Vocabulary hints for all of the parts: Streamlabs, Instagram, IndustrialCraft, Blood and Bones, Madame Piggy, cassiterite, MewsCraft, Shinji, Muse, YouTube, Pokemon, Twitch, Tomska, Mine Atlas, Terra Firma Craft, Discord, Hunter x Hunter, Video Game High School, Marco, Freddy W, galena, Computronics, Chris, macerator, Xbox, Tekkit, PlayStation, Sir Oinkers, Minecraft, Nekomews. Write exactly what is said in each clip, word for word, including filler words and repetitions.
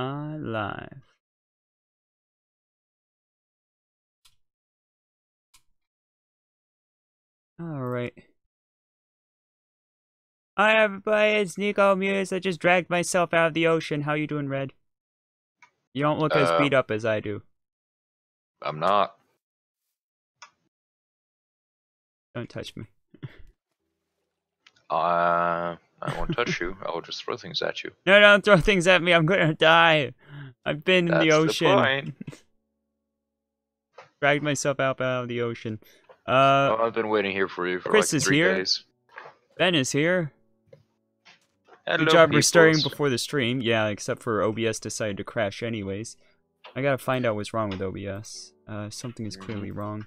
alive. Alright. Hi everybody, it's Nekomews. I just dragged myself out of the ocean. How you doing, Red? You don't look uh, as beat up as I do. I'm not. Don't touch me. uh, I won't touch you. I will just throw things at you. No, don't throw things at me. I'm gonna die. I've been That's in the ocean. The point. Dragged myself out, out of the ocean. Uh, oh, I've been waiting here for you for Chris like three here. days. Ben is here. Hello, good job restoring before the stream. Yeah, except for O B S decided to crash anyways. I gotta find out what's wrong with O B S. Uh, something is clearly wrong.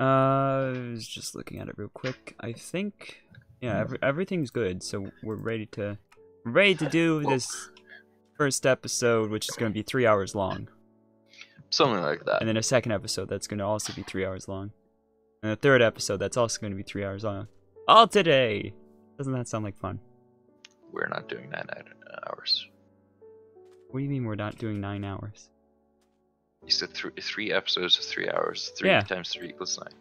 Uh, I was just looking at it real quick. I think, yeah, every, everything's good. So we're ready to, we're ready to do this first episode, which is gonna be three hours long. Something like that. And then a second episode that's going to also be three hours long. And a third episode that's also going to be three hours long. All today! Doesn't that sound like fun? We're not doing nine hours. What do you mean we're not doing nine hours? You said th three episodes of three hours. Three yeah. times three equals nine.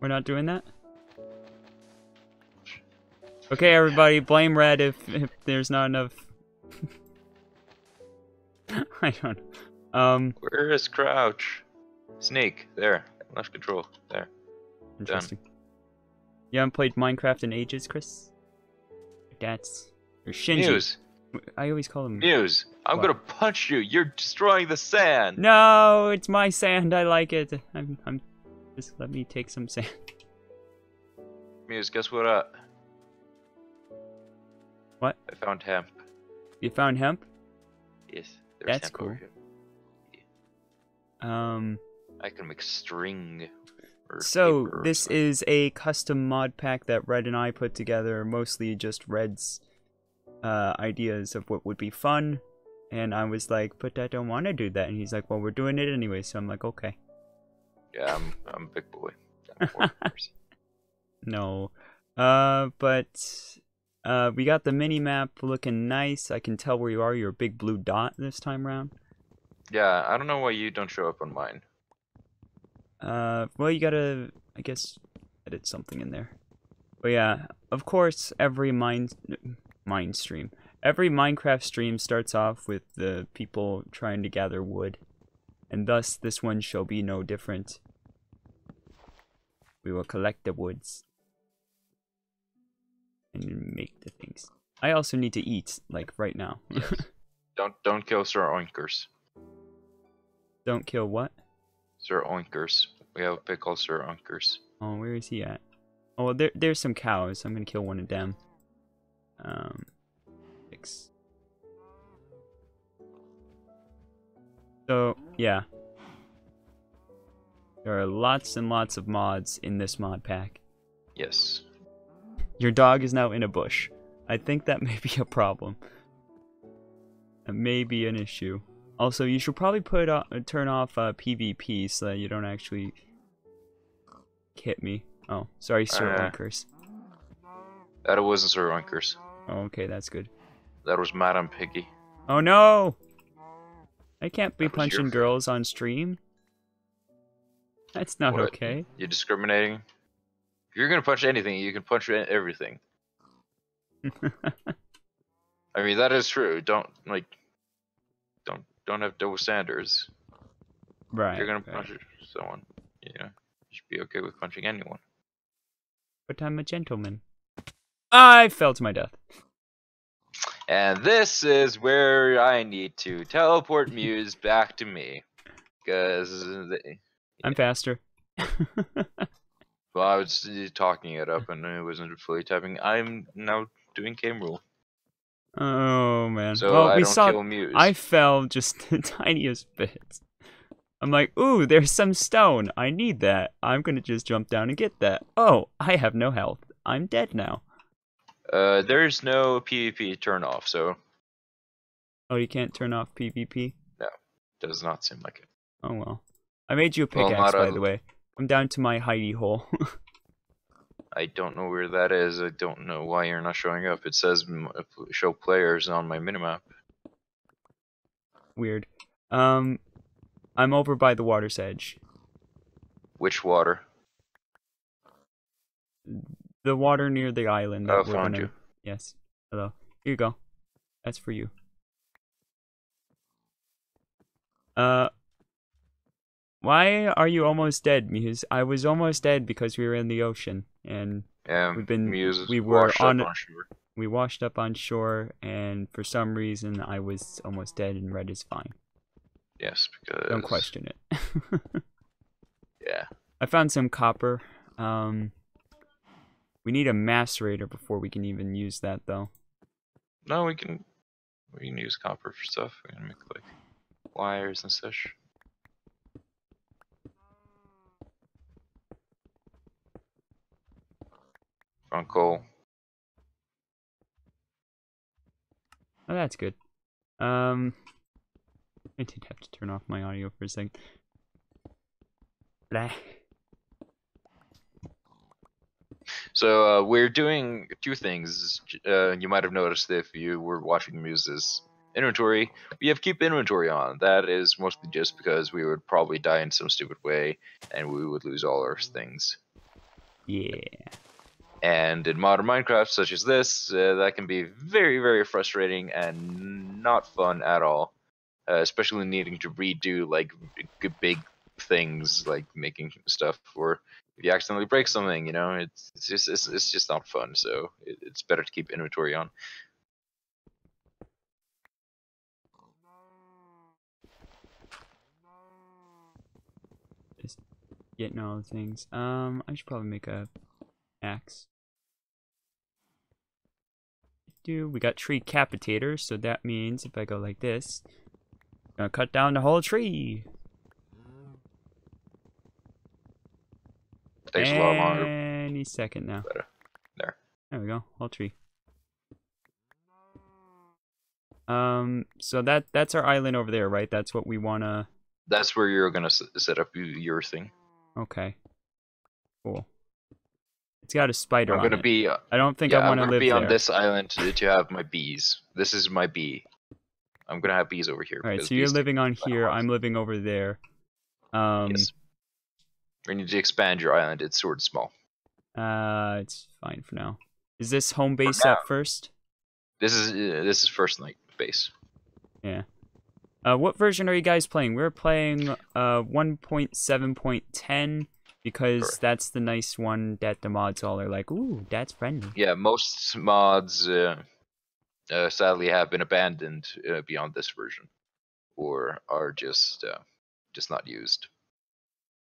We're not doing that? Okay, everybody, blame Red if, if there's not enough... I don't know. Um, Where is Crouch? Snake, there. Left control, there. Interesting. Done. You haven't played Minecraft in ages, Chris? That's... Or Shinji. Muse. I always call him... Muse, I'm what? gonna punch you! You're destroying the sand! No, it's my sand, I like it. I'm... I'm... Just let me take some sand. Muse, guess what up? What? I found hemp. You found hemp? Yes. That's hemp cool. Um, I can make string. Or so this is a custom mod pack that Red and I put together, mostly just Red's uh, ideas of what would be fun, and I was like, but I don't want to do that, and he's like, well, we're doing it anyway, so I'm like, okay. Yeah, I'm I'm a big boy. I'm a no, uh, but uh, we got the mini map looking nice. I can tell where you are. You're a big blue dot this time around. Yeah, I don't know why you don't show up on mine. Uh, well, you gotta, I guess, edit something in there. But yeah, of course, every mine, mine stream, every Minecraft stream starts off with the people trying to gather wood, and thus this one shall be no different. We will collect the woods and make the things. I also need to eat, like right now. Yes. Don't don't kill Sir Oinkers. Don't kill what? Sir Oinkers. We have a pig called Sir Oinkers. Oh, where is he at? Oh, well, there, there's some cows. I'm gonna kill one of them. Um, six. So, yeah. There are lots and lots of mods in this mod pack. Yes. Your dog is now in a bush. I think that may be a problem. That may be an issue. Also, you should probably put uh, turn off uh, P v P so that you don't actually hit me. Oh, sorry, Sir uh, Oinkers. That wasn't Sir Oinkers. Oh, okay, that's good. That was Madame Piggy. Oh no! I can't be punching girls on stream. That's not what? okay. You're discriminating? If you're gonna punch anything, you can punch everything. I mean, that is true. Don't, like... Don't have double standards. Right. If you're gonna punch right. someone, you know, you should be okay with punching anyone. But I'm a gentleman. I fell to my death. And this is where I need to teleport Muse back to me, because they, I'm know. faster. Well, I was talking it up and I wasn't fully typing. I'm now doing game rule. Oh man! So well, I we don't saw. Kill Muse. I fell just the tiniest bit. I'm like, ooh, there's some stone. I need that. I'm gonna just jump down and get that. Oh, I have no health. I'm dead now. Uh, there's no P v P turn off, so. Oh, you can't turn off P v P. No, does not seem like it. Oh well. I made you a pickaxe, well, by a... the way. I'm down to my hidey hole. I don't know where that is. I don't know why you're not showing up. It says show players on my minimap. weird. Um, I'm over by the water's edge. Which water? The water near the island. Oh, found you. Yes. Hello. Here you go. That's for you. Uh, why are you almost dead, Muse? I was almost dead because we were in the ocean and yeah, we've been Muse we were washed on, up on shore. We washed up on shore, and for some reason I was almost dead, and Red is fine. Yes, because don't question it. Yeah. I found some copper. Um, we need a macerator before we can even use that, though. No, we can we can use copper for stuff. We can make like wires and such. Found coal. Oh, that's good. Um, I did have to turn off my audio for a second. Blah. So uh, we're doing two things. Uh, you might have noticed if you were watching Muse's inventory. We have keep inventory on. That is mostly just because we would probably die in some stupid way, and we would lose all our things. Yeah. And in modern Minecraft, such as this, uh, that can be very, very frustrating and not fun at all. Uh, especially needing to redo like big things, like making stuff, or if you accidentally break something, you know, it's, it's just it's, it's just not fun. So it, it's better to keep inventory on. Just getting all the things. Um, I should probably make a axe. Do we got tree capitators? So that means if I go like this, I'm gonna cut down the whole tree. Takes a lot longer. Any second now. Better. There. There we go. Whole tree. Um. So that that's our island over there, right? That's what we wanna. That's where you're gonna set up your thing. Okay. Cool. It's got a spider I'm on gonna it. Be, uh, I don't think yeah, I want to live there. I'm going to be on there. This island to have my bees. This is my bee. I'm going to have bees over here. Alright, so you're living on here, I'm living over there. Um, yes. We need to expand your island, it's sort of small. Uh, it's fine for now. Is this home base up first? This is uh, this is first night base. Yeah. Uh, what version are you guys playing? We're playing uh, one point seven point ten. Because Correct. That's the nice one that the mods all are like, ooh, that's friendly. Yeah, most mods uh, uh, sadly have been abandoned uh, beyond this version, or are just uh, just not used,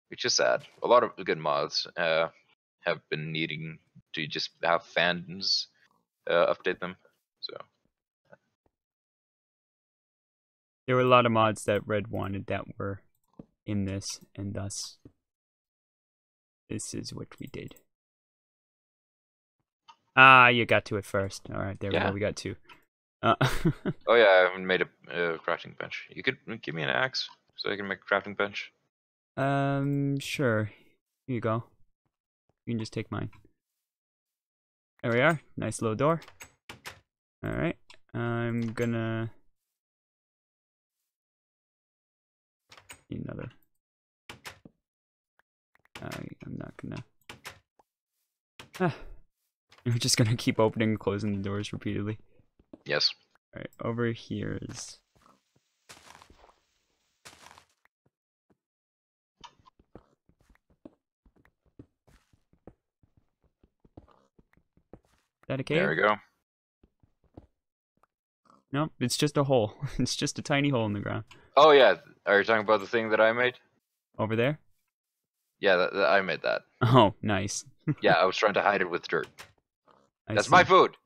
which is sad. A lot of good mods uh, have been needing to just have fans uh, update them. So there were a lot of mods that Red wanted that were in this, and thus. This is what we did. Ah, you got to it first. All right, there yeah. we go. We got two. Uh oh yeah, I haven't made a uh, crafting bench. You could give me an axe so I can make a crafting bench. Um, sure. Here you go. You can just take mine. There we are. Nice little door. All right. I'm gonna need another. Uh, I'm not gonna. Ah. We're just gonna keep opening and closing the doors repeatedly. Yes. Alright, over here is. Is that a cave? There we go. Nope, it's just a hole. It's just a tiny hole in the ground. Oh, yeah. Are you talking about the thing that I made? Over there? Yeah, that, that, I made that. Oh, nice. Yeah, I was trying to hide it with dirt. I That's see. My food!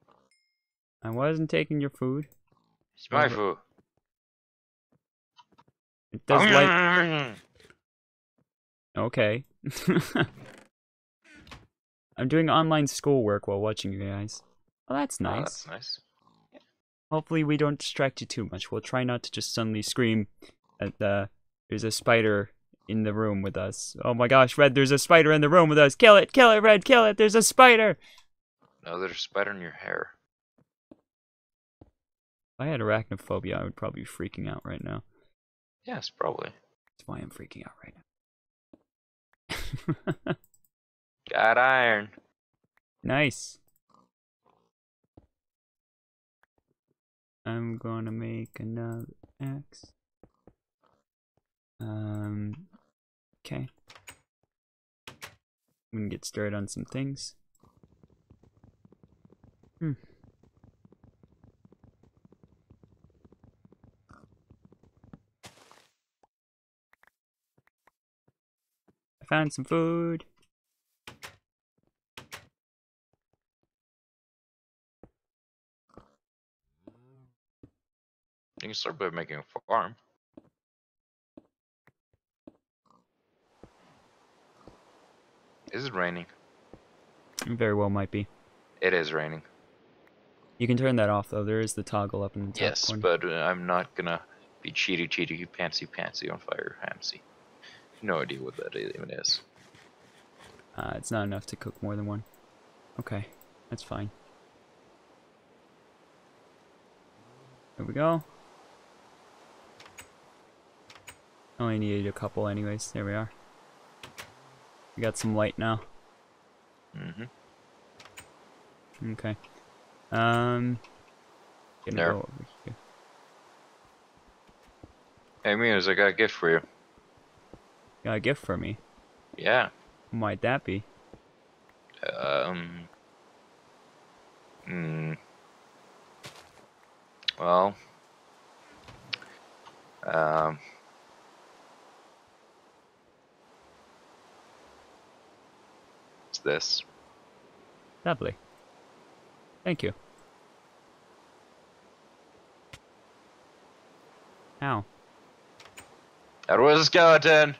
I wasn't taking your food. It's my Over. Food. It does like... Okay. I'm doing online schoolwork while watching you guys. Well, that's nice. Oh, that's nice. Hopefully we don't distract you too much. We'll try not to just suddenly scream at the... There's a spider... in the room with us. Oh my gosh, Red, there's a spider in the room with us. Kill it, kill it, Red, kill it. There's a spider. No, there's a spider in your hair. If I had arachnophobia, I would probably be freaking out right now. Yes, probably. That's why I'm freaking out right now. Got iron. Nice. I'm gonna make another axe. Um, okay. We can get started on some things. Hmm. I found some food. You can start by making a farm. Is it raining? It very well might be. It is raining. You can turn that off though. There is the toggle up in the top yes, corner. Yes, but I'm not gonna be cheaty cheaty pantsy pantsy on fire hamsy. No idea what that even is. Uh, it's not enough to cook more than one. Okay, that's fine. There we go. Only needed a couple anyways. There we are. We got some light now. Mm-hmm. Okay. Um gonna there. Go over here. Hey Muse, I got a gift for you. Got a gift for me? Yeah. What might that be? Um Hmm. Well Um this. Lovely. Thank you. Ow. That was a skeleton!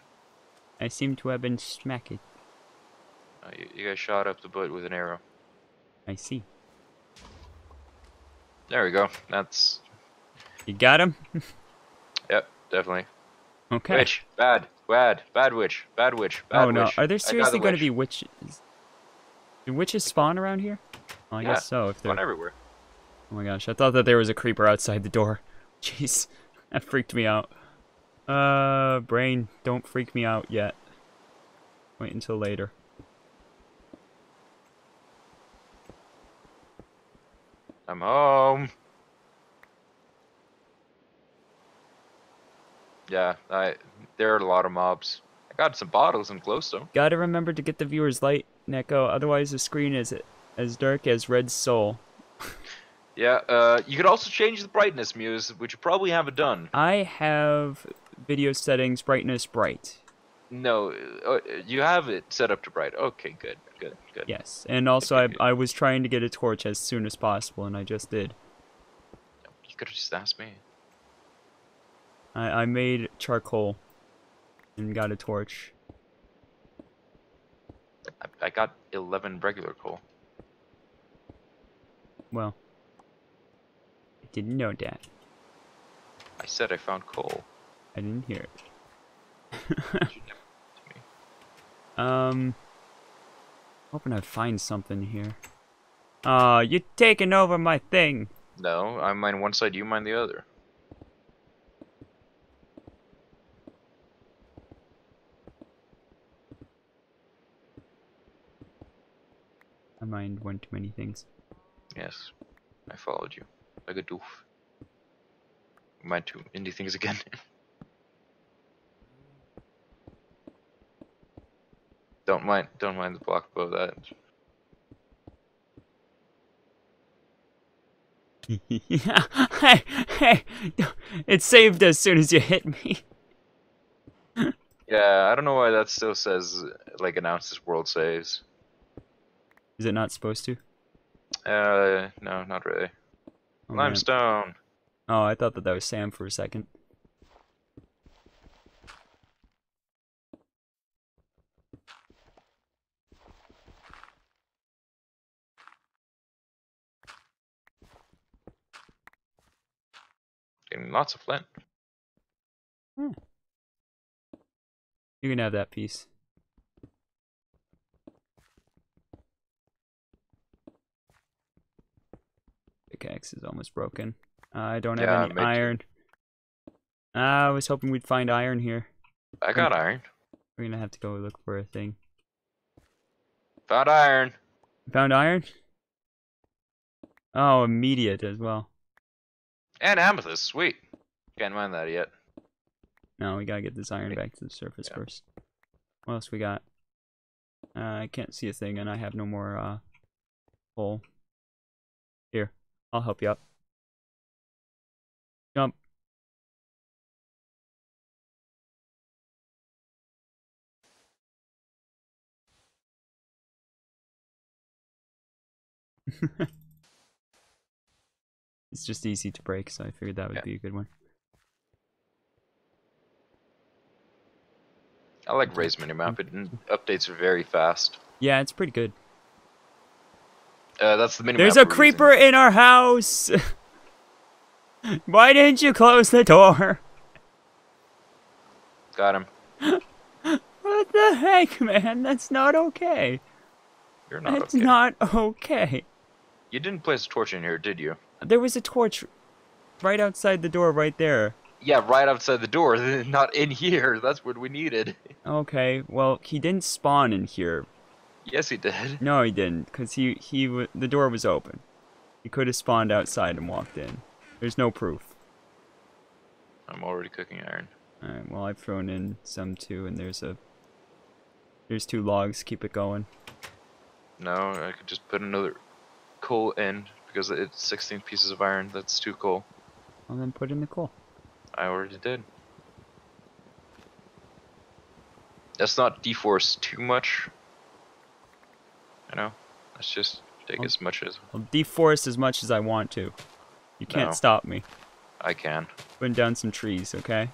I seem to have been smacked. Oh, you, you got shot up the butt with an arrow. I see. There we go. That's... You got him? Yep, definitely. Okay. Witch. Bad. Bad. Bad witch. Bad witch. Bad oh, no. Witch. Are there seriously the going to be witches? Do witches spawn around here? Well, I yeah, guess so. If they're everywhere. Oh my gosh! I thought that there was a creeper outside the door. Jeez, that freaked me out. Uh, brain, don't freak me out yet. Wait until later. I'm home. Yeah, I. There are a lot of mobs. I got some bottles and glowstone. Gotta remember to get the viewers light, Neko. Otherwise, the screen is as dark as Red's soul. Yeah, uh, you could also change the brightness, Muse, which you probably haven't done. I have video settings, brightness, bright. No, uh, you have it set up to bright. Okay, good, good, good. Yes, and also I, I was trying to get a torch as soon as possible, and I just did. You could have just asked me. I, I made charcoal and got a torch. I, I got eleven regular coal. Well, I didn't know that. I said I found coal. I didn't hear it. um, hoping I find something here. Aw, uh, you're taking over my thing. No, I mine one side, you mine the other. I mined one too many things. Yes, I followed you like a doof. Mine too indie things again. Don't mind, don't mind the block above that. Yeah, hey, hey, it saved as soon as you hit me. Yeah, I don't know why that still says like announces world saves. Is it not supposed to? Uh, no, not really. Oh, Limestone! Man. Oh, I thought that that was Sam for a second. Getting lots of flint. Hmm. You can have that piece. Pickaxe is almost broken. Uh, I don't have yeah, any iron. Ah, I was hoping we'd find iron here. I got we're, iron. We're gonna have to go look for a thing. Found iron. Found iron? Oh, immediate as well. And amethyst, sweet. Can't mind that yet. No, we gotta get this iron back to the surface yeah. first. What else we got? Uh, I can't see a thing, and I have no more uh, coal. Here, I'll help you up. Jump. It's just easy to break, so I figured that would yeah. be a good one. I like Ray's minimap. It updates very fast. Yeah, it's pretty good. Uh, that's the minimap. There's a creeper using. in our house! Why didn't you close the door? Got him. What the heck, man? That's not okay. You're not That's okay. not okay. You didn't place a torch in here, did you? There was a torch right outside the door right there. Yeah, right outside the door, not in here. That's what we needed. Okay, well, he didn't spawn in here. Yes, he did. No, he didn't, because he, he w the door was open. He could have spawned outside and walked in. There's no proof. I'm already cooking iron. Alright, well, I've thrown in some too, and there's a... There's two logs, keep it going. No, I could just put another coal in, because it's sixteen pieces of iron, that's two coal. Well, then put in the coal. I already did. Let's not deforest too much. You know, let's just take I'll, as much as. I'll deforest as much as I want to. You can't no, stop me. I can. Putting down some trees, okay?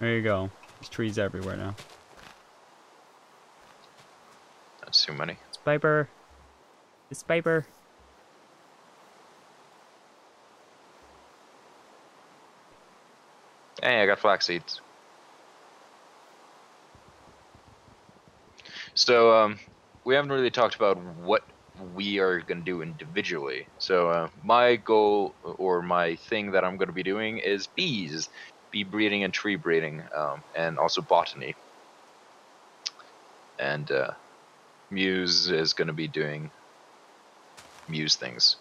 There you go. There's trees everywhere now. That's too many. It's paper. It's paper. Hey, I got flax seeds. So, um, we haven't really talked about what we are going to do individually. So, uh, my goal, or my thing that I'm going to be doing is bees. Bee breeding and tree breeding, um, and also botany. And, uh, Muse is going to be doing Muse things.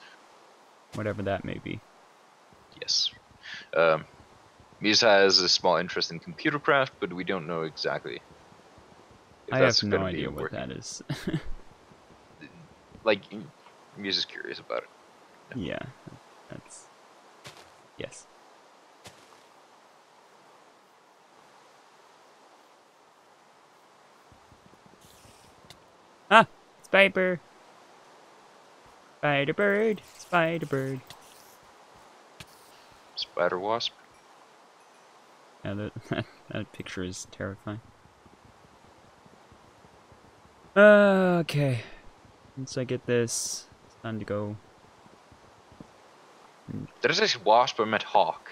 Whatever that may be. Yes. Um... Muse has a small interest in Computrocraft, but we don't know exactly. If I that's have no idea what that is. Like, Muse is curious about it. Yeah, yeah that's... Yes. Ah! Spider! Spider bird! Spider bird! Spider wasp? Yeah, that, that, that picture is terrifying. Uh, okay. Once I get this, it's time to go. There's this wasp, I meant hawk.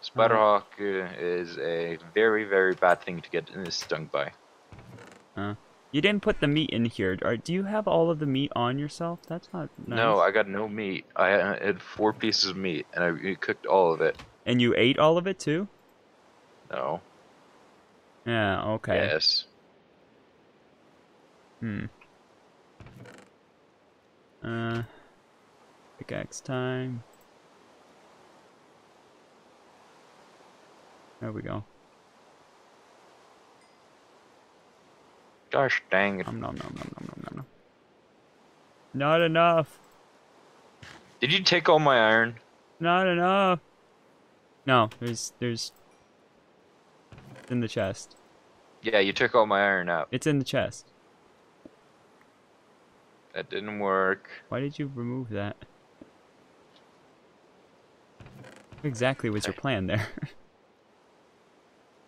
Spider oh. hawk uh, is a very, very bad thing to get stung by. Uh, you didn't put the meat in here. Are, do you have all of the meat on yourself? That's not nice. No, I got no meat. I had four pieces of meat, and I cooked all of it. And you ate all of it, too? No. Yeah, okay. Yes. Hmm. Uh, pickaxe time. There we go. Gosh dang it. Nom, nom, nom, nom, nom, nom, nom. Not enough. Did you take all my iron? Not enough. No, there's there's in the chest. Yeah, you took all my iron out. It's in the chest. That didn't work. Why did you remove that? What exactly was your plan there?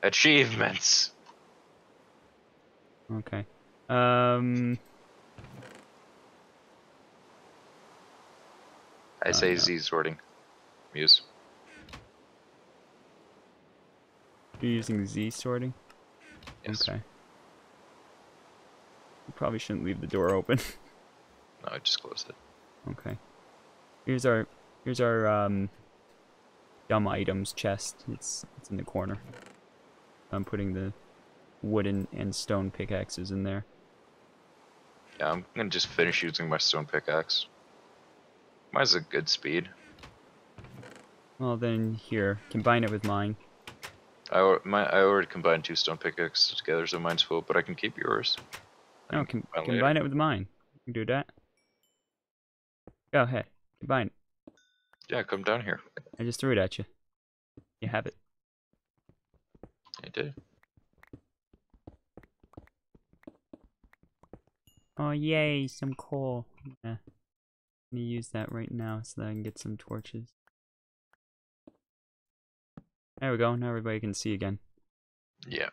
Achievements. Okay. Um. I say oh, no. Z sorting. Muse. You're using Z sorting? Yes. Okay. You probably shouldn't leave the door open. No, I just closed it. Okay. Here's our Here's our um, dumb items chest. It's it's in the corner. I'm putting the wooden and stone pickaxes in there. Yeah, I'm gonna just finish using my stone pickaxe. Mine's a good speed. Well then, here, combine it with mine. I my I already combined two stone pickaxes together, so mine's full. But I can keep yours. No, com combine later. it with mine. You can do that. Go ahead, combine it. Yeah, come down here. I just threw it at you. You have it. I did. Oh yay, some coal. Yeah. Let me use that right now so that I can get some torches. There we go, now everybody can see again. Yeah.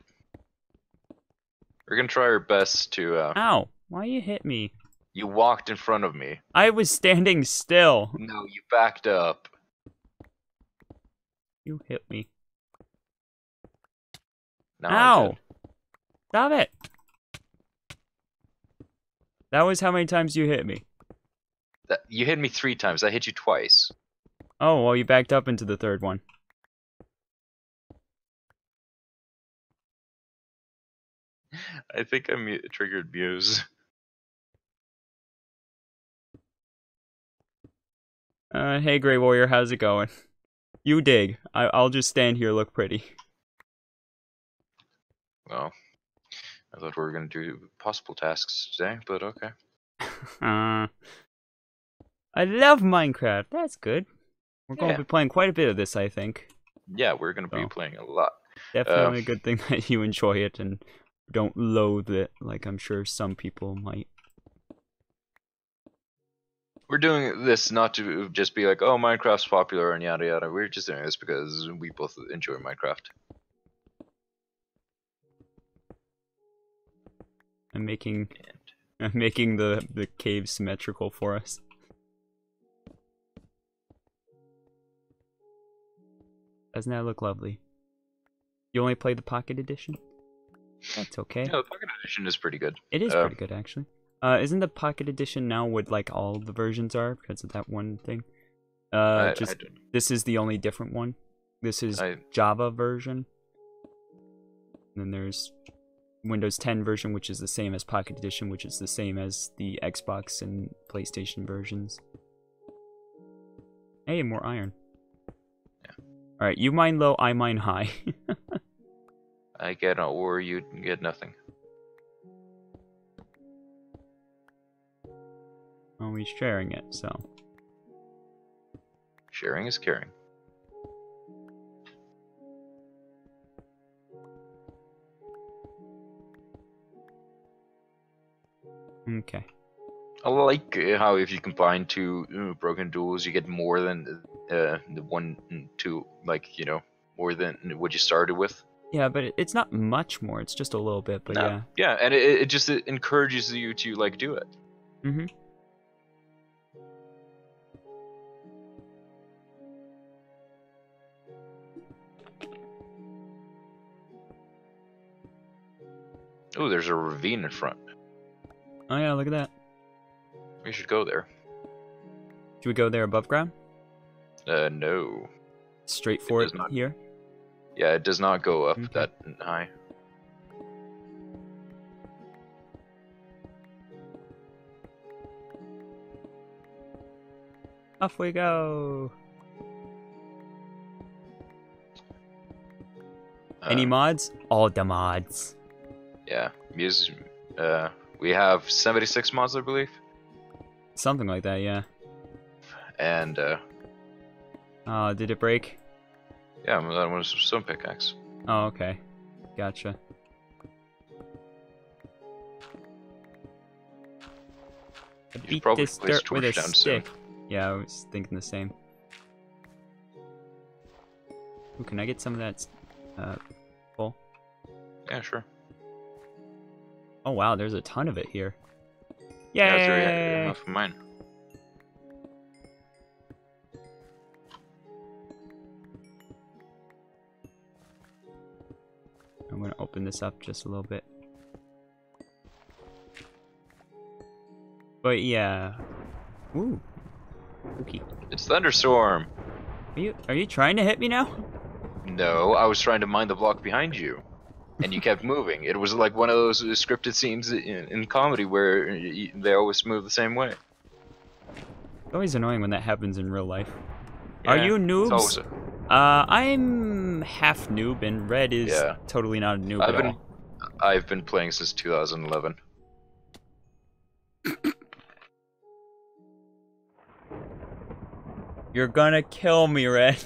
We're gonna try our best to uh Ow! Why you hit me? You walked in front of me. I was standing still. No, you backed up. You hit me. No, Ow! Stop it! That was how many times you hit me. That, you hit me three times. I hit you twice. Oh, well, you backed up into the third one. I think I mu- triggered Muse. Uh, hey, Grey Warrior, how's it going? You dig. I I'll just stand here, look pretty. Well, I thought we were gonna do possible tasks today, but okay. uh, I love Minecraft. That's good. We're yeah. going to be playing quite a bit of this, I think. Yeah, we're gonna so, be playing a lot. Definitely uh, a good thing that you enjoy it and don't loathe it, like I'm sure some people might. We're doing this not to just be like, oh, Minecraft's popular and yada yada. We're just doing this because we both enjoy Minecraft. I'm making, I'm making the the cave symmetrical for us. Doesn't that look lovely? You only play the Pocket Edition? That's okay. Yeah, the Pocket Edition is pretty good. It is um, pretty good, actually. Uh, isn't the Pocket Edition now what like all the versions are because of that one thing? Uh, I, just I this is the only different one. This is I, Java version. And then there's Windows ten version, which is the same as Pocket Edition, which is the same as the Xbox and PlayStation versions. Hey, more iron. Yeah. All right, you mine low, I mine high. I get an ore, you get nothing. Oh, he's sharing it, so. Sharing is caring. Okay. I like how if you combine two you know, broken duels, you get more than uh, the one, two, like, you know, more than what you started with. Yeah, but it's not much more, it's just a little bit, but no. yeah. Yeah, and it, it just it encourages you to, like, do it. Mm-hmm. Oh, there's a ravine in front. Oh yeah, look at that. We should go there. Should we go there above ground? Uh, no. Straight for it, it not, here? Yeah, it does not go up okay. that high. Off we go! Uh, Any mods? All the mods. Yeah, Muse, uh, we have seventy-six mods, I believe. Something like that, yeah. And, uh... Uh, did it break? Yeah, that was some pickaxe. Oh, okay. Gotcha. You should probably place torch down soon. Yeah, I was thinking the same. Ooh, can I get some of that, uh, coal? Yeah, sure. Oh wow, there's a ton of it here. Yay! Yeah, that's really enough of mine. I'm gonna open this up just a little bit. But yeah. Ooh. Okay. It's Thunderstorm. Are you, are you trying to hit me now? No, I was trying to mine the block behind you. And you kept moving. It was like one of those scripted scenes in, in comedy where you, they always move the same way. It's always annoying when that happens in real life. Yeah, are you noobs? A... Uh, I'm half noob, and Red is yeah. totally not a noob I've at been, all. I've been playing since two thousand eleven. You're gonna kill me, Red.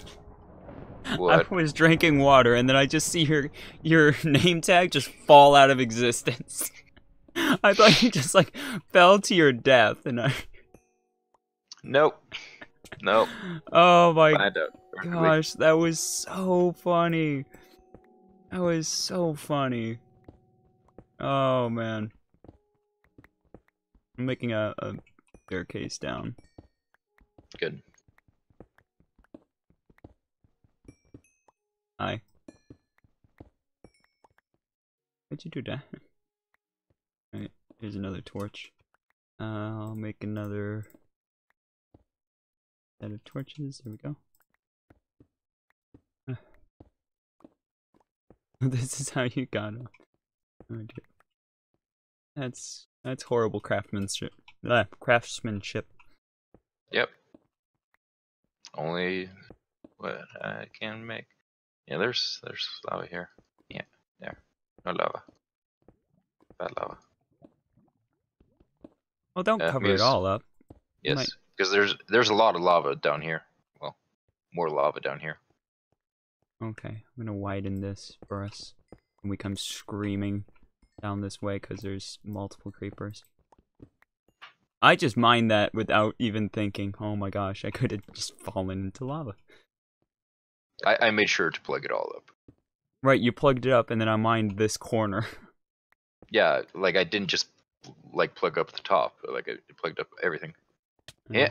What? I was drinking water, and then I just see your your name tag just fall out of existence. I thought you just like fell to your death, and I. Nope. Nope. Oh my gosh, that was so funny. That was so funny. Oh man. I'm making a, a staircase down. Good. Hi. What'd you do that? Alright, here's another torch. Uh, I'll make another set of torches. There we go. Uh. This is how you got them. Oh, that's that's horrible craftsmanship. Uh, craftsmanship. Yep. Only what I can make. Yeah, there's there's lava here. Yeah, there. No lava. Bad lava. Well, don't uh, cover Muse. It all up. Yes, because there's there's a lot of lava down here. Well, more lava down here. Okay, I'm gonna widen this for us when we come screaming down this way because there's multiple creepers. I just mined that without even thinking. Oh my gosh, I could have just fallen into lava. I, I made sure to plug it all up. Right, you plugged it up, and then I mined this corner. Yeah, like I didn't just like plug up the top. Like I plugged up everything. Uh, yeah.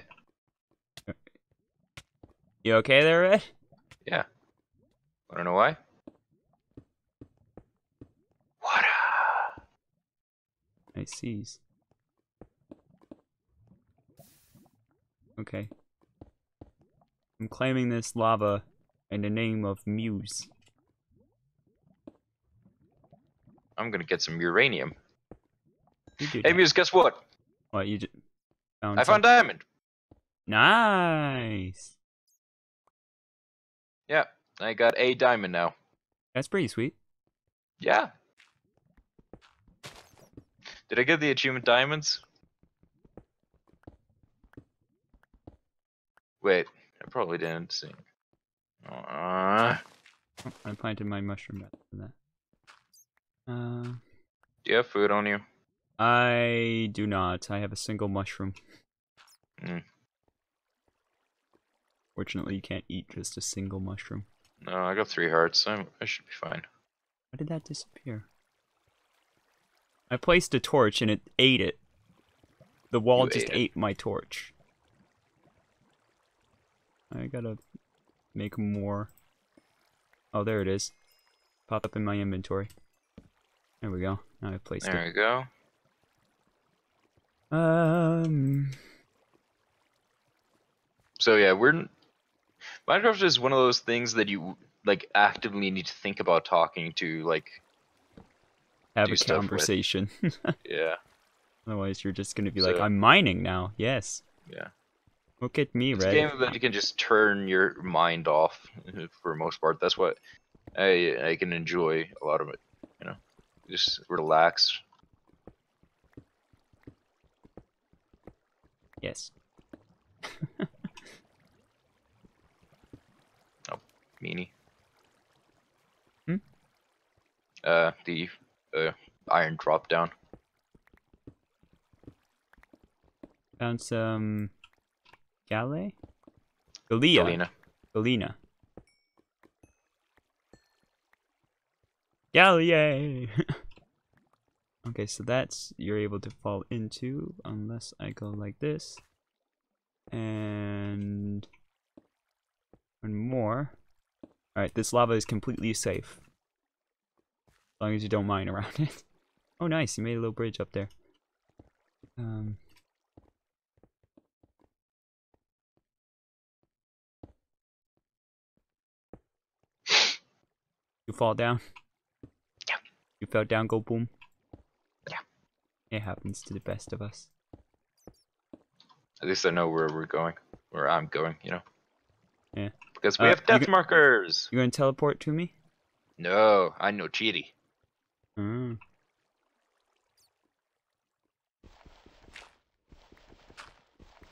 You okay there, Red? Yeah. I don't know why. What? I sees. Okay. I'm claiming this lava. In the name of Muse. I'm gonna get some uranium. Hey that. Muse, guess what? What you just found? I found diamond. Nice. Yeah, I got a diamond now. That's pretty sweet. Yeah. Did I get the achievement diamonds? Wait, I probably didn't see. Uh, oh, I planted my mushroom better than that. Uh, do you have food on you? I do not. I have a single mushroom. Mm. Fortunately, you can't eat just a single mushroom. No, I got three hearts. I'm, I should be fine. Why did that disappear? I placed a torch and it ate it. The wall you just ate, ate my torch. I gotta... make more. Oh, there it is. Pop up in my inventory. There we go. Now I placed it. There we go. Um. So yeah, we're Minecraft is one of those things that you like actively need to think about talking to, like have a conversation. Yeah. Otherwise, you're just gonna be so, like, I'm mining now. Yes. Yeah. Look at me, Red. It's a game that you can just turn your mind off, for the most part. That's what I I can enjoy a lot of it, you know? Just relax. Yes. Oh, meanie. Hmm? Uh, the uh, iron drop down. Found some... Gale? Galea. Galena. Galena. Galea! Okay, so that's you're able to fall into unless I go like this. And one more. Alright, this lava is completely safe. As long as you don't mine around it. Oh nice, you made a little bridge up there. Um You fall down. Yeah. You fell down, go boom. Yeah. It happens to the best of us. At least I know where we're going. Where I'm going, you know. Yeah. Because we uh, have death you markers! You gonna teleport to me? No, I know cheaty. Mm.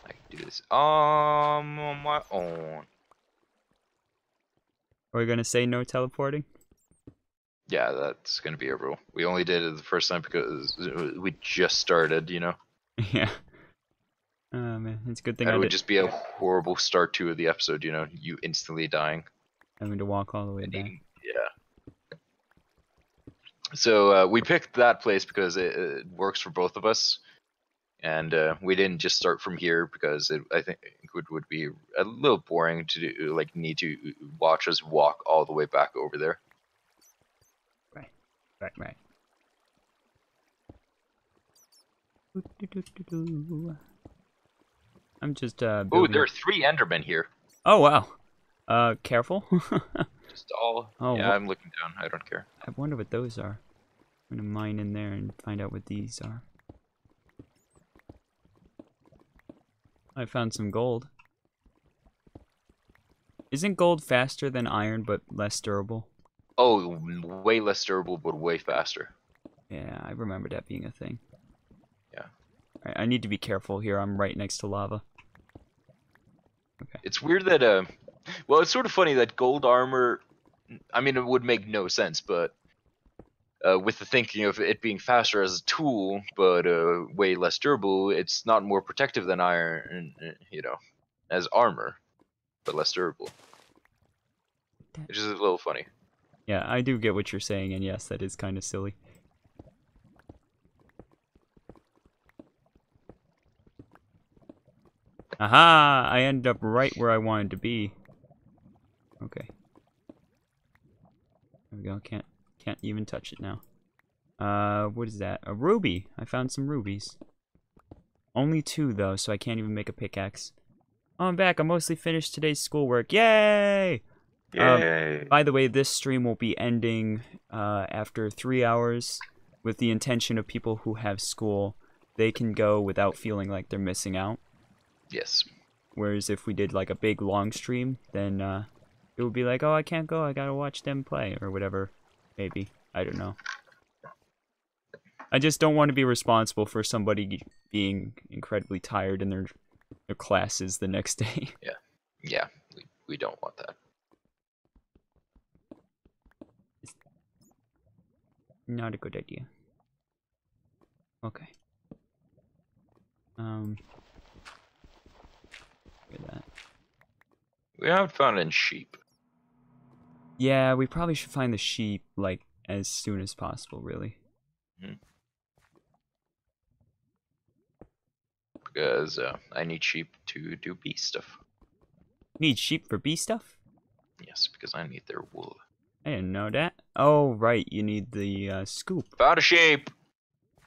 I can do this um, on my own. Are we gonna say no teleporting? Yeah, that's gonna be a rule. We only did it the first time because we just started, you know? Yeah. Oh man, it's a good thing that I did. That would just be a horrible start to the episode, you know, you instantly dying. Having to walk all the way down. Yeah. So uh, we picked that place because it, it works for both of us. And uh, we didn't just start from here because it, I think it would, would be a little boring to do, like need to watch us walk all the way back over there. Right, right, right. Ooh, do, do, do, do. I'm just, uh... oh, there are three Endermen here. Oh, wow. Uh, careful. Just all... Oh, yeah, what? I'm looking down. I don't care. I wonder what those are. I'm gonna mine in there and find out what these are. I found some gold. Isn't gold faster than iron, but less durable? Oh, way less durable, but way faster. Yeah, I remember that being a thing. Yeah. I need to be careful here. I'm right next to lava. Okay. It's weird that, uh, well, it's sort of funny that gold armor, I mean, it would make no sense, but uh, with the thinking of it being faster as a tool, but uh, way less durable, it's not more protective than iron, you know, as armor, but less durable. Which is a little funny. Yeah, I do get what you're saying, and yes, that is kind of silly. Aha! I ended up right where I wanted to be. Okay. There we go. Can't can't even touch it now. Uh, what is that? A ruby! I found some rubies. Only two though, so I can't even make a pickaxe. Oh, I'm back. I mostly finished today's schoolwork. Yay! Yay! Um, by the way, this stream will be ending uh, after three hours, with the intention of people who have school, they can go without feeling like they're missing out. Yes. Whereas if we did like a big long stream, then uh, it would be like, oh, I can't go, I gotta watch them play, or whatever, maybe. I don't know. I just don't want to be responsible for somebody being incredibly tired in their, their classes the next day. Yeah, yeah, we, we don't want that. It's not a good idea. Okay. Um... That. We haven't found any sheep. Yeah, we probably should find the sheep, like, as soon as possible, really. Mm-hmm. Because uh, I need sheep to do bee stuff. Need sheep for bee stuff? Yes, because I need their wool. I didn't know that. Oh, right, you need the uh, scoop. Found a sheep!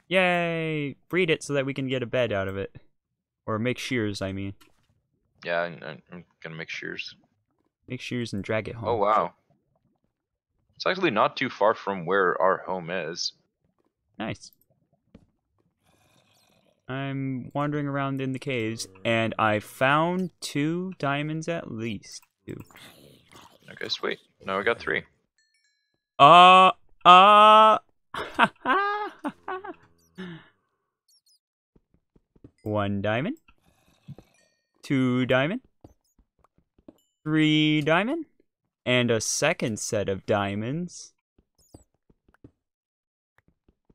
Yay! Breed it so that we can get a bed out of it. Or make shears, I mean. Yeah, I'm gonna make shears. Make shears and drag it home. Oh, wow. It's actually not too far from where our home is. Nice. I'm wandering around in the caves, and I found two diamonds at least. Two. Okay, sweet. Now we got three. Uh, uh, one diamond. Two diamond, three diamond, and a second set of diamonds.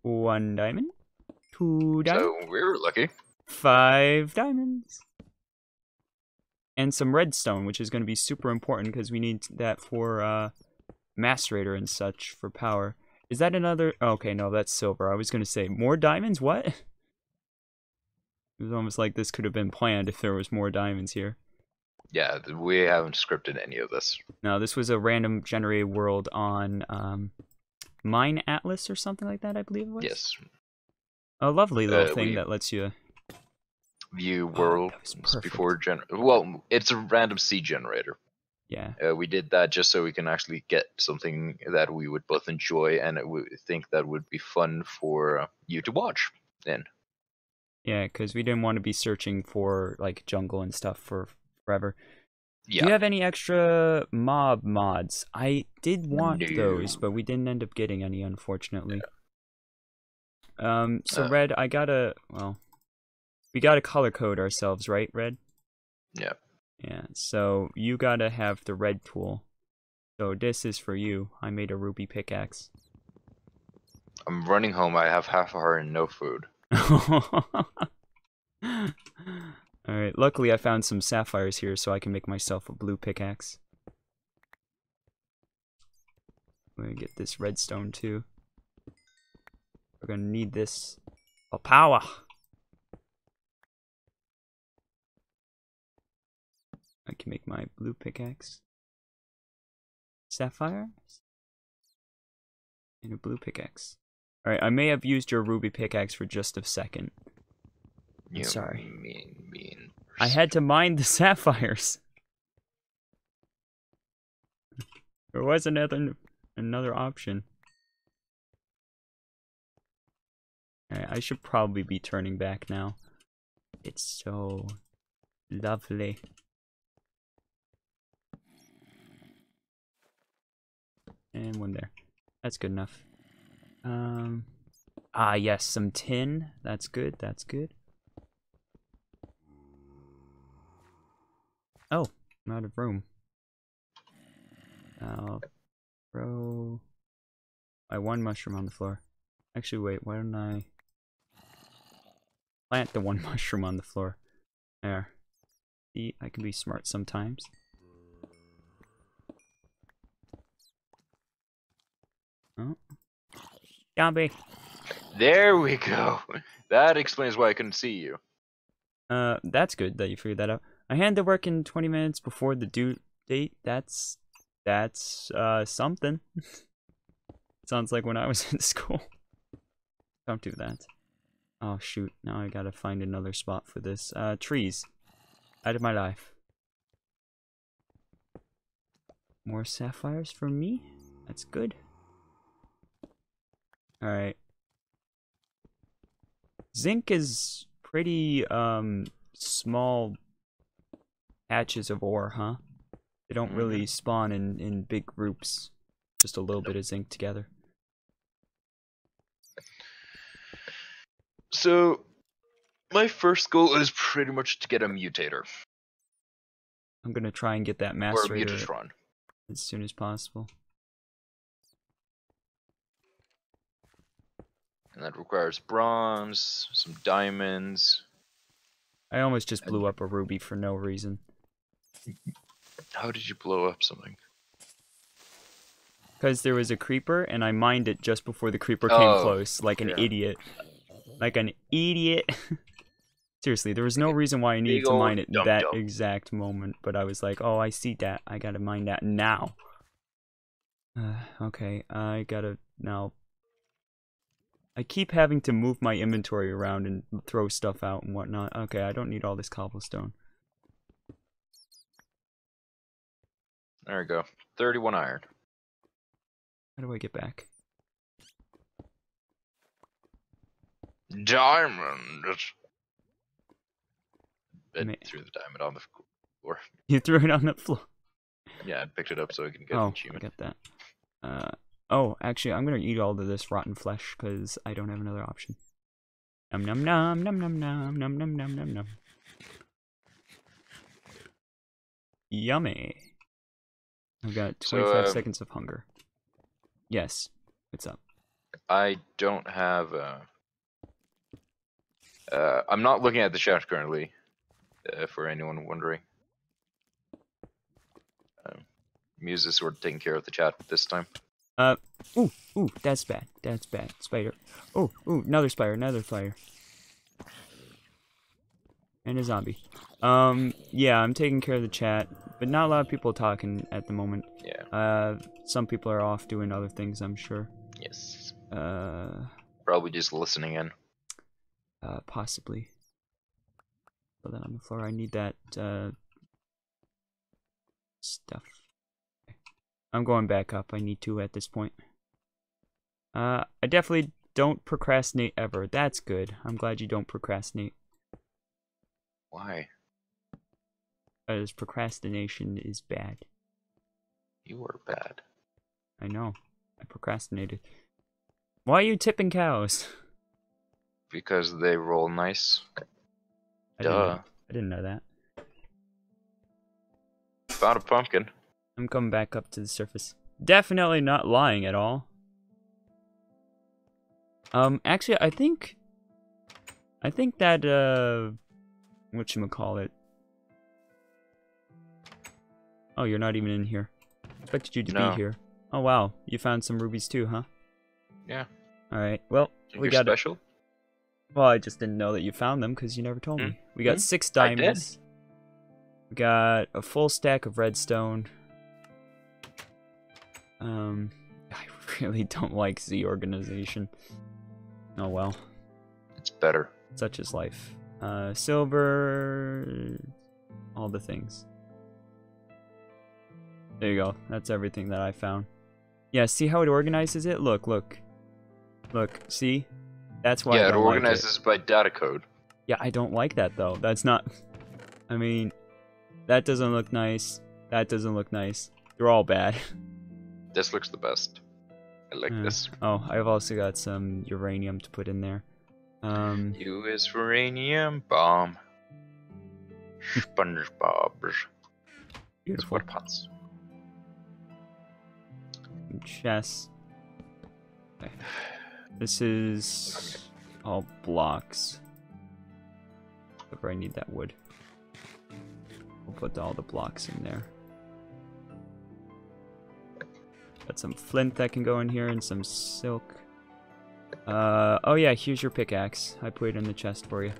One diamond, two diamonds. So we're lucky. Five diamonds. And some redstone, which is going to be super important because we need that for uh, macerator and such for power. Is that another? Okay, no, that's silver. I was going to say more diamonds? What? It was almost like this could have been planned if there was more diamonds here. Yeah, we haven't scripted any of this. No, this was a random generated world on um, Mine Atlas or something like that, I believe it was? Yes. A lovely little uh, thing that lets you... view worlds oh, before gener... Well, it's a random seed generator. Yeah, uh, we did that just so we can actually get something that we would both enjoy and we think that would be fun for you to watch then. Yeah, because we didn't want to be searching for like jungle and stuff for forever. Yeah. Do you have any extra mob mods? I did want no. those, but we didn't end up getting any, unfortunately. Yeah. Um. So uh, Red, I gotta. Well, we gotta color code ourselves, right, Red? Yeah. Yeah. So you gotta have the red tool. So this is for you. I made a ruby pickaxe. I'm running home. I have half a heart and no food. Alright, luckily I found some sapphires here so I can make myself a blue pickaxe. We're gonna get this redstone too. We're gonna need this for power. I can make my blue pickaxe. Sapphire? And a blue pickaxe. Alright, I may have used your ruby pickaxe for just a second. I'm sorry. Mean, mean I had to mine the sapphires. There was another another option. Right, I should probably be turning back now. It's so lovely. And one there. That's good enough. Um. Ah, yes, some tin. That's good. That's good. Oh, I'm out of room. I'll throw my one mushroom on the floor. Actually, wait, why don't I plant the one mushroom on the floor? There. See, I can be smart sometimes. Oh. Zombie! There we go! That explains why I couldn't see you. Uh, that's good that you figured that out. I had to work in twenty minutes before the due date. That's, that's, uh, something. Sounds like when I was in school. Don't do that. Oh, shoot. Now I gotta find another spot for this. Uh, trees. Out of my life. More sapphires for me? That's good. Alright. Zinc is pretty, um, small... patches of ore, huh? They don't really spawn in, in big groups. Just a little bit of zinc together. So, my first goal is pretty much to get a mutator. I'm gonna try and get that macerator as soon as possible. And that requires bronze, some diamonds. I almost just blew up a ruby for no reason. How did you blow up something? Because there was a creeper, and I mined it just before the creeper oh, came close, like an yeah. idiot. Like an idiot. Seriously, there was no reason why I needed Big to mine it dump that dump. exact moment, but I was like, oh, I see that. I gotta mine that now. Uh, okay, I gotta now... I keep having to move my inventory around and throw stuff out and whatnot. Okay, I don't need all this cobblestone. There we go. thirty-one iron. How do I get back? Diamond! I Man. threw the diamond on the floor. You threw it on the floor? Yeah, I picked it up so I can get oh, an achievement. I get that. Uh, oh, actually, I'm gonna eat all of this rotten flesh, because I don't have another option. Nom nom nom nom nom nom nom nom nom nom nom. Yummy! I've got twenty-five so, uh, seconds of hunger. Yes, what's up? I don't have... Uh, uh, I'm not looking at the chat currently, uh, for anyone wondering. Um, Muse is sort of taking care of the chat this time. Uh, ooh, ooh, that's bad, that's bad, spider. Oh, ooh, another spider, another spider. And a zombie. Um, yeah, I'm taking care of the chat, but not a lot of people talking at the moment. Yeah. Uh, some people are off doing other things, I'm sure. Yes. Uh. Probably just listening in. Uh, possibly. But then on the floor, I need that, uh, stuff. I'm going back up. I need to at this point. Uh, I definitely don't procrastinate ever. That's good. I'm glad you don't procrastinate. Why? Because procrastination is bad. You are bad. I know. I procrastinated. Why are you tipping cows? Because they roll nice. I Duh. Didn't know, I didn't know that. Found a pumpkin. I'm coming back up to the surface. Definitely not lying at all. Um, actually, I think... I think that, uh... whatchamacallit. Oh, you're not even in here. I expected you to no. be here. Oh, wow. You found some rubies too, huh? Yeah. Alright, well, so we got special? It. Well, I just didn't know that you found them because you never told mm. me. We got mm. six diamonds. We got a full stack of redstone. Um, I really don't like Z organization. Oh well. It's better. Such is life. Uh, silver... all the things. There you go. That's everything that I found. Yeah, see how it organizes it? Look, look. Look, see? That's why yeah, I don't it organizes like it. by data code. Yeah, I don't like that though. That's not... I mean... That doesn't look nice. That doesn't look nice. They're all bad. This looks the best. I like uh, this. Oh, I've also got some uranium to put in there. Um, U is uranium bomb. SpongeBob. Beautiful. Sweat pots. Chess. Okay. This is all blocks. Whatever, I need that wood. We'll put all the blocks in there. Got some flint that can go in here and some silk. Uh, oh yeah, here's your pickaxe. I put it in the chest for you.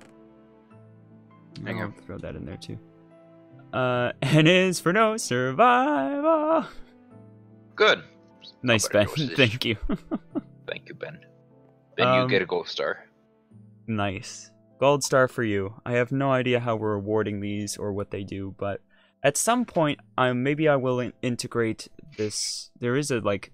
Hang on. Throw that in there too. Uh, and is for no survival. Good. Nice, Ben. Thank you. Thank you, Ben. Then um, you get a gold star. Nice. Gold star for you. I have no idea how we're awarding these or what they do, but at some point, I'm maybe I will in integrate this. There is a like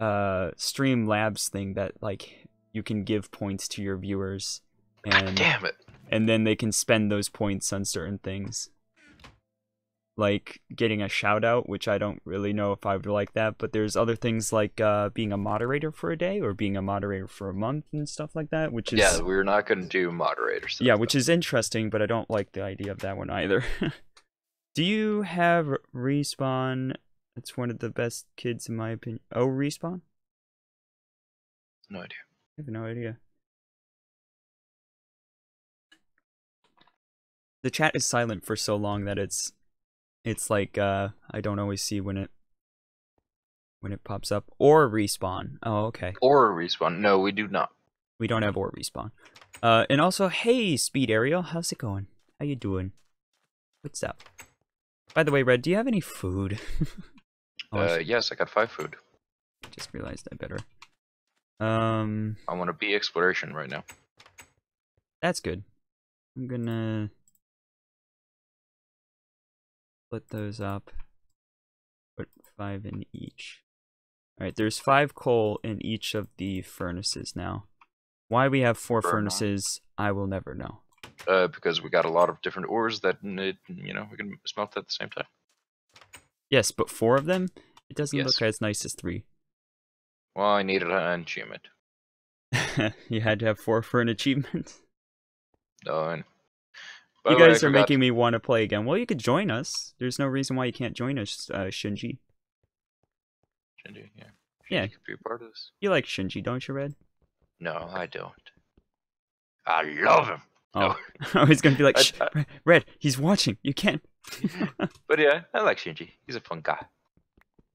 uh, Streamlabs thing that like you can give points to your viewers, and God damn it, and then they can spend those points on certain things, like getting a shout out, which I don't really know if I would like that. But there's other things like uh, being a moderator for a day or being a moderator for a month and stuff like that, which is yeah, we're not going to do moderators. Yeah, though. Which is interesting, but I don't like the idea of that one either. Do you have Respawn? That's one of the best kids in my opinion. Oh, Respawn? No idea. I have no idea. The chat is silent for so long that it's. It's like uh, I don't always see when it when it pops up or Respawn. Oh, okay. Or Respawn. No, we do not. We don't have or Respawn. Uh, and also, hey, Speed Ariel, how's it going? How you doing? What's up? By the way, Red, do you have any food? oh, uh, I yes, I got five food. Just realized I better. Um, I want to be exploration right now. That's good. I'm gonna. Split those up, put five in each. Alright, there's five coal in each of the furnaces now. Why we have four Burn furnaces, on. I will never know. Uh, because we got a lot of different ores that, need, you know, we can smelt at the same time. Yes, but four of them? It doesn't yes. look as nice as three. Well, I needed an achievement. You had to have four for an achievement? Done. By you guys way, are making me want to play again. Well, you could join us. There's no reason why you can't join us, uh, Shinji. Shinji, yeah. Shinji yeah. could be a part of this. You like Shinji, don't you, Red? No, I don't. I love him. Oh, no. I was going to be like, Shh, I, I... Red, he's watching. You can't. But yeah, I like Shinji. He's a fun guy.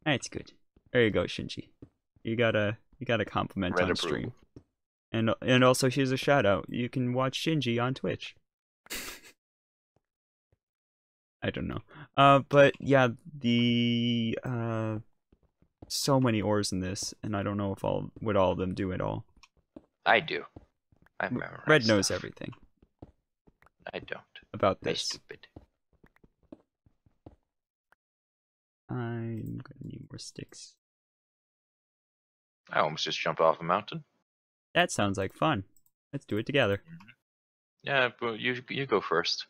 That's good. There you go, Shinji. You got a, you got a compliment Red on stream. And, and also, here's a shout out. You can watch Shinji on Twitch. I don't know. Uh, but yeah, the uh, so many ores in this, and I don't know if all what all of them do at all. I do. I remember. Red stuff. knows everything. I don't. About this. They're stupid. I'm gonna need more sticks. I almost just jumped off a mountain. That sounds like fun. Let's do it together. Mm-hmm. Yeah, but you you go first.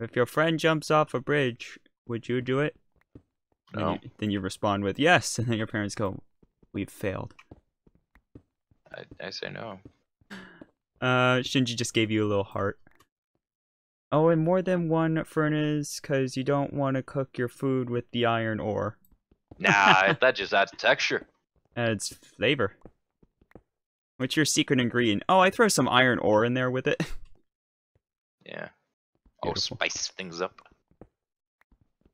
If your friend jumps off a bridge, would you do it? No. Then you, then you respond with yes, and then your parents go, "We've failed." I, I say no. Uh, Shinji just gave you a little heart. Oh, and more than one furnace, because you don't want to cook your food with the iron ore. Nah, that just adds texture. Adds flavor. What's your secret ingredient? Oh, I throw some iron ore in there with it. Yeah. I'll spice things up.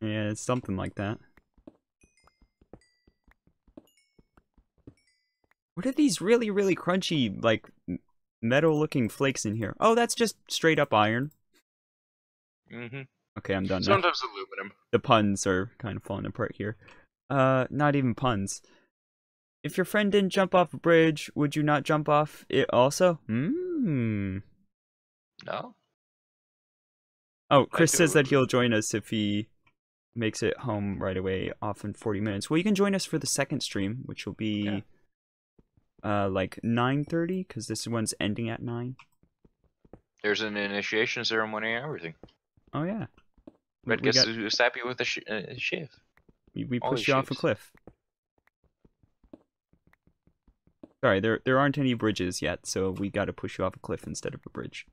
Yeah, it's something like that. What are these really, really crunchy, like, metal-looking flakes in here? Oh, that's just straight-up iron. Mm-hmm. Okay, I'm done. Sometimes now. Aluminum. The puns are kind of falling apart here. Uh, not even puns. If your friend didn't jump off a bridge, would you not jump off it also? Hmm. No. Oh, Chris says that he'll join us if he makes it home right away, off in forty minutes. Well, you can join us for the second stream, which will be yeah. uh, like nine thirty, because this one's ending at nine. There's an initiation ceremony and everything. Oh, yeah. Red gets to slap you with a sh uh, shave. We, we push you off a cliff. Sorry, there there aren't any bridges yet, so we gotta push you off a cliff instead of a bridge.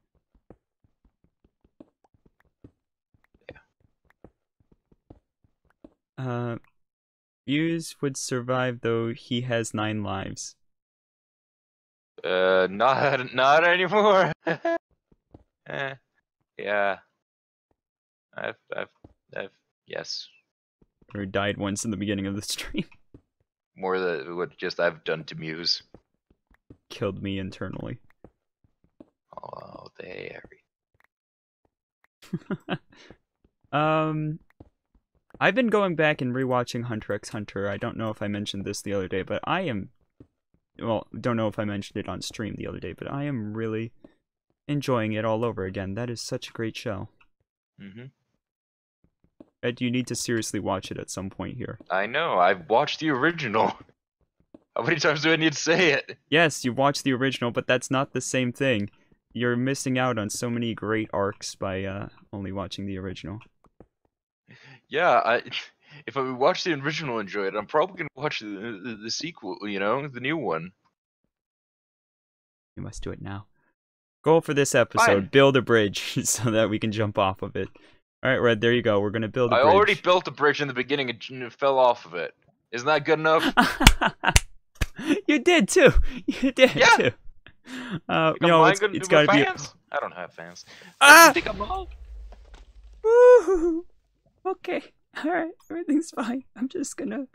Yeah. Uh, Muse would survive though he has nine lives. Uh, not not anymore. eh, yeah. I've I've I've yes. Or died once in the beginning of the stream. More than what just I've done to Muse. Killed me internally. Oh, there. um, I've been going back and rewatching Hunter x Hunter. I don't know if I mentioned this the other day, but I am... Well, don't know if I mentioned it on stream the other day, but I am really enjoying it all over again. That is such a great show. Mm-hmm. Ed, you need to seriously watch it at some point here. I know. I've watched the original. How many times do I need to say it? Yes, you watched the original, but that's not the same thing. You're missing out on so many great arcs by uh, only watching the original. Yeah, I, if I watch the original and enjoy it, I'm probably going to watch the, the, the sequel, you know, the new one. You must do it now. Goal for this episode, Fine. Build a bridge so that we can jump off of it. All right, Red, there you go. We're going to build a bridge. I already built a bridge in the beginning and fell off of it. Isn't that good enough? You did, too. You did, yeah. too. Uh, you know, it's, it's got to be... Fans? I don't have fans. Ah! I think I'm old. Woo-hoo-hoo. Okay. All right. Everything's fine. I'm just going to...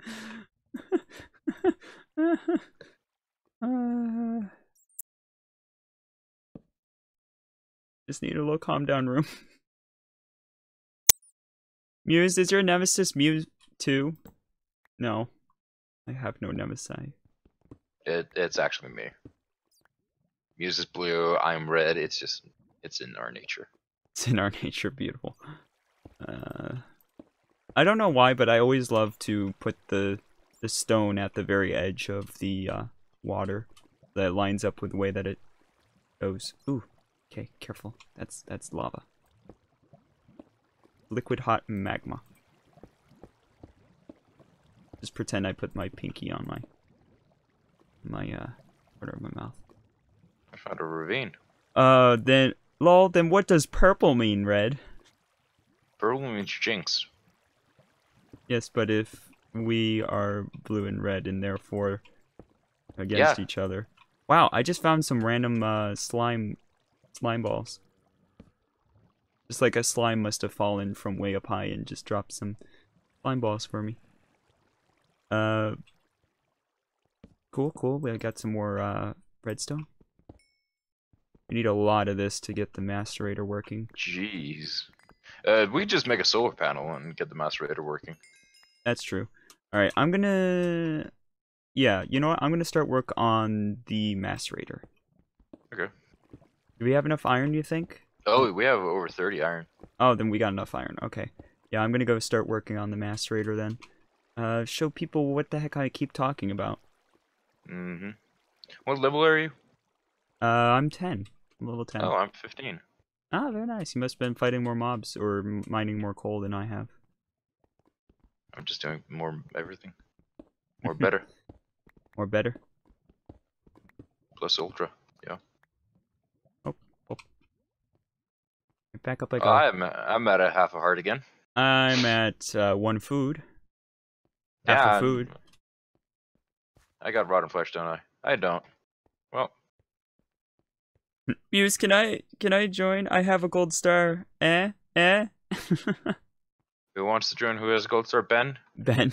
uh... Just need a little calm-down room. Muse, is your nemesis Muse too? No. I have no nemesis. It, it's actually me. Muse is blue, I'm red, it's just, it's in our nature. It's in our nature, beautiful. Uh, I don't know why, but I always love to put the, the stone at the very edge of the uh, water. That lines up with the way that it goes. Ooh, okay, careful. That's, that's lava. Liquid hot magma. Just pretend I put my pinky on my my uh corner of my mouth. I found a ravine. Uh then lol, then what does purple mean, Red? Purple means jinx. Yes, but if we are blue and red and therefore against yeah. each other. Wow, I just found some random uh slime slime balls. Just like a slime must have fallen from way up high and just dropped some slime balls for me. Uh, cool, cool. We got some more uh, redstone. We need a lot of this to get the macerator working. Jeez. Uh, we just make a solar panel and get the macerator working. That's true. Alright, I'm gonna... Yeah, you know what? I'm gonna start work on the macerator. Okay. Do we have enough iron, you think? Oh, we have over thirty iron. Oh, then we got enough iron. Okay. Yeah, I'm gonna go start working on the macerator then. Uh, show people what the heck I keep talking about. Mm-hmm. What level are you? Uh, I'm ten. I'm level ten. Oh, I'm fifteen. Ah, very nice. You must have been fighting more mobs or mining more coal than I have. I'm just doing more everything. More better. More better. Plus ultra, yeah. Oh, oh. Back up like uh, I'm, I'm at a half a heart again. I'm at uh, one food. Yeah, after food. I got rotten flesh, don't I? I don't. Well. Muse, can I can I join? I have a gold star. Eh? Eh? Who wants to join? Who has a gold star? Ben? Ben.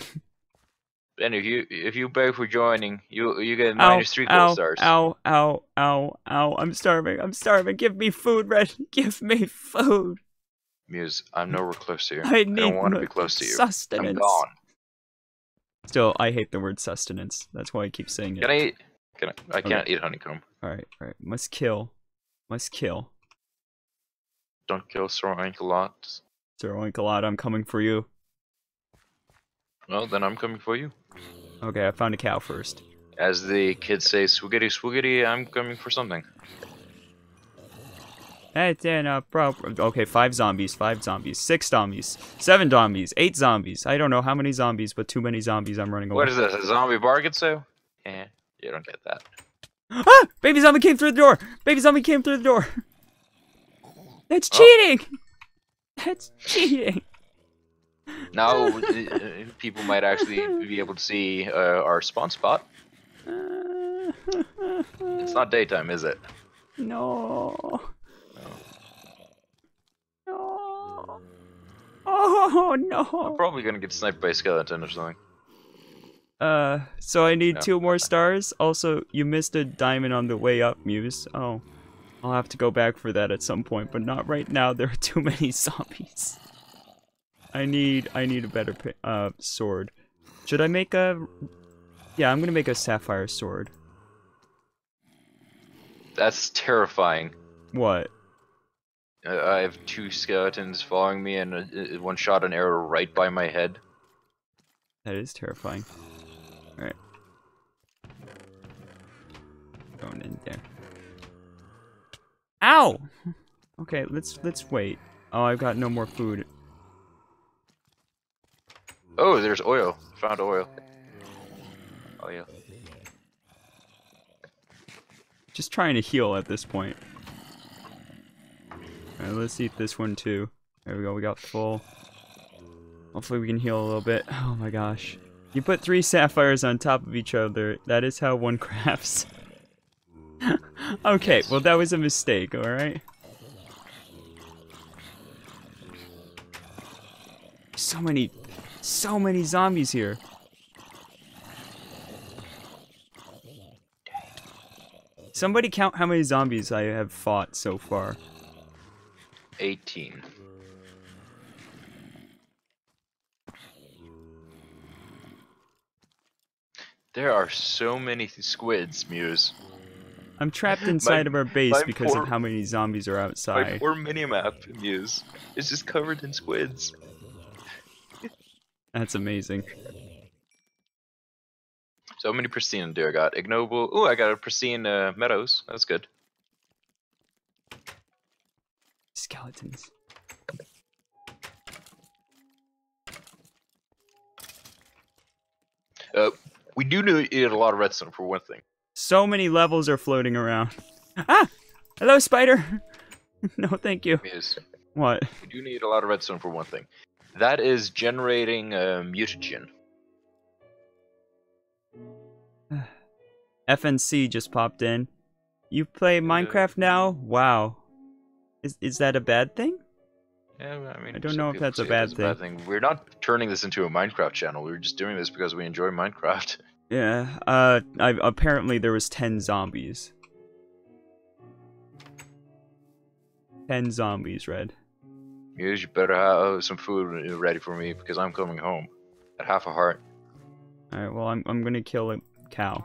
Ben, if you if you beg for joining, you you get minus ow, three gold ow, stars. Ow, ow, ow, ow. I'm starving. I'm starving. Give me food, Red. Give me food. Muse, I'm nowhere close to you. I, need I don't want to be close to you. Sustenance. I'm gone. Still, I hate the word sustenance. That's why I keep saying it. Can I eat? Can I, I can't okay. eat honeycomb. Alright, alright. Must kill. Must kill. Don't kill Sir Oinkalot. Sir Oinkalot, I'm coming for you. Well, then I'm coming for you. Okay, I found a cow first. As the kids say, swigity swigity, I'm coming for something. That's a problem. Okay, five zombies, five zombies, six zombies, seven zombies, eight zombies. I don't know how many zombies, but too many zombies. I'm running away. What is this? A zombie bargain sale? Eh, you don't get that. Ah! Baby zombie came through the door. Baby zombie came through the door. That's cheating. Oh. That's cheating. Now people might actually be able to see uh, our spawn spot. It's not daytime, is it? No. No. Oh no! I'm probably gonna get sniped by a skeleton or something. Uh, so I need no. two more stars. Also, you missed a diamond on the way up, Muse. Oh, I'll have to go back for that at some point, but not right now. There are too many zombies. I need, I need a better uh sword. Should I make a? Yeah, I'm gonna make a sapphire sword. That's terrifying. What? I have two skeletons following me, and a, a one shot an arrow right by my head. That is terrifying. All right, going in there. Ow! Okay, let's let's wait. Oh, I've got no more food. Oh, there's oil. Found oil. Oh yeah. Just trying to heal at this point. Alright, let's eat this one too. There we go, we got full. Hopefully we can heal a little bit. Oh my gosh. You put three sapphires on top of each other. That is how one crafts. Okay, well that was a mistake, alright? So many, so many zombies here. Somebody count how many zombies I have fought so far. eighteen. There are so many squids, Muse. I'm trapped inside my, of our base because poor, of how many zombies are outside. My poor minimap, Muse, is just covered in squids. That's amazing. So how many pristine do I got? Ignoble. Ooh, I got a pristine uh, meadows. That's good. Skeletons. Uh, we do need a lot of redstone for one thing. So many levels are floating around. Ah! Hello, spider! No, thank you. Yes. What? We do need a lot of redstone for one thing. That is generating uh, mutagen. F N C just popped in. You play Minecraft now? Wow. Is is that a bad thing? Yeah, I mean, I don't know if that's a bad thing. a bad thing. We're not turning this into a Minecraft channel. We're just doing this because we enjoy Minecraft. Yeah. Uh, I, apparently there was ten zombies. Ten zombies, Red. Muse, you better have some food ready for me because I'm coming home at half a heart. All right. Well, I'm I'm gonna kill a cow.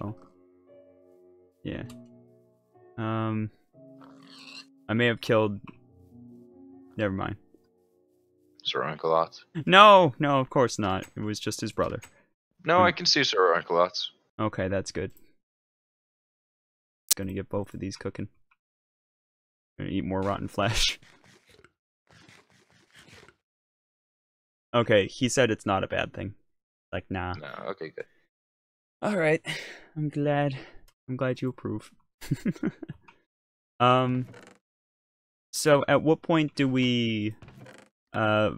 Oh. Yeah. Um, I may have killed Never mind. Sir Oinkelotz. No, no, of course not. It was just his brother. No, hmm. I can see Sir Oinkelotz. Okay, that's good. Gonna get both of these cooking. Gonna eat more rotten flesh. Okay, he said it's not a bad thing. Like, nah. No, okay, good. Alright. I'm glad. I'm glad you approve. um... So, at what point do we uh,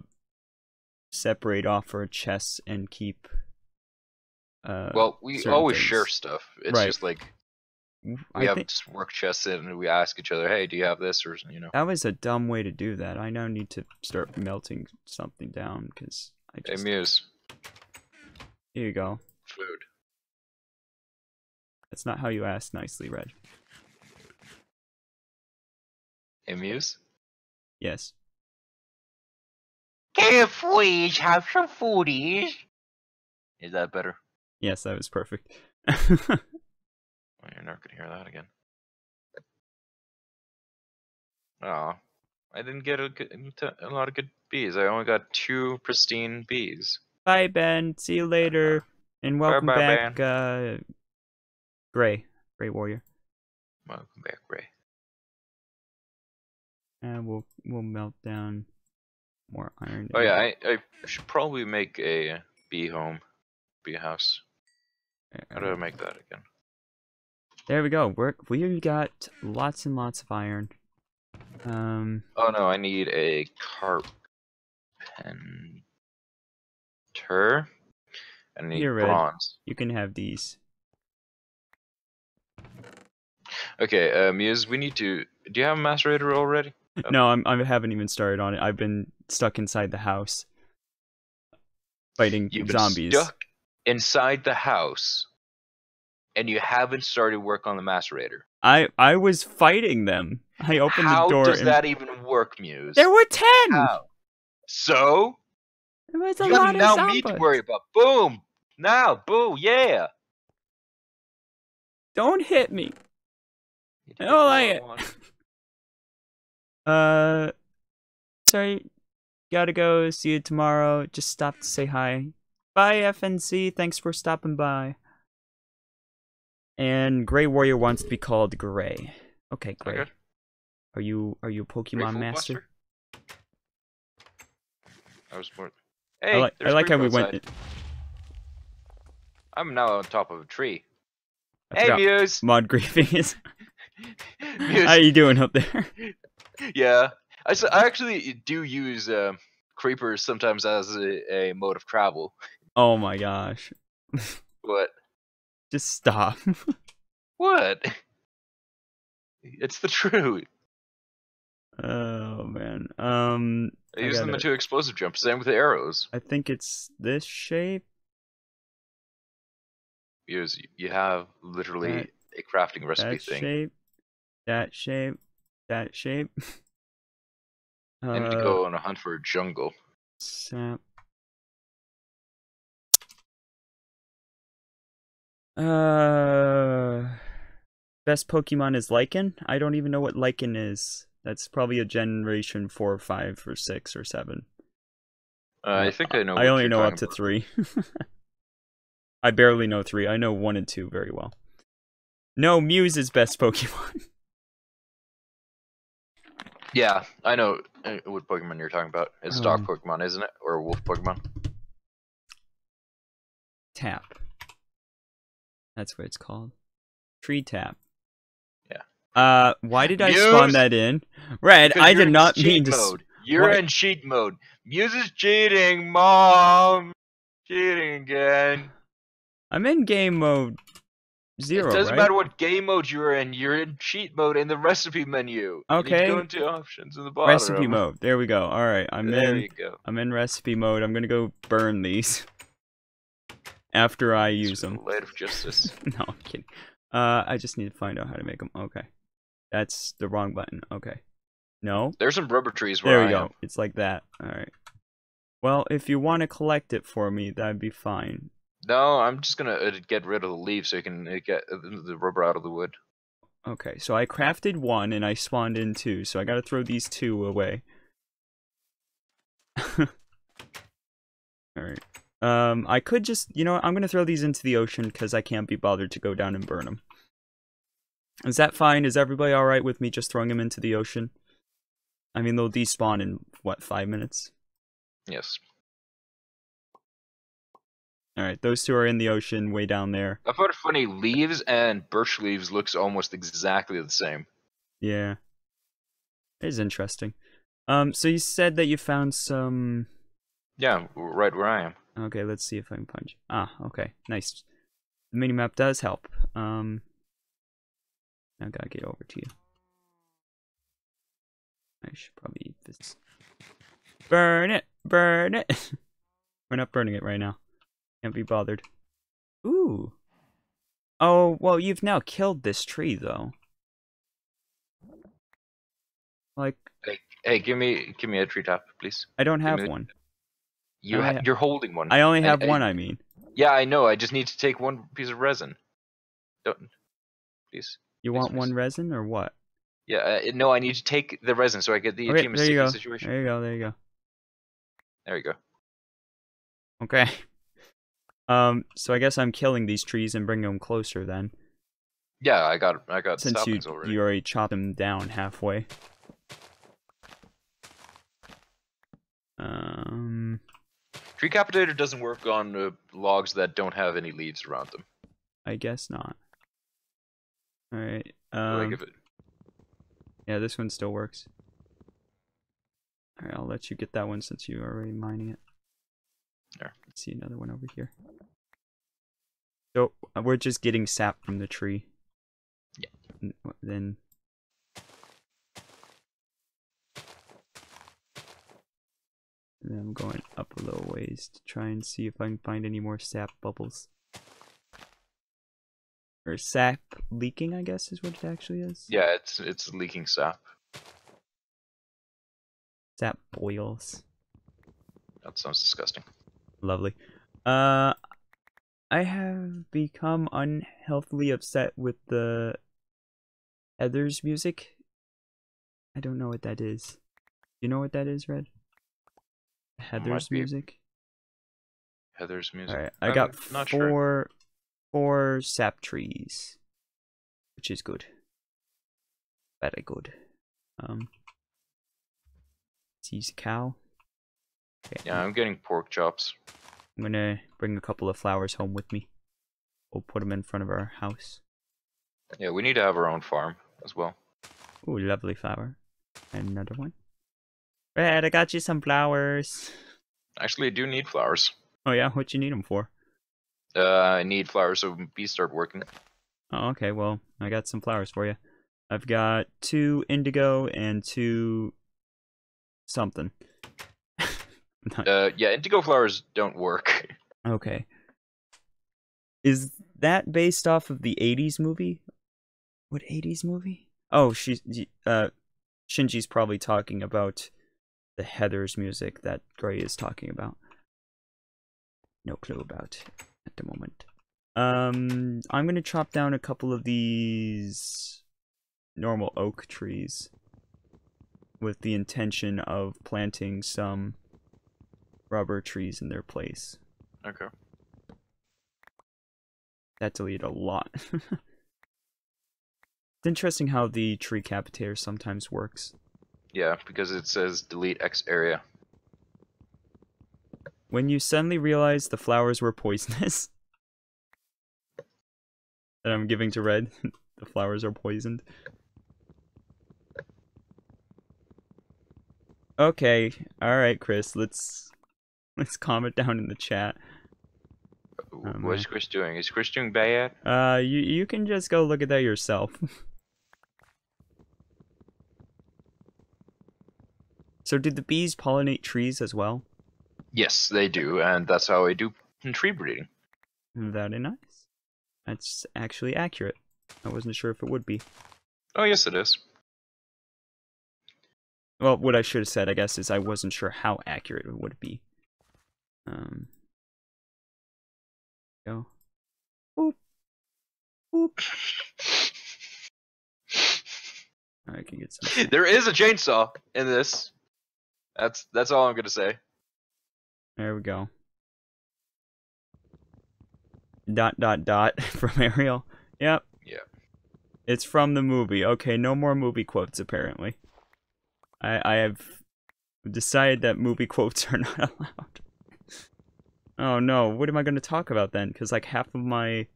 separate off our chests and keep uh, well, we always things? share stuff. It's right. just like, we I have just work chests in and we ask each other, hey, do you have this? Or, you know. That was a dumb way to do that. I now need to start melting something down, because I just... Hey, Muse. Here you go. Food. That's not how you ask nicely, Red. Hey, Muse? Yes. Can we each have some foodies? Is that better? Yes, that was perfect. Well, you're not gonna hear that again. Oh, I didn't get a, good, a lot of good bees. I only got two pristine bees. Bye, Ben. See you later. And welcome bye, bye, back, uh, Gray. Gray Warrior. Welcome back, Gray. And we'll we'll melt down more iron. Oh yeah, I, I should probably make a bee home, bee house. How do I make that again? There we go. We're we've got lots and lots of iron. Um. Oh no, I need a carpenter. I need You're bronze. Red. You can have these. Okay, uh, Muse, we need to. Do you have a macerator already? Oh. No, I'm, I haven't even started on it. I've been stuck inside the house, fighting You've zombies. Been stuck inside the house, and you haven't started work on the macerator. I I was fighting them. I opened How the door. How does and... that even work, Muse? There were ten. How? So there was a you lot have of now zombies. Need to worry about. Boom! Now, boo! Yeah! Don't hit me. I don't like it. Uh, sorry, gotta go. See you tomorrow. Just stop to say hi. Bye, F N C. Thanks for stopping by. And Gray Warrior wants to be called Gray. Okay, Gray. Okay. Are you are you a Pokemon master? I was born. Hey, I, li I like how we outside. went. I'm now on top of a tree. I hey, Muse. Mod griefing is. Muse. How are you doing up there? Yeah, I, so I actually do use uh, creepers sometimes as a, a mode of travel. Oh my gosh. What? Just stop. What? It's the truth. Oh man. Um, I, I use them into explosive jumps. Same with the arrows. I think it's this shape. Muse, you have literally that, a crafting recipe that thing. Shape. That shape, that shape. I need to go on a hunt for a jungle. Sap. Uh, best Pokemon is Lycan. I don't even know what Lycan is. That's probably a generation four or five or six or seven. Uh, I think I know. I only know up to three. I barely know three. I know one and two very well. No, Muse is best Pokemon. Yeah, I know what Pokemon you're talking about. It's um, dog Pokemon, isn't it? Or wolf Pokemon? Tap. That's what it's called. Tree tap. Yeah. Uh, why did I Muse? spawn that in? Red, I did not mean mode. to... You're what? in cheat mode. Muse is cheating, Mom! Cheating again. I'm in game mode zero, It doesn't right? matter what game mode you're in. You're in cheat mode in the recipe menu. Okay. You go into options in the bottom. Recipe mode. There we go. All right, I'm there in. There you go. I'm in recipe mode. I'm gonna go burn these after I it's use them. Light of justice. No, I'm kidding. Uh, I just need to find out how to make them. Okay, that's the wrong button. Okay. No. There's some rubber trees where I am. There we go. It's like that. All right. Well, if you want to collect it for me, that'd be fine. No, I'm just gonna get rid of the leaves so you can get the rubber out of the wood. Okay, so I crafted one and I spawned in two, so I gotta throw these two away. All right. Um, I could just, you know what, I'm going to throw these into the ocean because I can't be bothered to go down and burn them. Is that fine? Is everybody all right with me just throwing them into the ocean? I mean, they'll despawn in, what, five minutes? Yes. All right, those two are in the ocean way down there. I thought funny, leaves and birch leaves looks almost exactly the same. Yeah. It is interesting. Um, so you said that you found some... Yeah, right where I am. Okay, let's see if I can punch. Ah, okay, nice. The minimap does help. Um, I gotta get over to you. I should probably eat this. Burn it! Burn it! We're not burning it right now. Can't be bothered. Ooh! Oh, well, you've now killed this tree, though. Like... Hey, hey give me give me a treetop, please. I don't have one. You ha you're holding one. I only have I, one, I, I mean. Yeah, I know. I just need to take one piece of resin. Don't. Please. You please, want please. one resin or what? Yeah, uh, no, I need to take the resin so I get the okay, achievement there you go. situation. There you go, there you go. There we go. Okay. Um, so I guess I'm killing these trees and bringing them closer then. Yeah, I got I got Since you, already. you already chopped them down halfway. Um... Tree capitator doesn't work on uh, logs that don't have any leaves around them. I guess not. Alright. Um, it... Yeah, this one still works. Alright, I'll let you get that one since you are already mining it. There. Let's see another one over here. So, we're just getting sap from the tree. Yeah. And then... And I'm going up a little ways to try and see if I can find any more sap bubbles. Or sap leaking, I guess, is what it actually is. Yeah, it's it's leaking sap. Sap boils. That sounds disgusting. Lovely. Uh, I have become unhealthily upset with the Heather's music. I don't know what that is. You know what that is, Red? Heather's music. Heather's music. All right, I I'm got four, sure. four sap trees, which is good. Very good. Um, sees a cow. Okay. Yeah, I'm getting pork chops. I'm gonna bring a couple of flowers home with me. We'll put them in front of our house. Yeah, we need to have our own farm as well. Ooh, lovely flower. And another one. Red, I got you some flowers. Actually, I do need flowers. Oh yeah? What you need them for? Uh, I need flowers so bees start working. Oh, okay. Well, I got some flowers for you. I've got two indigo and two... something. Not... Uh, yeah, indigo flowers don't work. Okay. Is that based off of the eighties movie? What eighties movie? Oh, she's... Uh, Shinji's probably talking about... the Heather's music that Gray is talking about. No clue about at the moment. Um, I'm gonna chop down a couple of these normal oak trees with the intention of planting some rubber trees in their place. Okay. That deleted a lot. It's interesting how the tree capitator sometimes works. Yeah, because it says delete X area. When you suddenly realize the flowers were poisonous. That I'm giving to Red. The flowers are poisoned. Okay, alright Chris, let's let's calm it down in the chat. Um, what is Chris doing? Is Chris doing bad? Uh you you can just go look at that yourself. So did the bees pollinate trees as well? Yes, they do, and that's how I do tree breeding. Very nice. That's actually accurate. I wasn't sure if it would be. Oh, yes, it is. Well, what I should have said, I guess, is I wasn't sure how accurate it would be. Um. Go. Boop. Boop. I can get some. There is a chainsaw in this. That's that's all I'm gonna say. There we go. dot dot dot from Ariel. Yep. Yeah. It's from the movie. Okay, no more movie quotes apparently. I I have decided that movie quotes are not allowed. Oh no, what am I going to talk about then? Because like half of my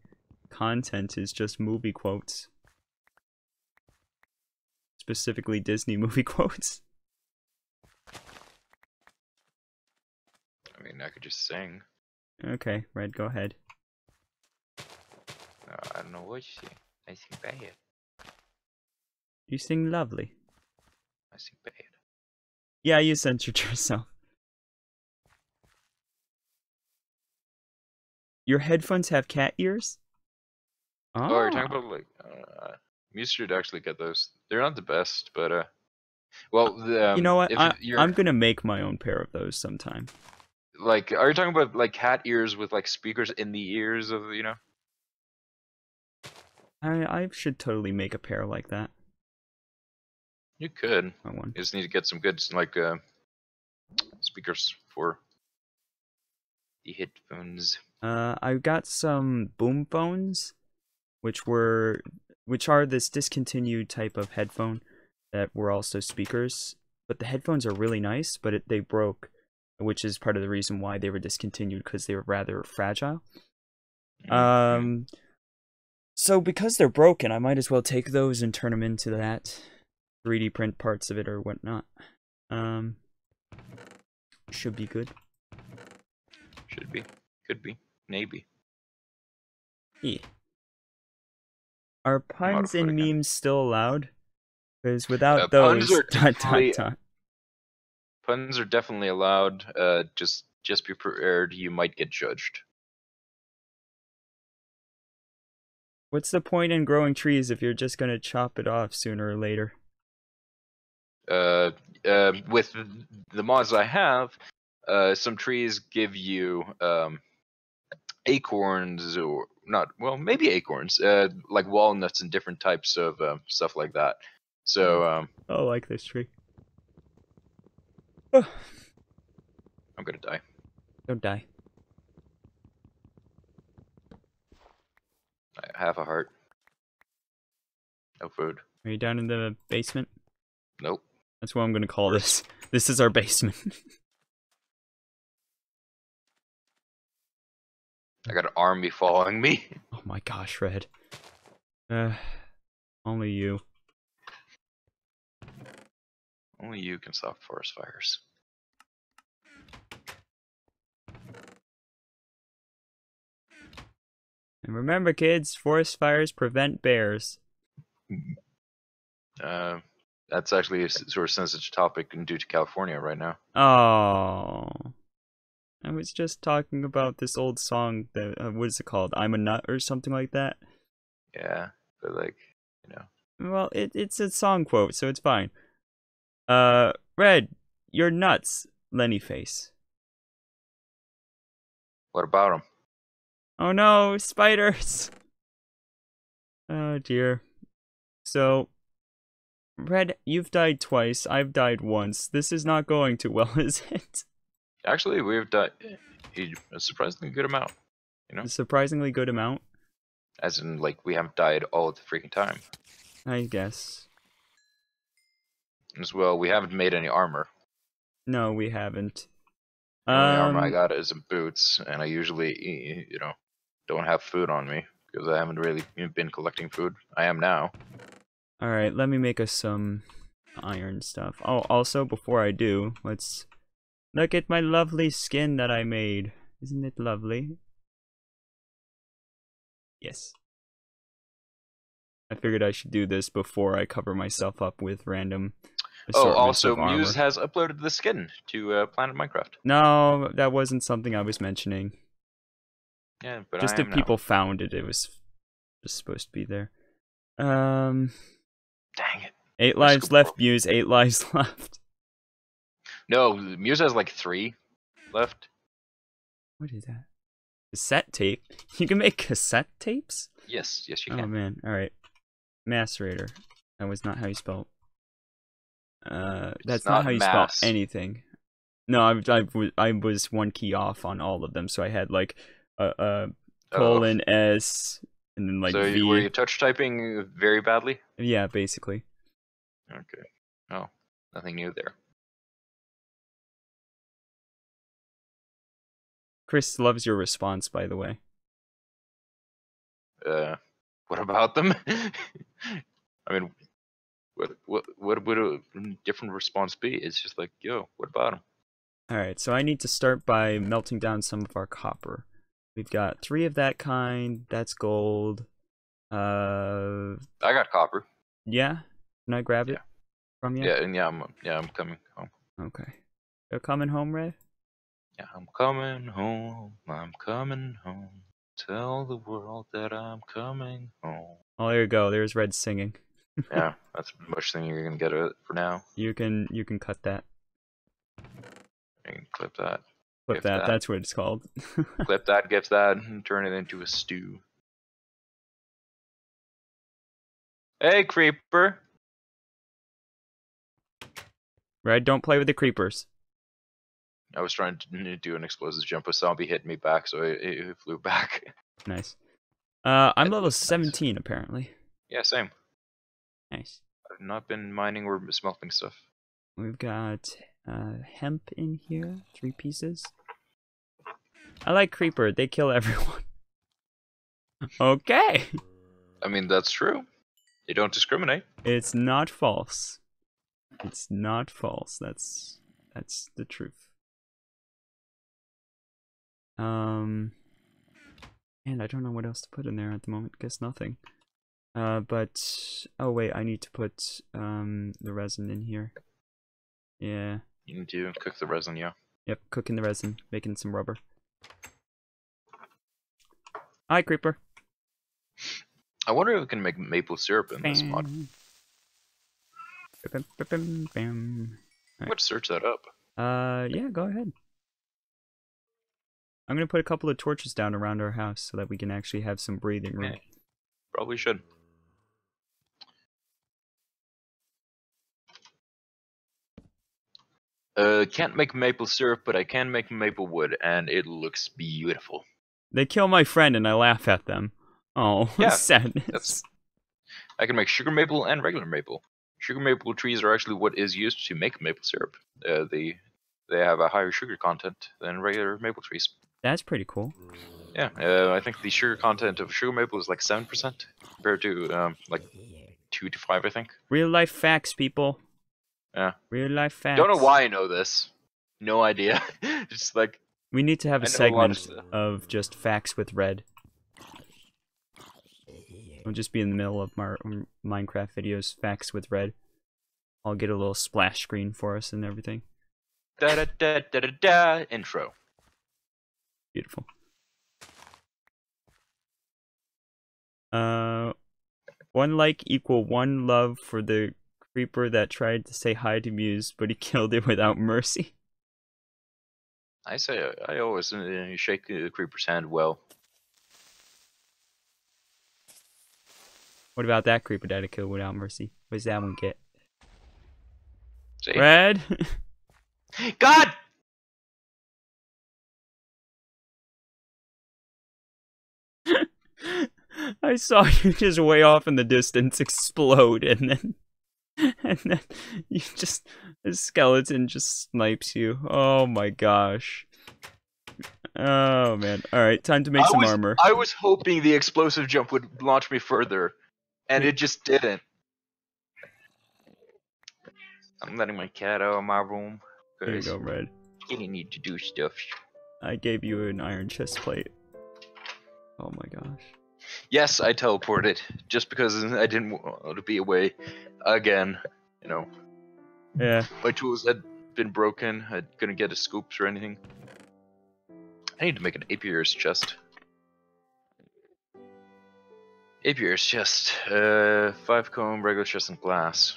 content is just movie quotes. Specifically Disney movie quotes. I mean, I could just sing. Okay, Red, go ahead. Uh, I don't know what you sing. I sing bad. You sing lovely. I sing bad. Yeah, you censored yourself. Your headphones have cat ears? Oh, oh you're talking about like uh, Muse should actually get those. They're not the best, but uh, well, the, um, you know what? I, I'm gonna make my own pair of those sometime. Like, are you talking about like cat ears with like speakers in the ears of you know? I I should totally make a pair like that. You could. I want. You just need to get some good like uh, speakers for the headphones. Uh, I've got some boom phones, which were, which are this discontinued type of headphone that were also speakers, but the headphones are really nice, but it, they broke, which is part of the reason why they were discontinued, because they were rather fragile. Um, so because they're broken, I might as well take those and turn them into that, three D print parts of it or whatnot. Um, should be good. Should be. Could be. Maybe. Yeah. Are puns and memes again. still allowed? Because without uh, those, puns are, dot, dot, dot. puns are definitely allowed. Uh, just, just be prepared. You might get judged. What's the point in growing trees if you're just gonna chop it off sooner or later? Uh, uh with the mods I have, uh, some trees give you um. acorns or not well maybe acorns uh like walnuts and different types of uh, stuff like that, so um I like this tree. Oh. I'm gonna die. Don't die. I have a heart. No food. Are you down in the basement? Nope. That's what I'm gonna call this. This is our basement. I got an army following me. Oh my gosh, Red. Uh, only you. Only you can stop forest fires. And remember, kids, forest fires prevent bears. Uh, that's actually a sort of sensitive topic due to California right now. Oh. I was just talking about this old song that uh, what is it called? I'm a Nut or something like that. Yeah, but like you know. Well, it it's a song quote, so it's fine. Uh, Red, you're nuts, Lenny Face. What about him? Oh no, spiders! Oh dear. So, Red, you've died twice. I've died once. This is not going too well, is it? Actually, we've done a surprisingly good amount, you know? A surprisingly good amount? As in, like, we haven't died all the freaking time. I guess. As well, we haven't made any armor. No, we haven't. The only um, armor I got is boots, and I usually, you know, don't have food on me, because I haven't really been collecting food. I am now. Alright, let me make us some iron stuff. Oh, also, before I do, let's... Look at my lovely skin that I made. Isn't it lovely? Yes. I figured I should do this before I cover myself up with random assortments. Oh, also, Muse has uploaded the skin to uh, Planet Minecraft. No, that wasn't something I was mentioning. Yeah, but just I if people now. found it, it was just supposed to be there. Um. Dang it! Eight Let's lives left, forward. Muse. Eight lives left. No, Muse has like three left. What is that? Cassette tape? You can make cassette tapes? Yes, yes you can. Oh man, alright. Macerator. That was not how you spell. Uh, that's not, not how you mass. spell anything. No, I, I, I was one key off on all of them, so I had like a, a colon oh. S, and then like so V. So were you touch typing very badly? Yeah, basically. Okay. Oh, nothing new there. Chris loves your response, by the way. Uh, what about them? I mean, what what what would a different response be? It's just like, yo, what about them? All right, so I need to start by melting down some of our copper. We've got three of that kind. That's gold. Uh, I got copper. Yeah, can I grab yeah. it from you? Yeah, and yeah, I'm yeah, I'm coming home. Okay, you're coming home, Red? Yeah, I'm coming home. I'm coming home. Tell the world that I'm coming home. Oh, there you go. There's Red singing. Yeah, that's the most thing you're gonna get out of it for now. You can you can cut that. You can clip that. Clip that, that, that's what it's called. Clip that, gift that, and turn it into a stew. Hey, creeper! Red, don't play with the creepers. I was trying to do an explosive jump, but zombie hit me back, so it, it flew back. Nice. Uh, I'm level seventeen, nice. Apparently. Yeah, same. Nice. I've not been mining or smelting stuff. We've got... Uh, hemp in here, three pieces. I like creeper, they kill everyone. Okay. I mean, that's true. They don't discriminate. It's not false. It's not false. That's that's the truth. Um, and I don't know what else to put in there at the moment. Guess nothing. Uh, but oh wait, I need to put um the resin in here. Yeah. You need to cook the resin, yeah. Yep, cooking the resin, making some rubber. Hi, creeper. I wonder if we can make maple syrup in bam. This mod. Bam, bam, bam, bam. Right. Let's search that up. Uh, yeah, go ahead. I'm gonna put a couple of torches down around our house so that we can actually have some breathing room. Yeah, probably should. Uh, can't make maple syrup, but I can make maple wood, and it looks beautiful. They kill my friend, and I laugh at them. Oh, yeah, sadness. That's, I can make sugar maple and regular maple. Sugar maple trees are actually what is used to make maple syrup. Uh, they they have a higher sugar content than regular maple trees. That's pretty cool. Yeah, uh, I think the sugar content of sugar maple is like seven percent compared to um, like two to five, I think. Real life facts, people. Yeah. Real life facts. Don't know why I know this. No idea. Just like we need to have a segment a of, of just facts with Red. I'll just be in the middle of my Minecraft videos, facts with Red. I'll get a little splash screen for us and everything. Da da da da da da. Intro. Beautiful. Uh, one like equal one love for the. Creeper that tried to say hi to Muse, but he killed it without mercy. I say I always uh, shake the creeper's hand well. What about that creeper that I killed without mercy? What does that one get? See? Red. God. I saw you just way off in the distance explode, and then. And then you just a skeleton just snipes you. Oh my gosh. Oh man. Alright, time to make I some was, armor. I was hoping the explosive jump would launch me further, and it just didn't. I'm letting my cat out of my room. There you go, Red. You need to do stuff. I gave you an iron chest plate. Oh my gosh. Yes, I teleported just because I didn't want to be away again. You know, yeah. My tools had been broken. I couldn't get a scoop or anything. I need to make an apiar's chest. Apiar's chest. Uh, five comb, regular chest, and glass.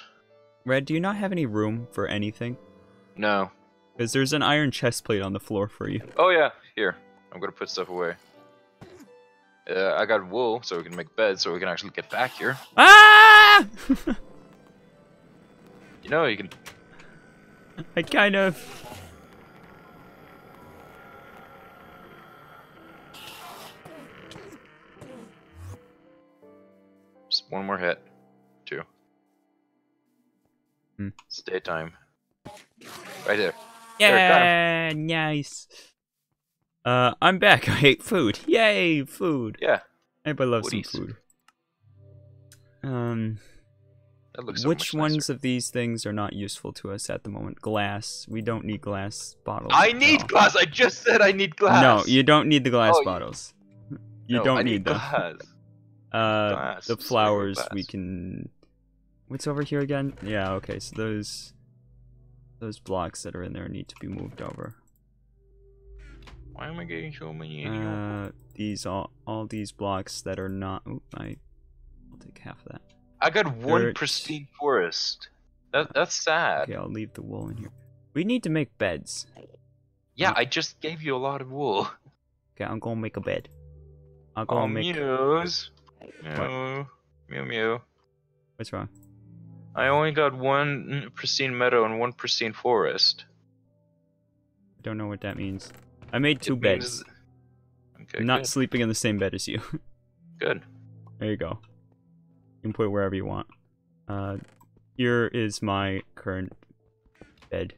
Red, do you not have any room for anything? No. Because there's an iron chest plate on the floor for you. Oh yeah, here. I'm gonna put stuff away. Uh, I got wool, so we can make beds, so we can actually get back here. Ah! You know, you can... I kind of... One more hit. Two. Hmm. It's daytime. Right there. Yeah, there, nice. Uh, I'm back. I ate food. Yay, food. Yeah. Everybody loves Woodies. some food. Um, that looks so which much ones nicer. of these things are not useful to us at the moment? Glass. We don't need glass bottles. I need glass. I just said I need glass. No, you don't need the glass oh, bottles. You, you no, don't I need, need them. Glass. Uh, glass. The flowers glass. we can. What's over here again? Yeah. Okay. So those, those blocks that are in there need to be moved over. Why am I getting so many? Uh, these all all these blocks that are not. Ooh, I, I'll take half of that. I got one Dirt. pristine forest. That that's sad. Okay, I'll leave the wool in here. We need to make beds. Yeah, we... I just gave you a lot of wool. Okay, I'm gonna make a bed. I'm gonna oh, make. Mews. Mew. Mew. Mew. What's wrong? I only got one pristine meadow and one pristine forest. I don't know what that means. I made two it beds. Means... Okay, I'm not good. sleeping in the same bed as you. Good. There you go. You can put it wherever you want. Uh, here is my current bed.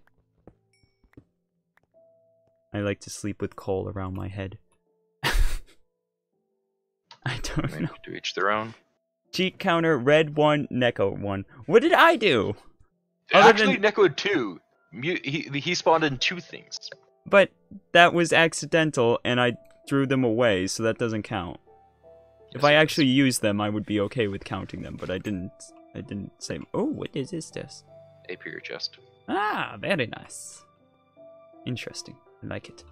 I like to sleep with coal around my head. I don't I know. To each their own. Cheat counter, red one, Neko one. What did I do? Other Actually, than... Neko two. He, he spawned in two things. But that was accidental, and I threw them away, so that doesn't count. Yes, if I actually used them, I would be okay with counting them, but I didn't. I didn't say. Oh, what is this? This? Apiary chest. Ah, very nice. Interesting. I like it.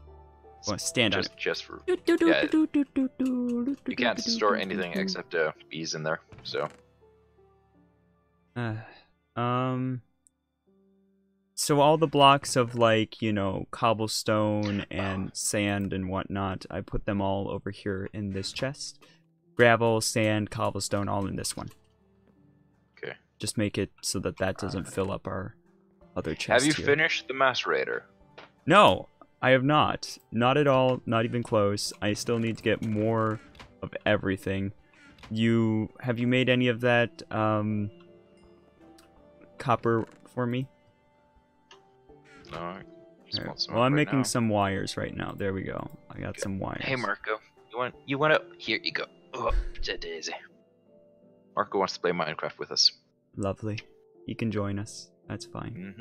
I want to stand just, on it. Just for. Do, do, do, yeah, do, do, do, do, you can't do, store do, anything do, except uh, bees in there, so. Uh, um. So all the blocks of, like, you know, cobblestone and sand and whatnot, I put them all over here in this chest. Gravel, sand, cobblestone, all in this one. Okay. Just make it so that that doesn't fill up our other chest. Have you here. finished the macerator? No, I have not. Not at all, not even close. I still need to get more of everything. You, have you made any of that, um, copper for me? No, I right. Well, I'm right making now. some wires right now. There we go. I got Good. some wires. Hey, Marco, you want you want to? Here you go. Oh, daisy. Marco wants to play Minecraft with us. Lovely. He can join us. That's fine. Mm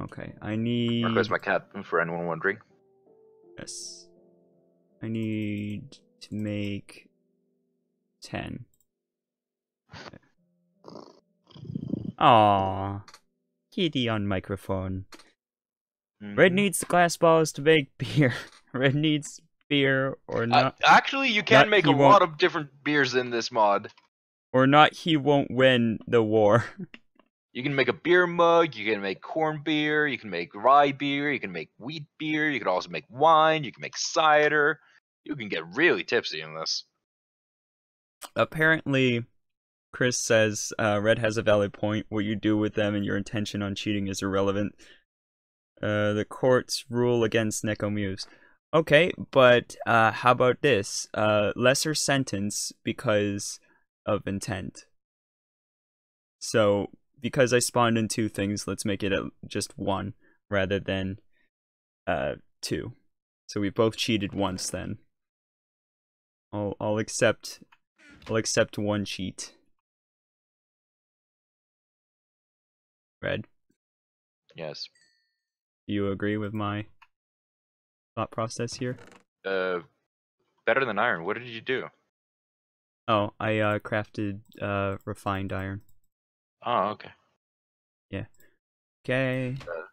-hmm. Okay, I need. Marco's my cat. For anyone wondering. Yes. I need to make ten. Okay. Aww, kitty on microphone. Mm-hmm. Red needs glass balls to make beer. Red needs beer or not. Uh, actually, you can make a lot of different beers in this mod. Or not, he won't win the war. You can make a beer mug, you can make corn beer, you can make rye beer, you can make wheat beer, you can also make wine, you can make cider. You can get really tipsy in this. Apparently, Chris says uh, Red has a valid point. What you do with them and your intention on cheating is irrelevant. Uh, the courts rule against Nekomews. Okay, but uh, how about this? Uh, lesser sentence because of intent. So, because I spawned in two things, let's make it just one rather than uh, two. So we both cheated once then. I'll, I'll accept, I'll accept one cheat. Red? Yes. Do you agree with my thought process here? Uh, better than iron. What did you do? Oh, I uh, crafted uh, refined iron. Oh, okay. Yeah. Okay. Uh,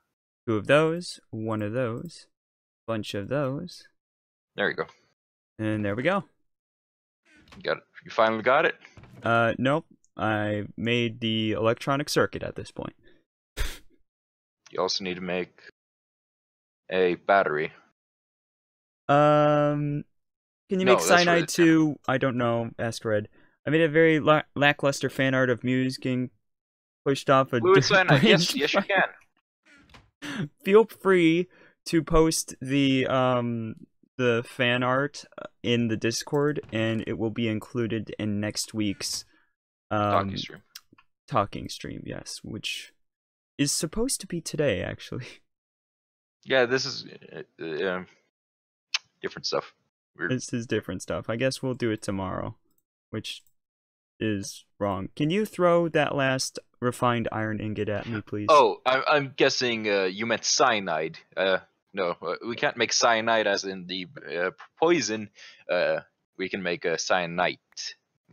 Two of those, one of those, bunch of those. There you go. And there we go. You got it. You finally got it? Uh, nope. I made the electronic circuit at this point. You also need to make... a battery. Um, can you no, make cyanide two? I don't know. Ask Red. I made a very la lackluster fan art of Muse getting pushed off a. Fluid cyanide. Yes, yes, you can. Feel free to post the um the fan art in the Discord, and it will be included in next week's Um, talking stream. Talking stream, yes, which is supposed to be today, actually. Yeah, this is uh, uh, different stuff. Weird. This is different stuff. I guess we'll do it tomorrow, which is wrong. Can you throw that last refined iron ingot at me, please? Oh, I, I'm guessing uh, you meant cyanide. Uh, no, we can't make cyanide as in the uh, poison. Uh, we can make a cyanite,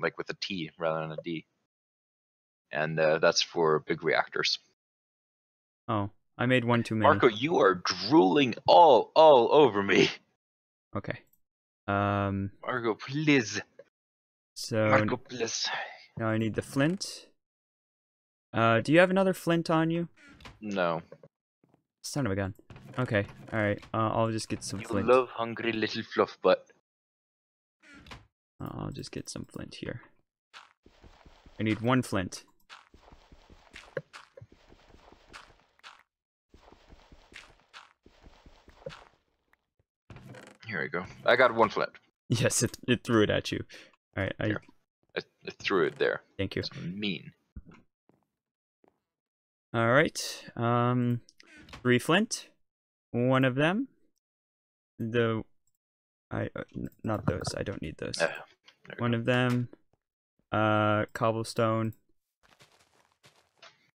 like with a T rather than a D. And uh, that's for big reactors. Oh, I made one too many. Marco, you are drooling all all over me. Okay. Um, Marco, please. So Marco, please. Now I need the flint. Uh, do you have another flint on you? No. Son of a gun. Okay, alright. Uh, I'll just get some you flint. You love hungry little fluff butt. I'll just get some flint here. I need one flint. Here we go. I got one flint. Yes, it, it threw it at you. Alright, I... I threw it there. Thank you. That's mean. Alright. Um, three flint. One of them. The... I... Uh, not those. I don't need those. Uh, one of them. Uh, cobblestone.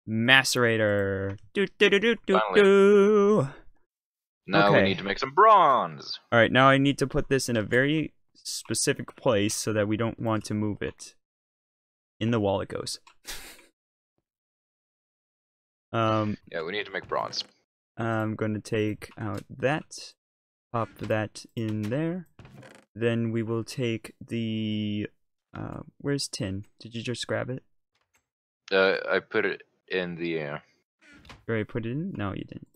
Macerator. Do do do do do do. Now okay. We need to make some bronze. All right, now I need to put this in a very specific place so that we don't want to move it. In the wall it goes. um. Yeah, we need to make bronze. I'm going to take out that, pop that in there. Then we will take the. Uh, where's tin? Did you just grab it? Uh, I put it in the. Uh... Did I put it in? No, you didn't.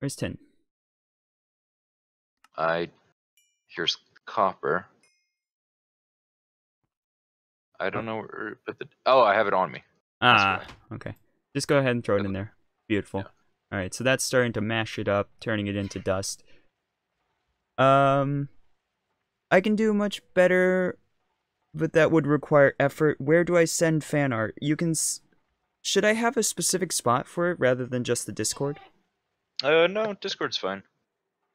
Where's tin? I here's copper. I don't know where but the oh I have it on me. Ah, okay. Just go ahead and throw it in there. Beautiful. Yeah. Alright, so that's starting to mash it up, turning it into dust. Um I can do much better, but that would require effort. Where do I send fan art? You can s should I have a specific spot for it rather than just the Discord? Uh no, Discord's fine.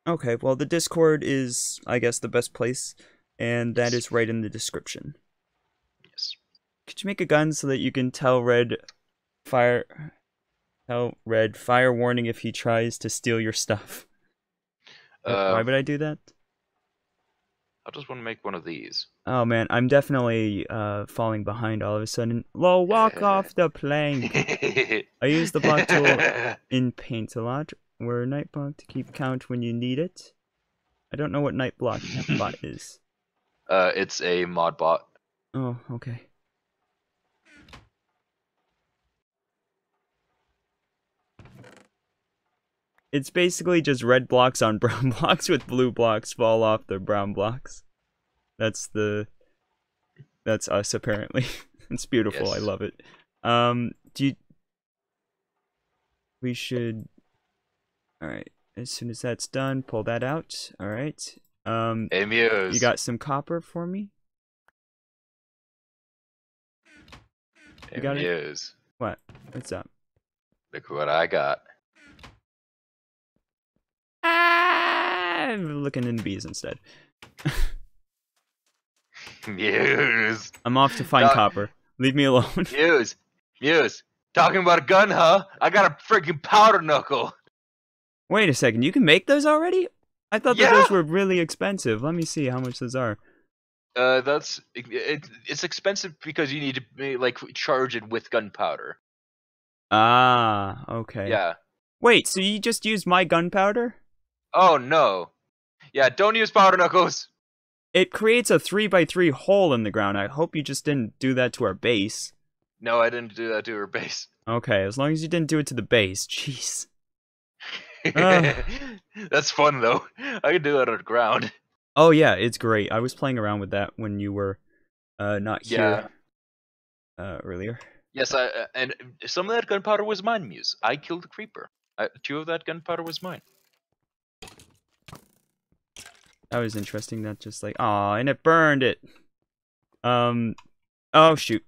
Okay, well, the Discord is, I guess, the best place, and that is right in the description. Yes. Could you make a gun so that you can tell Red fire, tell Red fire warning if he tries to steal your stuff? Uh, Why would I do that? I just want to make one of these. Oh man, I'm definitely uh, falling behind all of a sudden. Lol, walk off the plank. I use the block tool in paint a lot. We're a night block to keep count when you need it. I don't know what night block bot is. Uh, it's a mod bot. Oh, okay. It's basically just red blocks on brown blocks with blue blocks fall off the brown blocks. That's the. That's us apparently. It's beautiful. Yes. I love it. Um, do you? We should. Alright, as soon as that's done, pull that out. Alright. Um, hey, Muse. You got some copper for me? Hey, you got Muse. It? What? What's up? Look what I got. Ah, I'm looking in the bees instead. Muse. I'm off to find Talk. copper. Leave me alone. Muse. Muse. Talking about a gun, huh? I got a freaking powder knuckle. Wait a second, you can make those already? I thought yeah. that those were really expensive. Let me see how much those are. Uh, that's... It, it's expensive because you need to, like, charge it with gunpowder. Ah, okay. Yeah. Wait, so you just used my gunpowder? Oh, no. Yeah, don't use powder knuckles! It creates a three by three hole in the ground. I hope you just didn't do that to our base. No, I didn't do that to our base. Okay, as long as you didn't do it to the base. Jeez. Uh, that's fun though. I can do that on the ground. Oh yeah, it's great. I was playing around with that when you were uh, not here yeah. uh, earlier. Yes, I, uh, and some of that gunpowder was mine, Muse. I killed the creeper. I, two of that gunpowder was mine. That was interesting. That just like, aw, and it burned it. Um, oh shoot.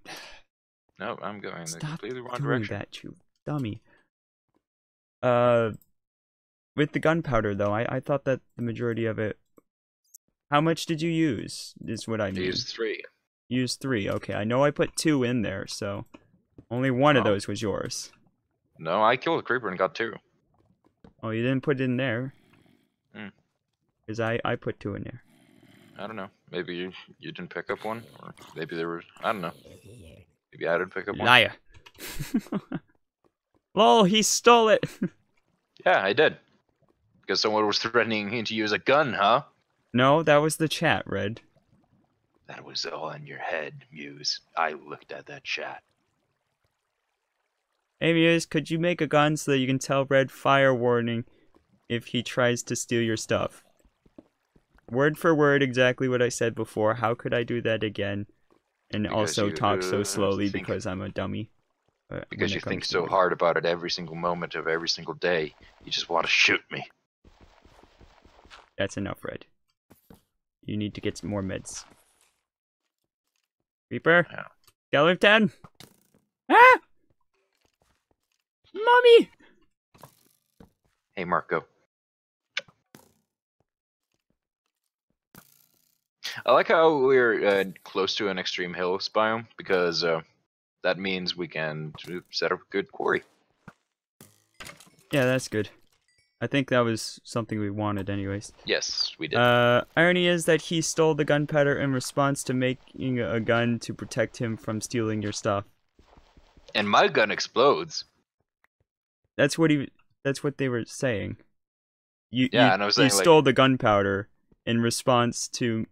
No, I'm going in the completely wrong direction. Stop doing that, you dummy. Uh, with the gunpowder, though, I, I thought that the majority of it... How much did you use, is what I mean. Use three. Use three, okay. I know I put two in there, so... Only one oh. of those was yours. No, I killed a creeper and got two. Oh, you didn't put it in there? Hmm. Because I, I put two in there. I don't know. Maybe you, you didn't pick up one, or maybe there was... I don't know. Maybe I didn't pick up one. Liar. Lol, he stole it! Yeah, I did. Because someone was threatening him to use a gun, huh? No, that was the chat, Red. That was all in your head, Muse. I looked at that chat. Hey, Muse, could you make a gun so that you can tell Red fire warning if he tries to steal your stuff? Word for word, exactly what I said before. How could I do that again? And because also talk so slowly think, because I'm a dummy. Because you think so hard about it every single moment of every single day. You just want to shoot me. That's enough, Red. You need to get some more meds. Reaper? Yeah. Skeleton? Ah! Mommy! Hey, Marco. I like how we're uh, close to an extreme hills biome, because uh, that means we can set up a good quarry. Yeah, that's good. I think that was something we wanted anyways. Yes, we did. Uh, irony is that he stole the gunpowder in response to making a gun to protect him from stealing your stuff. And my gun explodes. That's what he. That's what they were saying. You, yeah, you, and I was saying, he like, stole the gunpowder in response to...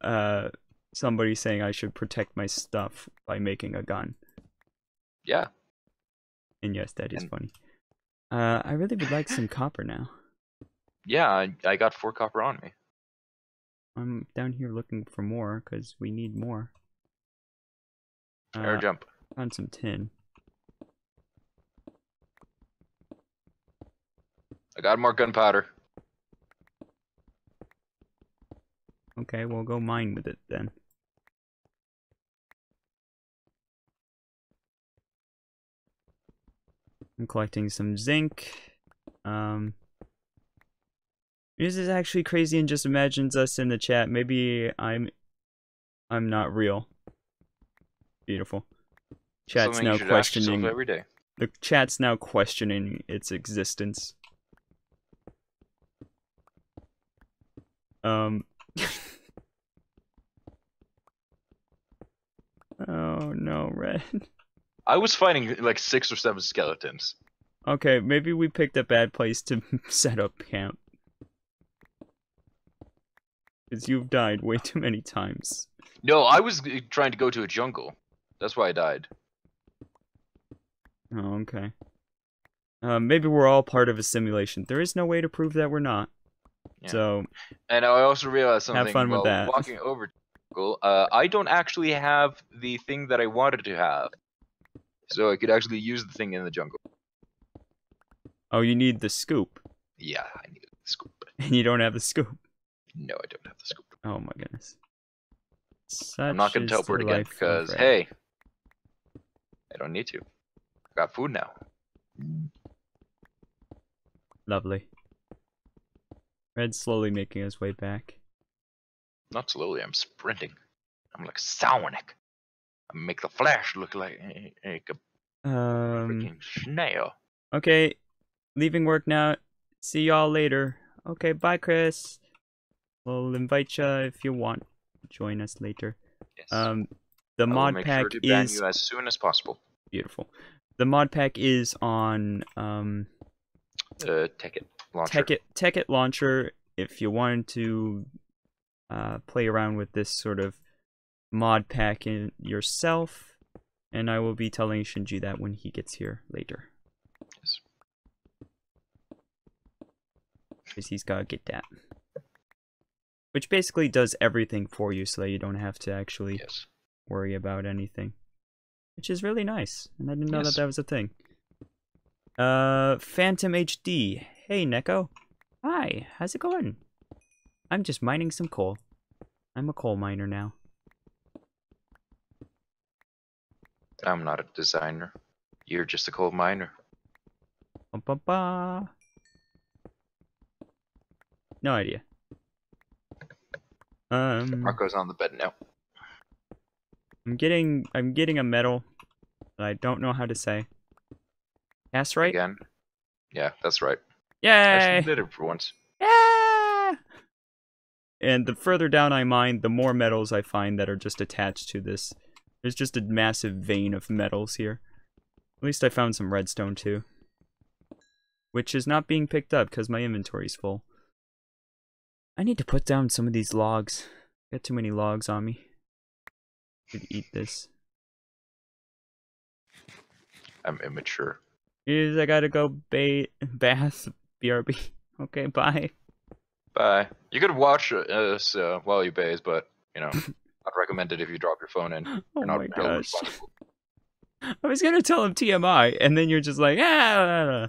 Uh, somebody saying I should protect my stuff by making a gun. Yeah. And yes, that is and, funny. Uh, I really would like some copper now. Yeah, I, I got four copper on me. I'm down here looking for more, because we need more. Uh, Air jump. Found some tin. I got more gunpowder. Okay, we'll go mine with it then. I'm collecting some zinc. Um, this is actually crazy and just imagines us in the chat. Maybe I'm, I'm not real. Beautiful. Chat's now questioning every day. The chat's now questioning its existence. Um. Oh no, Red. I was fighting like six or seven skeletons. Okay, maybe we picked a bad place to set up camp. Because you've died way too many times. No, I was trying to go to a jungle. That's why I died. Oh, okay. Uh, maybe we're all part of a simulation. There is no way to prove that we're not. Yeah. So, and I also realized something. Have fun with that. Walking over to Google, uh, I don't actually have the thing that I wanted to have, so I could actually use the thing in the jungle. Oh, you need the scoop. Yeah, I need the scoop. And you don't have the scoop. No, I don't have the scoop. Oh my goodness. Such I'm not gonna teleport again because hey, I don't need to. I got food now. Lovely. Red's slowly making his way back. Not slowly, I'm sprinting. I'm like Sonic. I make the Flash look like, like a um, freaking snail. Okay, leaving work now. See y'all later. Okay, bye, Chris. We'll invite you if you want. Join us later. Yes. Um, the I mod will make pack sure to ban is you as soon as possible. Beautiful. The mod pack is on um. Uh, Tekkit launcher. Tekkit, Tekkit launcher. If you wanted to uh, play around with this sort of mod pack in yourself, and I will be telling Shinji that when he gets here later. Yes. Because he's gotta get that, which basically does everything for you, so that you don't have to actually yes. worry about anything, which is really nice. And I didn't know yes. that that was a thing. Uh, Phantom H D. Hey, Neko. Hi, how's it going? I'm just mining some coal. I'm a coal miner now. I'm not a designer. You're just a coal miner. Bum, bum, bum. No idea. Um, Marco's on the bed now. I'm getting, I'm getting a metal that I don't know how to say. That's right. Again. Yeah, that's right. Yay! I actually did it for once. Yeah! And the further down I mine, the more metals I find that are just attached to this. There's just a massive vein of metals here. At least I found some redstone too, which is not being picked up because my inventory's full. I need to put down some of these logs. I got too many logs on me. Could eat this. I'm immature. Is I gotta go ba bath. B R B. Okay, bye. Bye. You could watch us uh, while you bathe, but you know, I'd recommend it if you drop your phone in. You're oh not my gosh. I was gonna tell him T M I, and then you're just like, ah.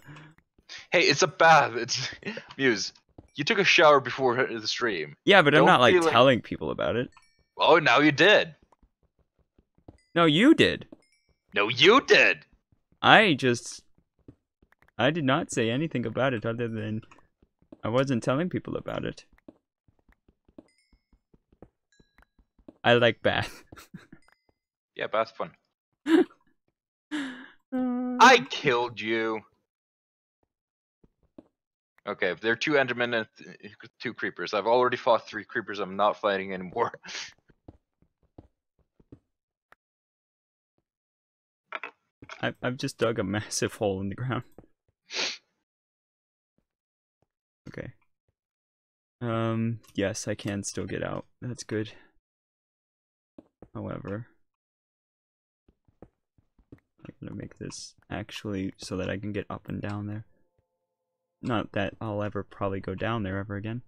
Hey, it's a bath. It's Muse. You took a shower before the stream. Yeah, but Don't I'm not like telling like... people about it. Oh, now you did. No, you did. No, you did. I just, I did not say anything about it other than I wasn't telling people about it. I like bath. Yeah, bath's fun. um... I killed you. Okay, if there are two endermen and th two creepers. I've already fought three creepers. I'm not fighting anymore. I've, I've just dug a massive hole in the ground. Okay. Um, yes, I can still get out. That's good. However, I'm gonna make this actually so that I can get up and down there. Not that I'll ever probably go down there ever again.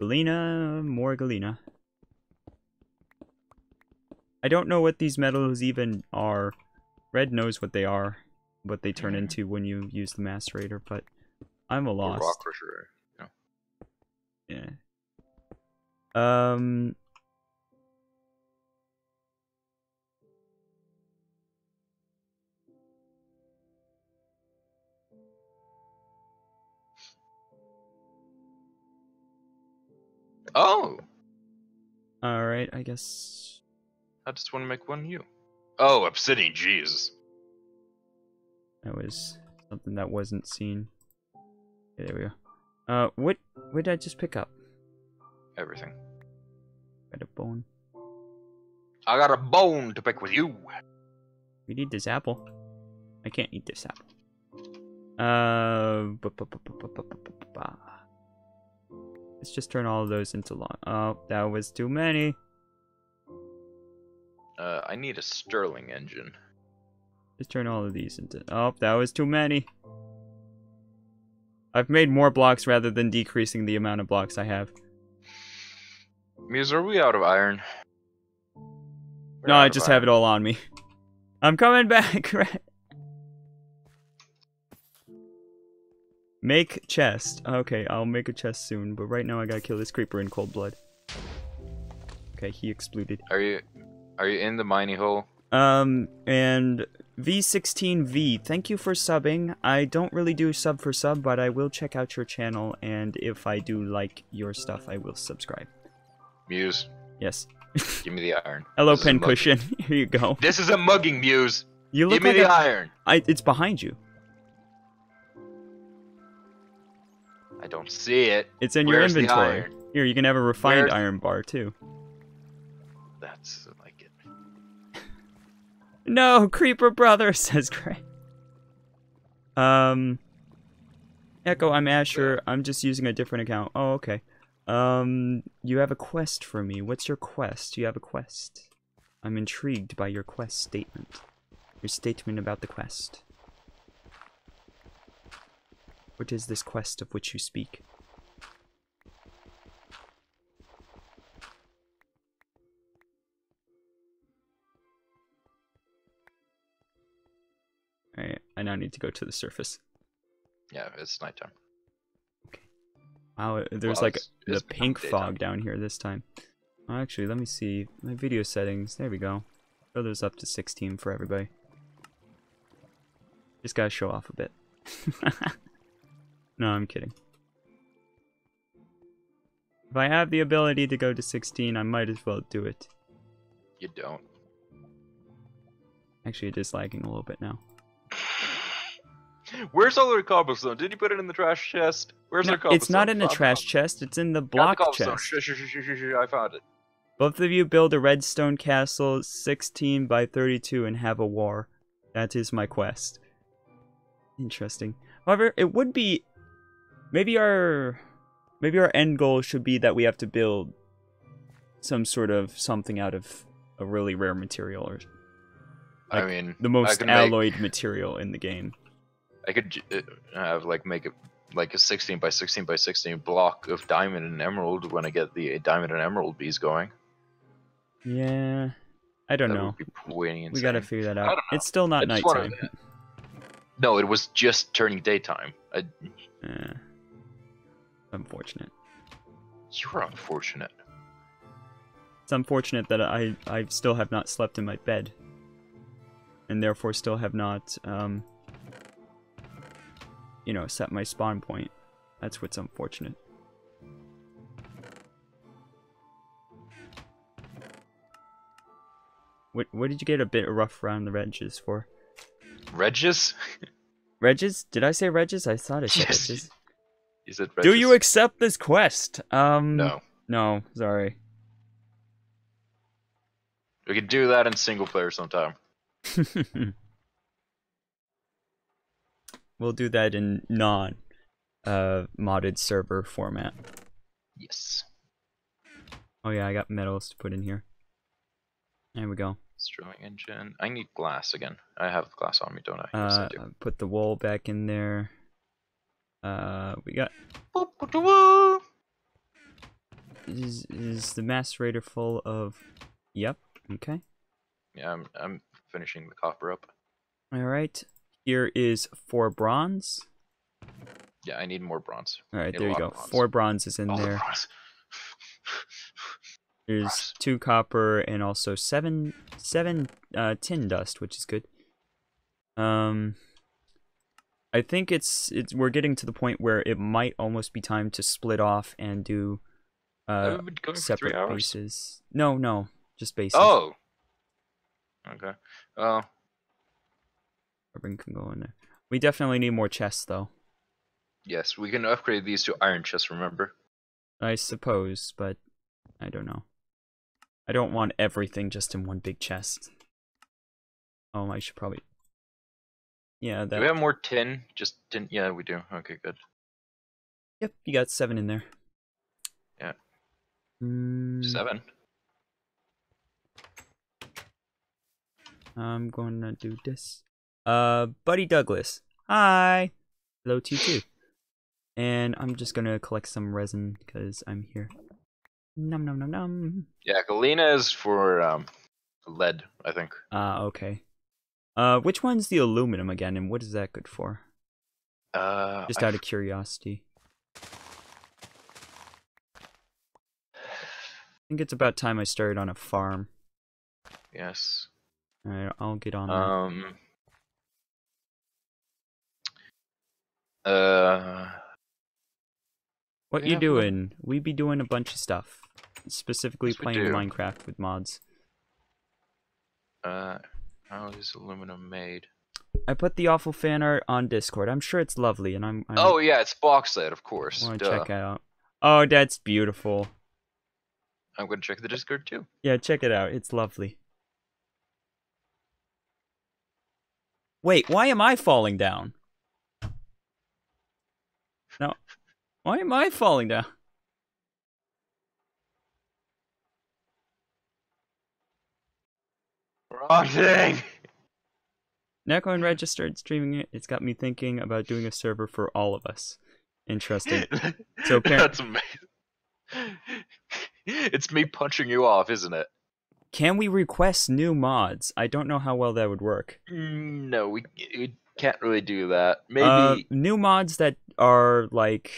Galena, more Galena. I don't know what these metals even are. Red knows what they are, what they turn into when you use the macerator, but I'm a lost. Rock crusher, you know. Yeah. Um. Oh! Alright, I guess... I just want to make one you. Oh, obsidian, jeez. That was something that wasn't seen. Okay, there we go. Uh, what, what did I just pick up? Everything. Got a bone. I got a bone to pick with you! We need this apple. I can't eat this apple. Uh... Let's just turn all of those into long. Oh, that was too many. Uh, I need a Stirling engine. Just turn all of these into. Oh, that was too many. I've made more blocks rather than decreasing the amount of blocks I have. Muse, are we out of iron? We're no, I just have it all on me. I'm coming back. Right? Make chest. Okay, I'll make a chest soon, but right now I gotta kill this creeper in cold blood. Okay, he exploded. Are you are you in the miney hole? Um, and V sixteen V, thank you for subbing. I don't really do sub for sub, but I will check out your channel, and if I do like your stuff, I will subscribe. Muse. Yes. Give me the iron. Hello, pincushion. Here you go. This is a mugging, Muse. You look Give me like the a, iron. I, it's behind you. I don't see it. It's in Where's your inventory. Here, you can have a refined Where's... iron bar too. That's like it. No, creeper brother, says Gray. Um, Echo, I'm Asher. I'm just using a different account. Oh, okay. Um, you have a quest for me. What's your quest? You have a quest. I'm intrigued by your quest statement. Your statement about the quest. What is this quest of which you speak? Alright, I now need to go to the surface. Yeah, it's nighttime. Okay. Wow, there's well, like it's, the it's pink fog down here this time. Actually, let me see. My video settings. There we go. So there's up to sixteen for everybody. Just gotta show off a bit. No, I'm kidding. If I have the ability to go to sixteen, I might as well do it. You don't. Actually, it is lagging a little bit now. Where's all our cobblestone? Did you put it in the trash chest? Where's no, our cobblestone? It's not in the trash chest, it's in the block the chest. Sh sh sh sh sh I found it. Both of you build a redstone castle sixteen by thirty-two and have a war. That is my quest. Interesting. However, it would be... Maybe our... Maybe our end goal should be that we have to build some sort of something out of a really rare material. Or, like, I mean... The most alloyed make... material in the game. I could have, like, make it like a sixteen by sixteen by sixteen block of diamond and emerald when I get the diamond and emerald bees going. Yeah, I don't that know. We gotta figure that out. It's still not nighttime. Wanted... No, it was just turning daytime. I... Uh, unfortunate. You're unfortunate. It's unfortunate that I I still have not slept in my bed, and therefore still have not um. you know, set my spawn point. That's what's unfortunate. What what did you get a bit rough around the edges for? Regis? Regis? Did I say Regis? I thought I said yes. Regis. Is it Regis? Do you accept this quest? Um No. No, sorry. We could do that in single player sometime. We'll do that in non uh, modded server format. Yes. Oh yeah, I got metals to put in here. There we go. Drilling engine. I need glass again. I have glass on me, don't I? Yes, uh, I do. Put the wool back in there. Uh, we got... Is, is the macerator full of... Yep, okay. Yeah, I'm, I'm finishing the copper up. Alright. Here is four bronze. Yeah, I need more bronze. All right, there you go. Bronze. Four bronze is in All there. The bronze. There's bronze. two copper and also seven, seven uh, tin dust, which is good. Um, I think it's it's we're getting to the point where it might almost be time to split off and do uh, separate bases. No, no, just bases. Oh. Okay. Uh. Everything can go in there. We definitely need more chests, though. Yes, we can upgrade these to iron chests, remember? I suppose, but I don't know. I don't want everything just in one big chest. Oh, I should probably... Yeah, that... Do we have more tin? Just tin? Yeah, we do. Okay, good. Yep, you got seven in there. Yeah. Mm... Seven? I'm gonna do this. Uh, Buddy Douglas. Hi! Hello to you too. And I'm just gonna collect some resin, because I'm here. Nom nom nom nom. Yeah, galena is for, um, lead, I think. Ah, uh, okay. Uh, which one's the aluminum again, and what is that good for? Uh... Just I've... out of curiosity. I think it's about time I started on a farm. Yes. Alright, I'll get on um... that. Uh, what yeah, you doing? But... We be doing a bunch of stuff, specifically yes, playing Minecraft with mods. Uh, how is aluminum made? I put the awful fan art on Discord. I'm sure it's lovely, and I'm. I'm... Oh yeah, it's bauxite, of course. I want to check it out. Oh, that's beautiful. I'm gonna check the Discord too. Yeah, check it out. It's lovely. Wait, why am I falling down? Now, why am I falling down? Wrong thing! Neko and Red just started streaming it. It's got me thinking about doing a server for all of us. Interesting. So That's amazing. It's me punching you off, isn't it? Can we request new mods? I don't know how well that would work. No, we... It, Can't really do that. Maybe uh, new mods that are like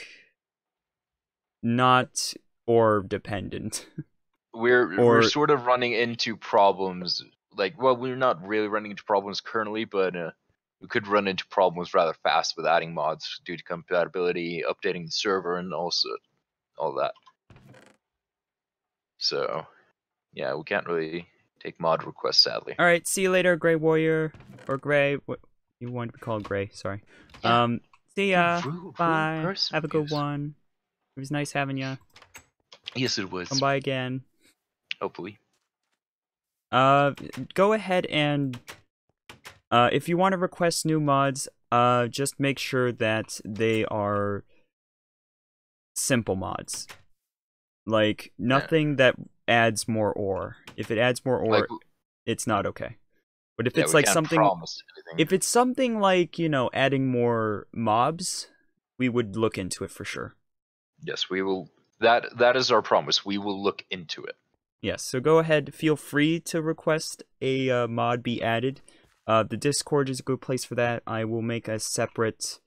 not orb dependent. We're or... we're sort of running into problems like, well, we're not really running into problems currently, but uh, we could run into problems rather fast with adding mods due to compatibility, updating the server, and also all that. So, yeah, we can't really take mod requests, sadly. All right, see you later, Grey Warrior, or Grey, what you want to be called, Grey, sorry. Yeah. Um, see ya, rude, bye, rude have a good yes. one. It was nice having ya. Yes, it was. Come by again. Hopefully. Uh, go ahead and, uh, if you want to request new mods, uh, just make sure that they are simple mods. Like, nothing yeah. that adds more ore. If it adds more ore, like, it's not okay. But if yeah, it's like something, if it's something like, you know, adding more mobs, we would look into it for sure. Yes, we will. That that is our promise. We will look into it. Yes, so go ahead. Feel free to request a uh, mod be added. Uh, the Discord is a good place for that. I will make a separate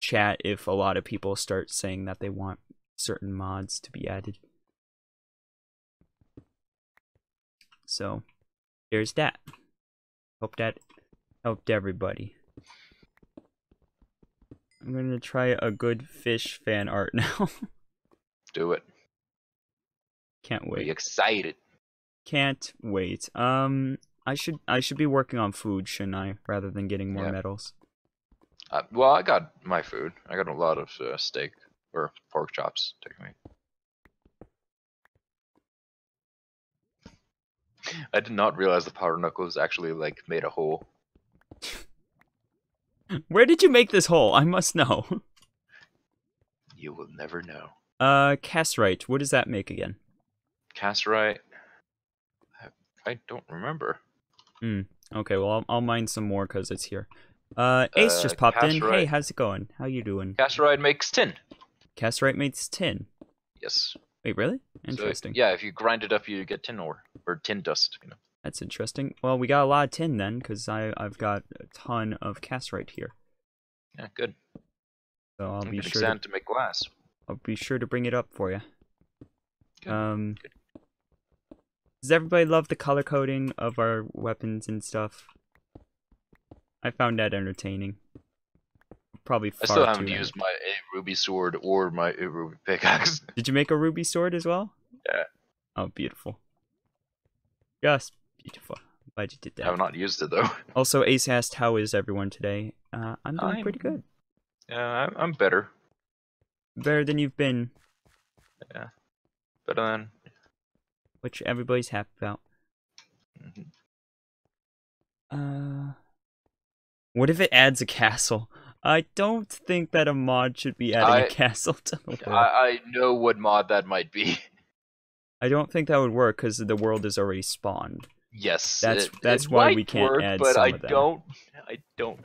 chat if a lot of people start saying that they want certain mods to be added. So, there's that. Hope that helped everybody. I'm gonna try a good fish fan art now. Do it. Can't wait. Be excited. Can't wait. Um, I should I should be working on food, shouldn't I? Rather than getting more yeah. medals. Uh, well, I got my food. I got a lot of uh, steak or pork chops, technically. I did not realize the powder knuckles actually like made a hole. Where did you make this hole? I must know. You will never know. Uh, Cassiterite. What does that make again? Cassiterite. I don't remember. Hmm. Okay. Well, I'll, I'll mine some more because it's here. Uh, Ace uh, just popped in. Hey, how's it going? How you doing? Cassiterite makes tin. Cassiterite makes tin. Yes. Wait, really? Interesting. So, yeah, if you grind it up, you get tin ore or tin dust. You know. That's interesting. Well, we got a lot of tin then, because I I've got a ton of cassiterite here. Yeah, good. So I'll I'm be sure to, to make glass. I'll be sure to bring it up for you. Good. Um, good. Does everybody love the color coding of our weapons and stuff? I found that entertaining. Probably. Far I still haven't too used my a ruby sword or my a ruby pickaxe. Did you make a ruby sword as well? Yeah. Oh, beautiful. Yes, beautiful. I'm glad you did that. I've not used it though. Also, Ace asked, "How is everyone today?" Uh, I'm doing I'm, pretty good. Yeah, I'm better. Better than you've been. Yeah. Better than. Which everybody's happy about. Mm-hmm. Uh. What if it adds a castle? I don't think that a mod should be adding I, a castle to the world. I, I know what mod that might be. I don't think that would work because the world is already spawned. Yes, that's it, that's it why might we can't work, add but some I of that. don't. I don't.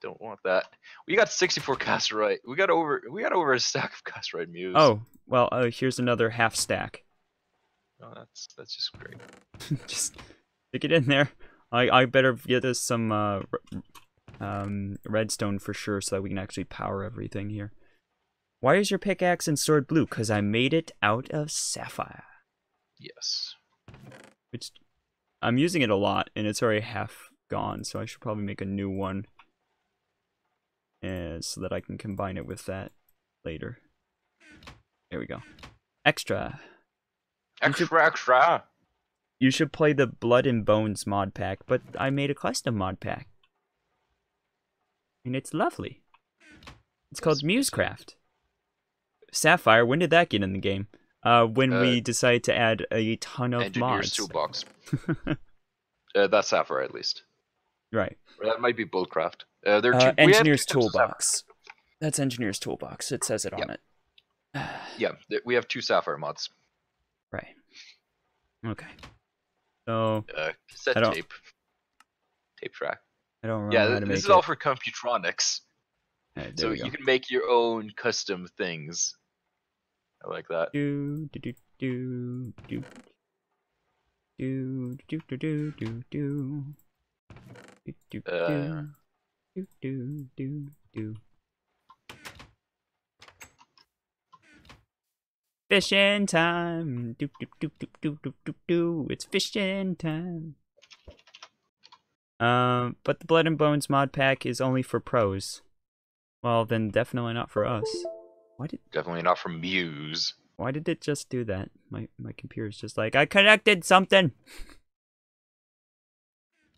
Don't want that. We got sixty-four cassiterite. We got over. We got over a stack of cassiterite Muse. Oh well. Uh, here's another half stack. Oh, that's that's just great. Just stick it in there. I I better get us some. Uh, Um, redstone for sure, so that we can actually power everything here. Why is your pickaxe and sword blue? Because I made it out of sapphire. Yes. Which, I'm using it a lot, and it's already half gone, so I should probably make a new one. And so that I can combine it with that later. There we go. Extra. Extra, you should, extra. You should play the Blood and Bones mod pack, but I made a custom mod pack. And it's lovely. It's called MewsCraft. Sapphire, when did that get in the game? Uh, when uh, we decided to add a ton of Engineer's mods. Engineer's Toolbox. uh, that's Sapphire, at least. Right. Or that might be Buildcraft. Uh, they're uh, Engineer's Toolbox. That's Engineer's Toolbox. It says it on yep. it. Yeah, we have two Sapphire mods. Right. Okay. So. Uh, cassette tape. Tape track. I don't yeah, how to this is it. all for Computronics. Right, so you can make your own custom things. I like that. Do do do do do do do do do do do uh. do do do do. Fishing time. Do do do do do do do. It's fishing time. Um, but the Blood and Bones mod pack is only for pros. Well, then definitely not for us. Why did definitely not for Muse. Why did it just do that? My my computer's just like, I connected something.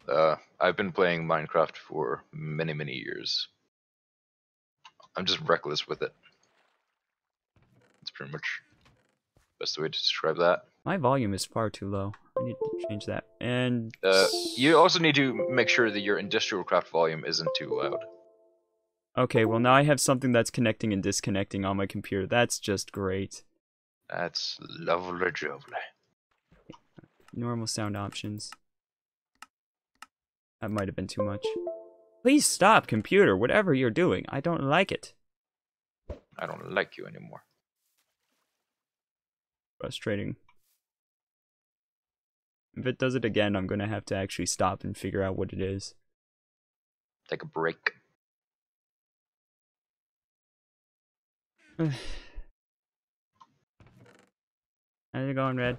Uh, I've been playing Minecraft for many, many years. I'm just reckless with it. That's pretty much the best way to describe that. My volume is far too low. I need to change that. And uh, you also need to make sure that your IndustrialCraft volume isn't too loud. Okay, well now I have something that's connecting and disconnecting on my computer. That's just great. That's lovely jovely. Normal sound options. That might have been too much. Please stop, computer, whatever you're doing. I don't like it. I don't like you anymore. Frustrating. If it does it again, I'm gonna have to actually stop and figure out what it is. Take a break. How's it going, Red?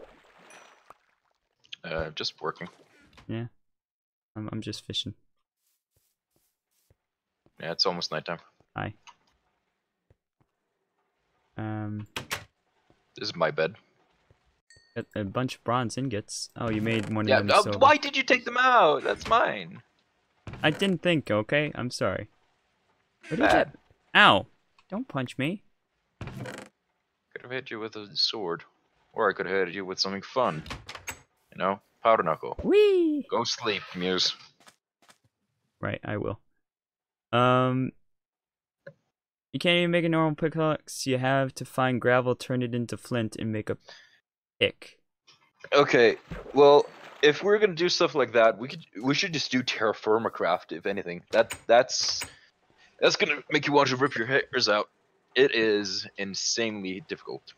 Uh, just working. Yeah. I'm, I'm just fishing. Yeah, it's almost nighttime. Hi. Um. This is my bed. Got a bunch of bronze ingots. Oh, you made one yeah, of them. Oh, why did you take them out? That's mine. I didn't think, okay? I'm sorry. What did that? You... Ow! Don't punch me. Could have hit you with a sword, or I could have hit you with something fun. You know, powder knuckle. Whee! Go sleep, Muse. Right, I will. Um, you can't even make a normal pickaxe. You have to find gravel, turn it into flint, and make a pick. Okay, well, if we're gonna do stuff like that, we could we should just do Terra Firma Craft, if anything. That that's that's gonna make you want to rip your hairs out. It is insanely difficult.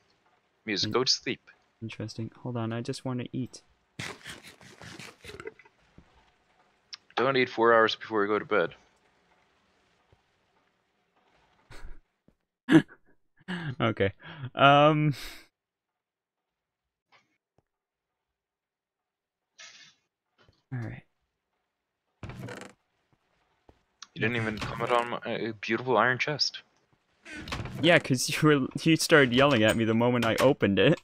Muse, go to sleep. Interesting. Hold on, I just want to eat. Don't eat four hours before you go to bed. Okay. Um. All right. You didn't even comment on my beautiful iron chest. Yeah, because you were you started yelling at me the moment I opened it.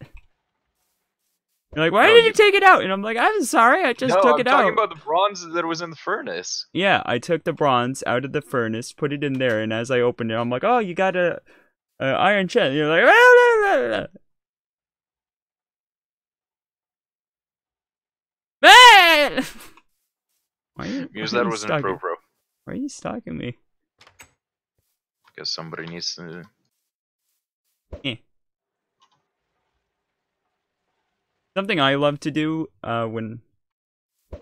You're like, why oh, did you, you take it out? And I'm like, I'm sorry, I just no, took I'm it out. I'm talking about the bronze that was in the furnace. Yeah, I took the bronze out of the furnace, put it in there, and as I opened it, I'm like, oh, you got a, a iron chest. And you're like, blah, blah, blah, blah. Man! Why are you, Muse, why that was an bro, bro. Why are you stalking me? Because somebody needs to. Eh. Something I love to do uh, when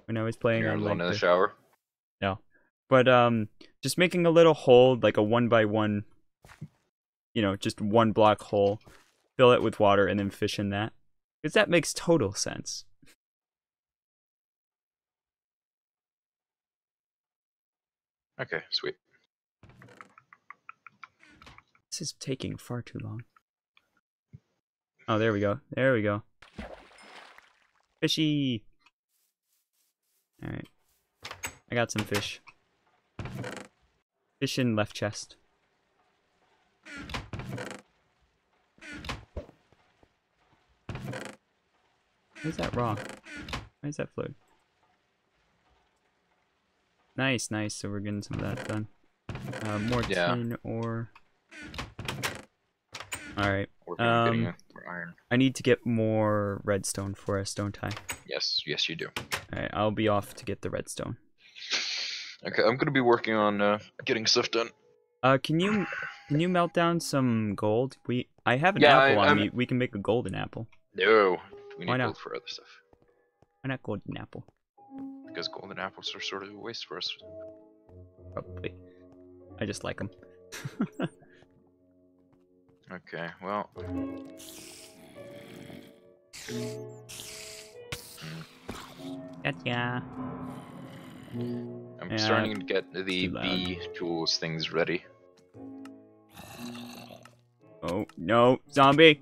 when I was playing. You're alone in the shower. No, but um, just making a little hole, like a one by one, you know, just one block hole, fill it with water, and then fish in that, because that makes total sense. Okay, sweet. This is taking far too long. Oh, there we go. There we go. Fishy! Alright. I got some fish. Fish in left chest. Why is that raw? Why is that fluid? Nice, nice. So we're getting some of that done. Uh, more yeah. tin ore. Alright, um, I need to get more redstone for a stone tie. Yes, yes you do. Alright, I'll be off to get the redstone. Okay, I'm gonna be working on uh, getting stuff done. Uh, can you can you melt down some gold? We I have an yeah, apple I, on me, we can make a golden apple. No, we need Why gold not? for other stuff. Why not golden apple? Because golden apples are sort of a waste for us. Probably. I just like them. Okay, well. Gotcha. I'm yeah, starting to get the bee tools things ready. Oh, no, zombie!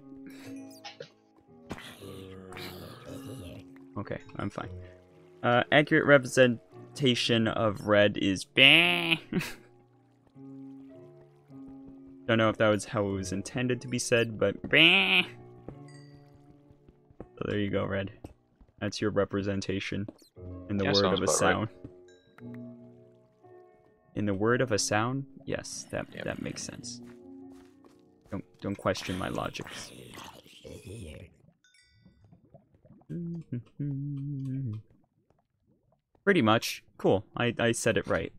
Okay, I'm fine. Uh, accurate represent adaptation of Red is bah. Don't know if that was how it was intended to be said, but bah. So there you go, Red. That's your representation in the yeah, word of a sound. Right. In the word of a sound? Yes, that yep. that makes sense. Don't don't question my logic. Pretty much. Cool. I, I said it right.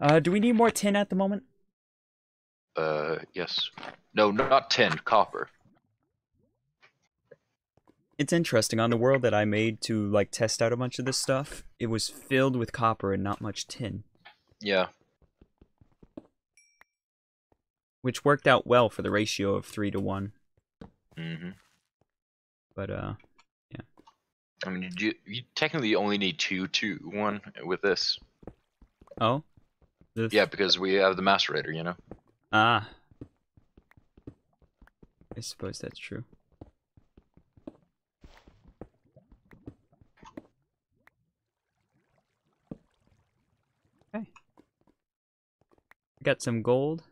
Uh, do we need more tin at the moment? Uh, yes. No, not tin. Copper. It's interesting. On the world that I made to, like, test out a bunch of this stuff, it was filled with copper and not much tin. Yeah. Which worked out well for the ratio of three to one. Mm-hmm. But, uh... I mean, you, you technically only need two, two, one with this. Oh? The yeah, because we have the macerator, you know? Ah. I suppose that's true. Okay. Got some gold.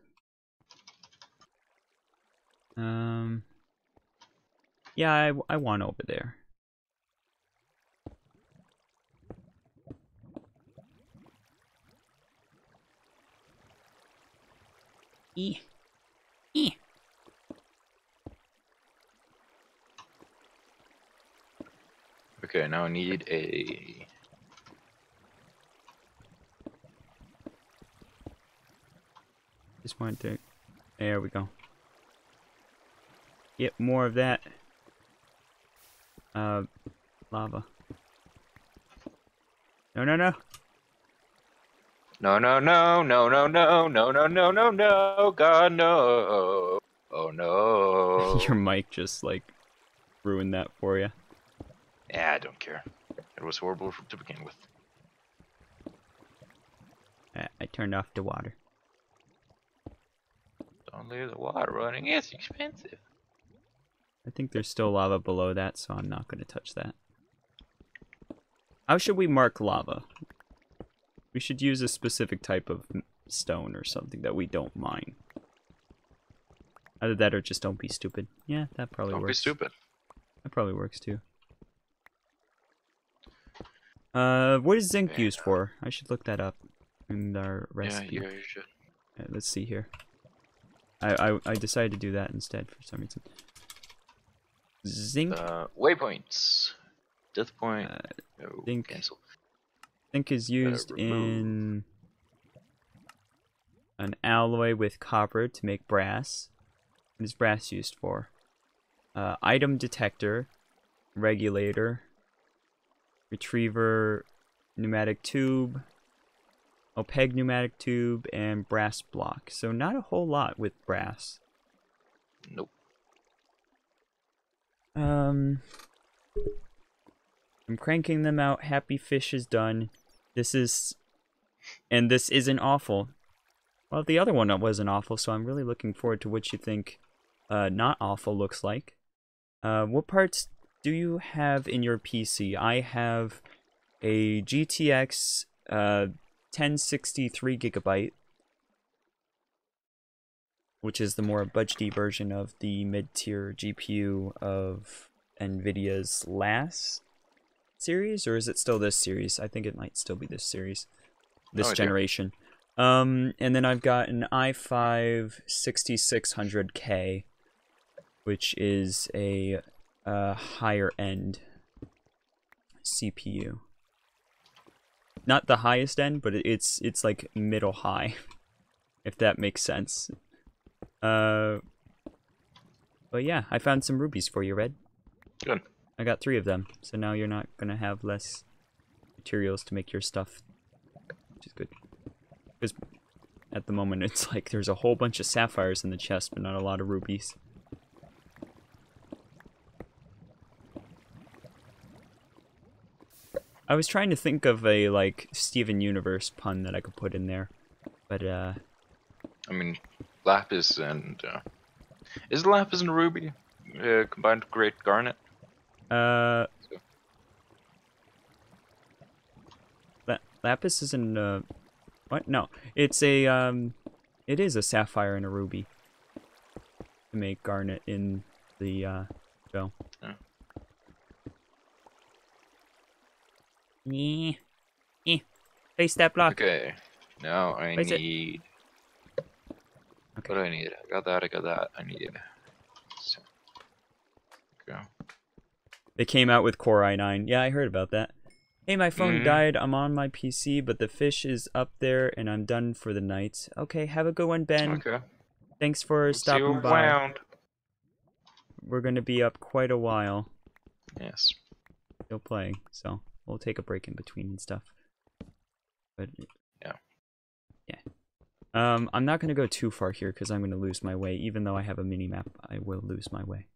Um. Yeah, I, I want over there. E. E. Okay, now I need a just want to there we go. Get more of that uh lava. No no no. No, no, no, no, no, no, no, no, no, no, no, God, no. Oh, no. Your mic just, like, ruined that for you. Yeah, I don't care. It was horrible to begin with. I, I turned off the water. Don't leave the water running. It's expensive. I think there's still lava below that, so I'm not going to touch that. How should we mark lava? We should use a specific type of stone or something that we don't mine. Either that or just don't be stupid. Yeah, that probably don't works. Don't be stupid. That probably works too. Uh, what is zinc yeah. used for? I should look that up in our recipe. Yeah, yeah you should. Right, let's see here. I, I I decided to do that instead for some reason. Zinc. Uh, waypoints. Death point. Uh, no, zinc. Cancel. Zinc is used in an alloy with copper to make brass. What is brass used for? Uh, item detector, regulator, retriever, pneumatic tube, opaque pneumatic tube, and brass block. So not a whole lot with brass. Nope. Um, I'm cranking them out. Happy fish is done. This is, and this isn't awful. Well, the other one wasn't awful, so I'm really looking forward to what you think uh, not awful looks like. Uh, what parts do you have in your P C? I have a G T X uh, ten sixty-three gigabyte, which is the more budgety version of the mid-tier G P U of NVIDIA's last series, or is it still this series? I think it might still be this series, this oh, generation. Um, and then I've got an i five sixty-six hundred K, which is a uh, higher end C P U. Not the highest end, but it's it's like middle high, if that makes sense. Uh, but yeah, I found some rubies for you, Red. Good. I got three of them, so now you're not gonna have less materials to make your stuff, which is good. Because at the moment it's like there's a whole bunch of sapphires in the chest, but not a lot of rubies. I was trying to think of a, like, Steven Universe pun that I could put in there, but, uh... I mean, lapis and, uh... is lapis and ruby uh, combined with great garnet? Uh, Lapis isn't uh what? No, it's a um it is a sapphire and a ruby to make garnet in the uh shell. Oh. Yeah. Yeah. Place that block. Okay. Now I Place need it. Okay. What do I need? I got that, I got that, I need it. So go. They came out with Core i nine. Yeah, I heard about that. Hey, my phone mm-hmm. died. I'm on my P C, but the fish is up there, and I'm done for the night. Okay, have a good one, Ben. Okay. Thanks for Let's stopping by. Around. We're going to be up quite a while. Yes. Still playing, so we'll take a break in between and stuff. But yeah. Yeah. Um, I'm not going to go too far here because I'm going to lose my way. Even though I have a mini-map, I will lose my way.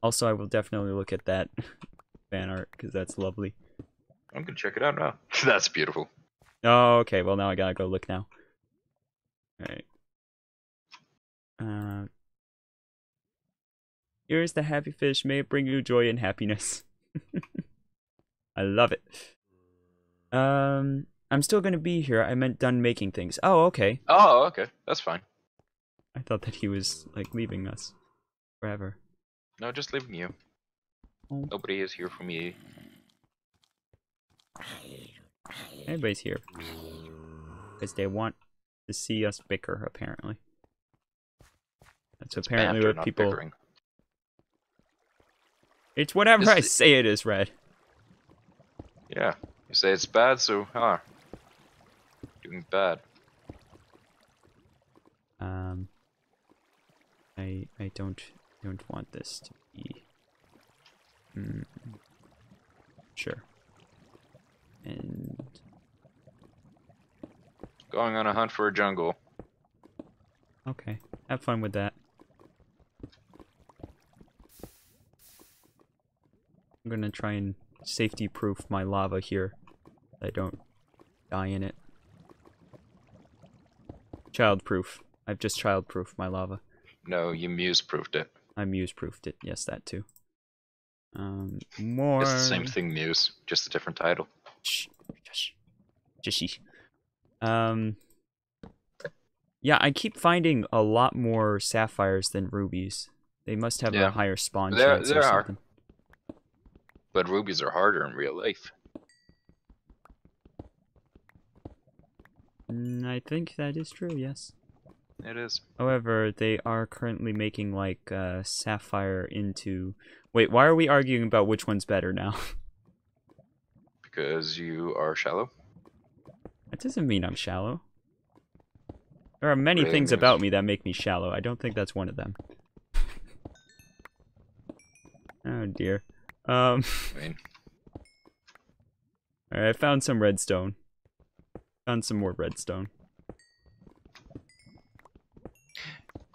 Also, I will definitely look at that fan art because that's lovely. I'm going to check it out now. That's beautiful. Oh, okay. Well, now I got to go look now. All right. Uh, here's the happy fish. May it bring you joy and happiness. I love it. Um, I'm still going to be here. I meant done making things. Oh, okay. Oh, okay. That's fine. I thought that he was, like, leaving us forever. No, just leaving you. Oh. Nobody is here for me. Everybody's here. Because they want to see us bicker, apparently. That's it's apparently banter, what people... Bickering. It's whatever it's... I say it is, Red. Yeah, you say it's bad, so, huh. Doing bad. Um... I... I don't... don't want this to be mm. sure. And going on a hunt for a jungle. Okay, have fun with that. I'm gonna try and safety proof my lava here. I don't die in it. Childproof. I've just childproofed my lava. No, you muse-proofed it. I Muse-proofed it. Yes, that too. Um, more... It's the same thing, Muse. Just a different title. Shh. Jishy. Um, yeah, I keep finding a lot more sapphires than rubies. They must have yeah. a higher spawn there, chance there or something. Are. But rubies are harder in real life. Mm, I think that is true, yes. It is. However, they are currently making, like, uh, sapphire into... Wait, why are we arguing about which one's better now? Because you are shallow. That doesn't mean I'm shallow. There are many Ray things Muse. About me that make me shallow. I don't think that's one of them. Oh, dear. Um... Alright, I found some redstone. Found some more redstone.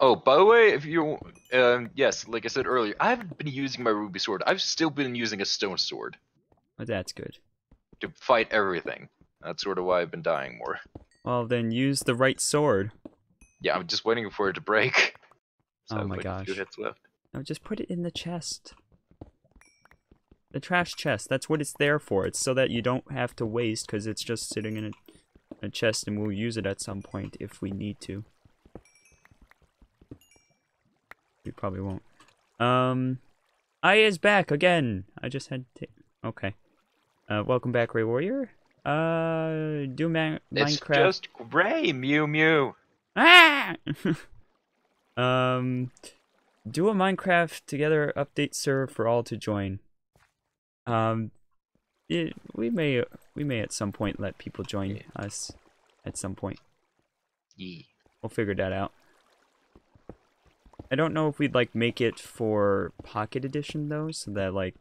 Oh, by the way, if you, um, yes, like I said earlier, I haven't been using my ruby sword. I've still been using a stone sword. Well, that's good. To fight everything. That's sort of why I've been dying more. Well, then use the right sword. Yeah, I'm just waiting for it to break. So oh my like gosh. Two hits left. No, just put it in the chest. The trash chest. That's what it's there for. It's so that you don't have to waste, because it's just sitting in a, a chest, and we'll use it at some point if we need to. You probably won't. Um, I is back again. I just had to. Okay. Uh, welcome back, Ray Warrior. Uh, do man it's Minecraft. It's just Ray Mew Mew. Ah. um, do a Minecraft together update server for all to join. Um, it, we may we may at some point let people join yeah. us. At some point. Yeah. We'll figure that out. I don't know if we'd, like, make it for Pocket Edition, though, so that, like...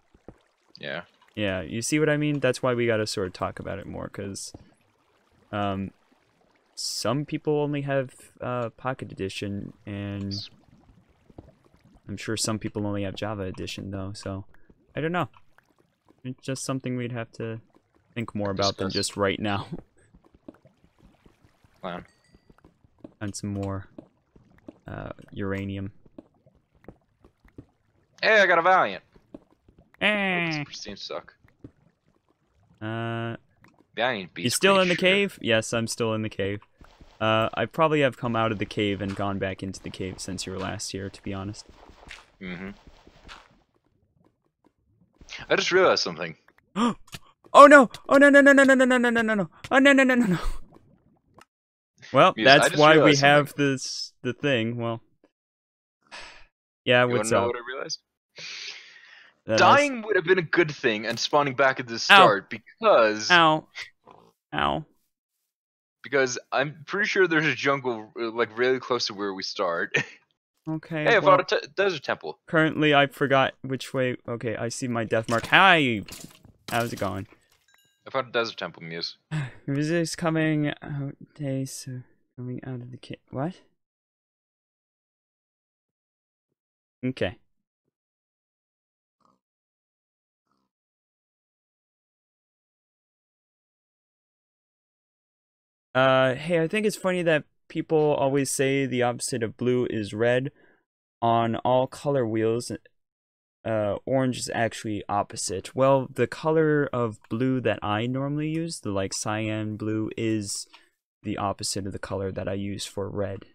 Yeah. Yeah, you see what I mean? That's why we gotta sort of talk about it more, because... Um, some people only have uh, Pocket Edition, and... I'm sure some people only have Java Edition, though, so... I don't know. It's just something we'd have to think more about than just right now. Wow. And some more... Uh, uranium. Hey, I got a Valiant. Eh. These suck. Uh, Behind Beach. You still in the cave? Yes, I'm still in the cave. Uh, I probably have come out of the cave and gone back into the cave since you were last here, to be honest. Mm-hmm. I just realized something. Oh no! Oh no no no no no no no no no no! Oh no no no no no! Well, yes, that's why we something. have this the thing. Well, yeah. You what's up? Know what I realized? That Dying is... would have been a good thing, and spawning back at the start Ow. because. Ow. Ow. Because I'm pretty sure there's a jungle like really close to where we start. Okay. Hey, I well, found a t desert temple. Currently, I forgot which way. Okay, I see my death mark. Hi. How's it going? I found a desert temple, Muse. Music's coming out days coming out of the kit. What? Okay. Uh, hey, I think it's funny that people always say the opposite of blue is red on all color wheels. Uh, orange is actually opposite. Well, the color of blue that I normally use, the like cyan blue, is the opposite of the color that I use for red.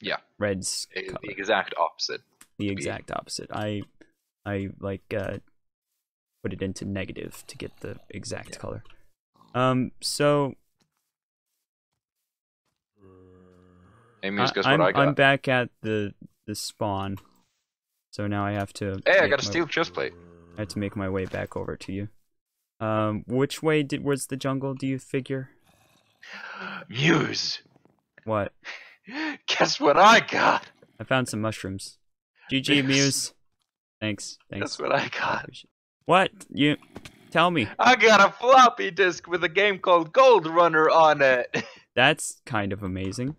Yeah, red's it, the exact opposite. The exact opposite. I, I like uh, put it into negative to get the exact yeah. color. Um, so. Hey, Muse, guess what I got? I'm back at the the spawn, so now I have to. Hey, I got a steel chestplate. I have to make my way back over to you. Um, which way did was the jungle? Do you figure? Muse. What? Guess what I got? I found some mushrooms. G G, Muse. Thanks. Thanks. Guess what I got? What you? Tell me. I got a floppy disk with a game called Gold Runner on it. That's kind of amazing.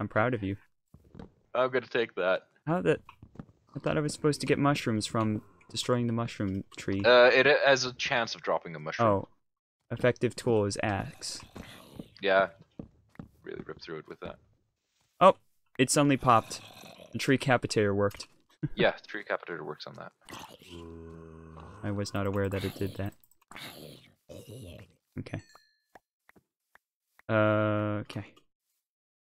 I'm proud of you. I'm gonna take that. How that? I thought I was supposed to get mushrooms from destroying the mushroom tree. Uh, it has a chance of dropping a mushroom. Oh, effective tool is axe. Yeah, really ripped through it with that. Oh, it suddenly popped. The tree capitator worked. Yeah, the tree capitator works on that. I was not aware that it did that. Okay. Uh, okay.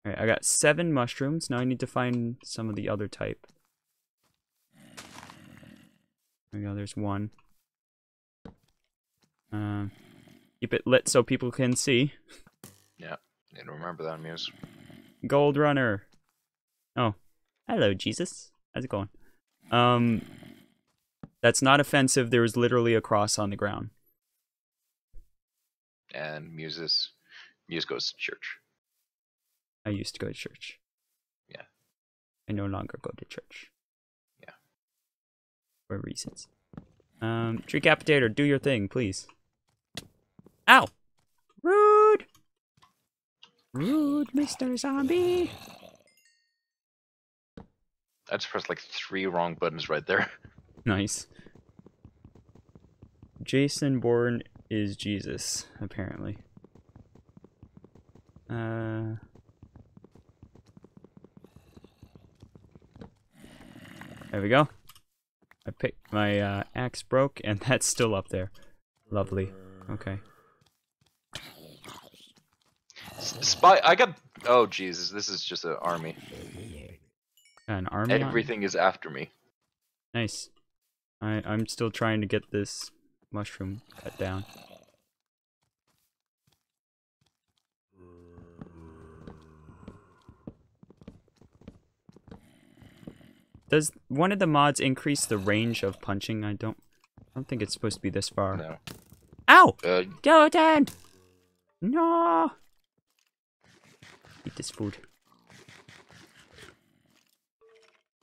Alright, I got seven mushrooms. Now I need to find some of the other type. There we go, there's one. Uh, keep it lit so people can see. Yeah, need to remember that, Muse. Gold Runner. Oh. Hello, Jesus. How's it going? Um, that's not offensive. There was literally a cross on the ground. And Muse's, Muse goes to church. I used to go to church. Yeah. I no longer go to church. Yeah. For reasons. Um, Tree Capitator, do your thing, please. Ow! Rude! Rude, Mister Zombie! I just pressed like three wrong buttons right there. Nice. Jason Bourne is Jesus, apparently. Uh... There we go. I picked my uh, axe broke, and that's still up there. Lovely. Okay. Spy. I got. Oh Jesus! This is just an army. An army. Everything is after me. Nice. I I'm still trying to get this mushroom cut down. Does one of the mods increase the range of punching? I don't I don't think it's supposed to be this far. No. Ow! Uh, Jordan! No! Eat this food.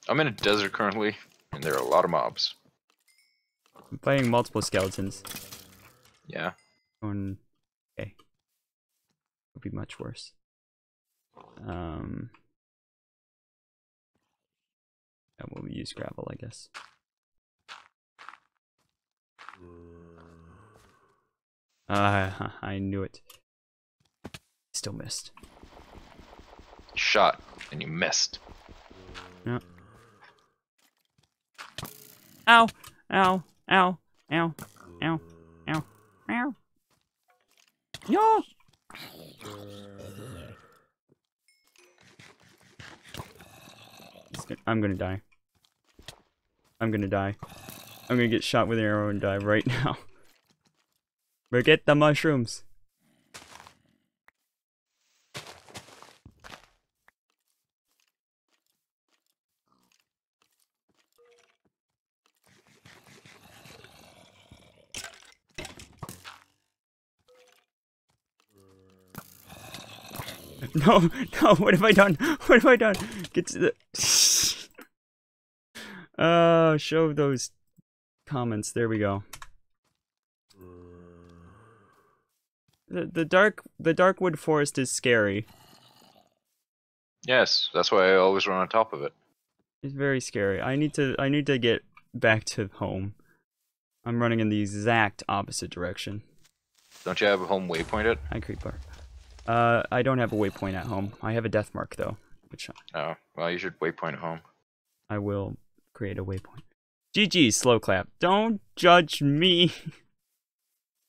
I'm in a desert currently, and there are a lot of mobs. I'm fighting multiple skeletons. Yeah. On... Okay. Would be much worse. Um... And we'll use gravel, I guess. Uh, I knew it. Still missed. Shot, and you missed. No. Ow! Ow! Ow! Ow! Ow! Ow! Meow. Yeah. I'm gonna die. I'm gonna die. I'm gonna get shot with an arrow and die right now. Forget the mushrooms. No, no, what have I done? What have I done? Get to the... Uh, show those comments. There we go. The, the dark the darkwood forest is scary. Yes, that's why I always run on top of it. It's very scary. I need to I need to get back to home. I'm running in the exact opposite direction. Don't you have a home waypoint at? Hi, creeper. Uh, I don't have a waypoint at home. I have a death mark, though. Which... Oh, well, you should waypoint at home. I will create a waypoint. G G, slow clap. Don't judge me.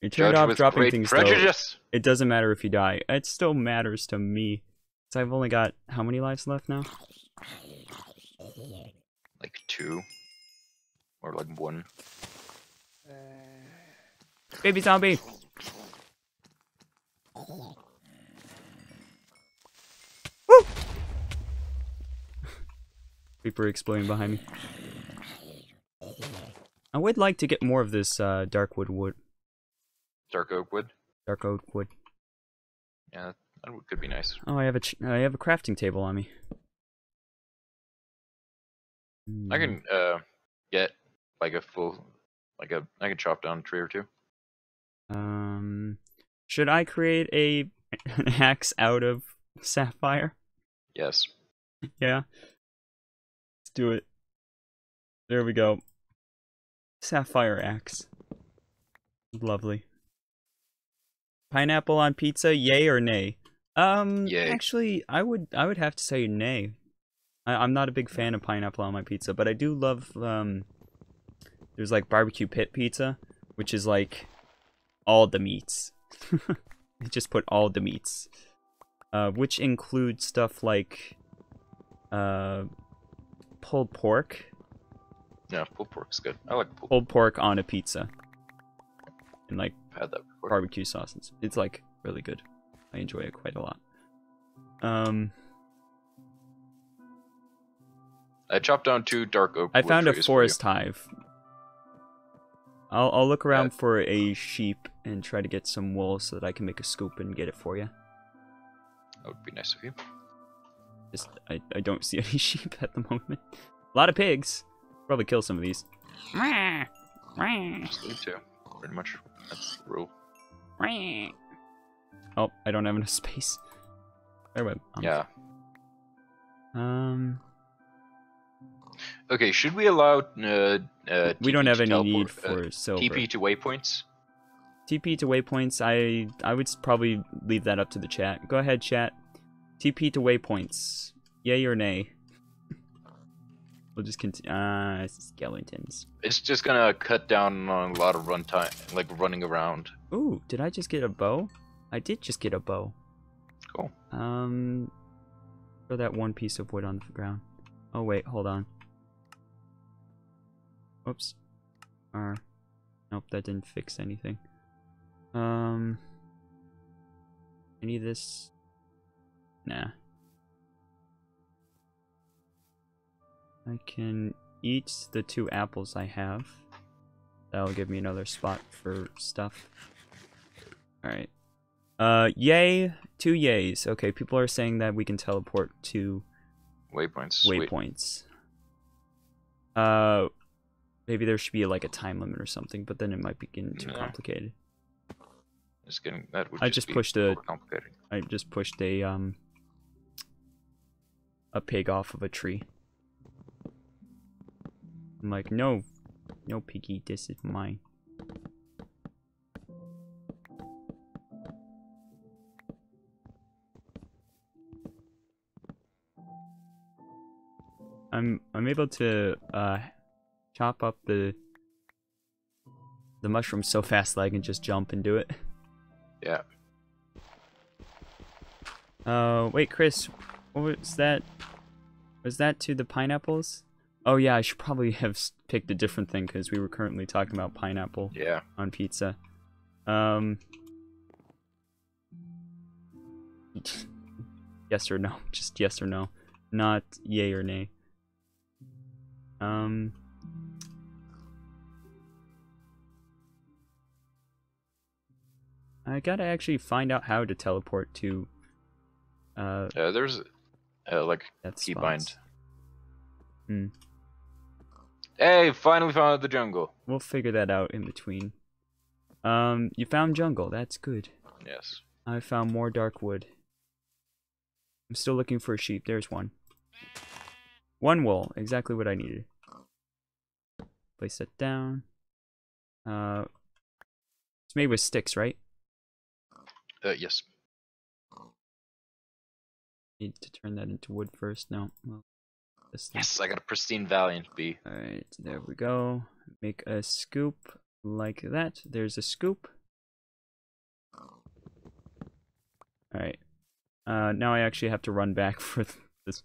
You turned off dropping things, prejudice. Though. It doesn't matter if you die. It still matters to me. So I've only got how many lives left now? Like two. Or like one. Uh... Baby zombie! Creeper exploding behind me. I would like to get more of this uh, darkwood wood. Dark oak wood? Dark oak wood. Yeah, that could be nice. Oh, I have a ch I have a crafting table on me. I can uh, get like a full like a I can chop down a tree or two. Um, should I create a an axe out of sapphire? Yes. Yeah. Do it. There we go. Sapphire axe. Lovely. Pineapple on pizza, yay or nay? Um, yay. Actually, I would I would have to say nay. I, I'm not a big fan of pineapple on my pizza, but I do love um. There's like barbecue pit pizza, which is like all the meats. They just put all the meats, uh, which includes stuff like uh. pulled pork. Yeah, pulled pork's good. I like pulled, pulled pork on a pizza. And like had that barbecue sauce. It's like really good. I enjoy it quite a lot. Um, I chopped down two dark oak. I found a forest hive. I'll I'll look around yeah. for a sheep and try to get some wool so that I can make a scoop and get it for you. That would be nice of you. Just, I, I don't see any sheep at the moment. A lot of pigs. Probably kill some of these. Just too. Pretty much. That's the rule. Oh, I don't have enough space. Anyway, yeah. Um. Okay, should we allow? Uh, uh, we don't have any need for uh, silver. T P to waypoints. T P to waypoints. I I would probably leave that up to the chat. Go ahead, chat. T P to waypoints. Yay or nay? We'll just continue. Ah, uh, skeletons. It's just gonna cut down on a lot of runtime, like running around. Ooh, did I just get a bow? I did just get a bow. Cool. Um, throw that one piece of wood on the ground. Oh wait, hold on. Oops. Uh, nope, that didn't fix anything. Um, I need this. Nah. I can eat the two apples I have. That'll give me another spot for stuff. Alright. Uh, yay. Two yays. Okay, people are saying that we can teleport to... Waypoints. Waypoints. Sweet. Uh, maybe there should be like a time limit or something, but then it might be getting too nah. complicated. It's getting, that would I just, just pushed a... I just pushed a... um. a pig off of a tree. I'm like, no, no piggy, this is mine. I'm I'm able to uh chop up the the mushroom's so fast that I can just jump and do it. Yeah. Uh, wait, Chris, what was that? Was that to the pineapples? Oh yeah, I should probably have picked a different thing because we were currently talking about pineapple. Yeah. On pizza. Um. Yes or no? Just yes or no, not yay or nay. Um. I gotta actually find out how to teleport to. Uh, uh there's, uh, like keybind. Hmm. Hey, finally found the jungle. We'll figure that out in between. Um, you found jungle. That's good. Yes. I found more dark wood. I'm still looking for a sheep. There's one. One wool. Exactly what I needed. Place that down. Uh, it's made with sticks, right? Uh, yes. Need to turn that into wood first. No. Well, this thing. Yes, I got a pristine valiant bee. Alright, there we go. Make a scoop like that. There's a scoop. Alright. Uh, now I actually have to run back for this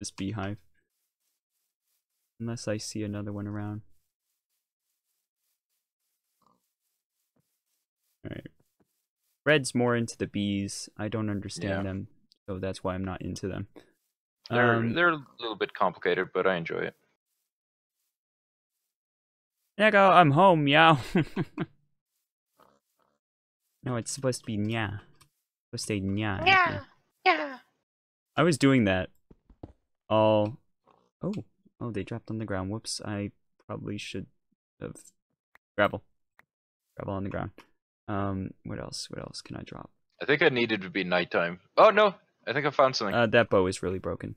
this beehive. Unless I see another one around. Alright. Red's more into the bees. I don't understand yeah. them, so that's why I'm not into them. They're, um, they're a little bit complicated, but I enjoy it. Neko, I'm home, meow. No, it's supposed to be nya. It's supposed to say nya. Yeah. Yeah. I was doing that all... Oh, oh, they dropped on the ground. Whoops, I probably should have... Gravel. Gravel on the ground. Um, what else? What else can I drop? I think I needed to be nighttime. Oh, no! I think I found something. Uh, that bow is really broken.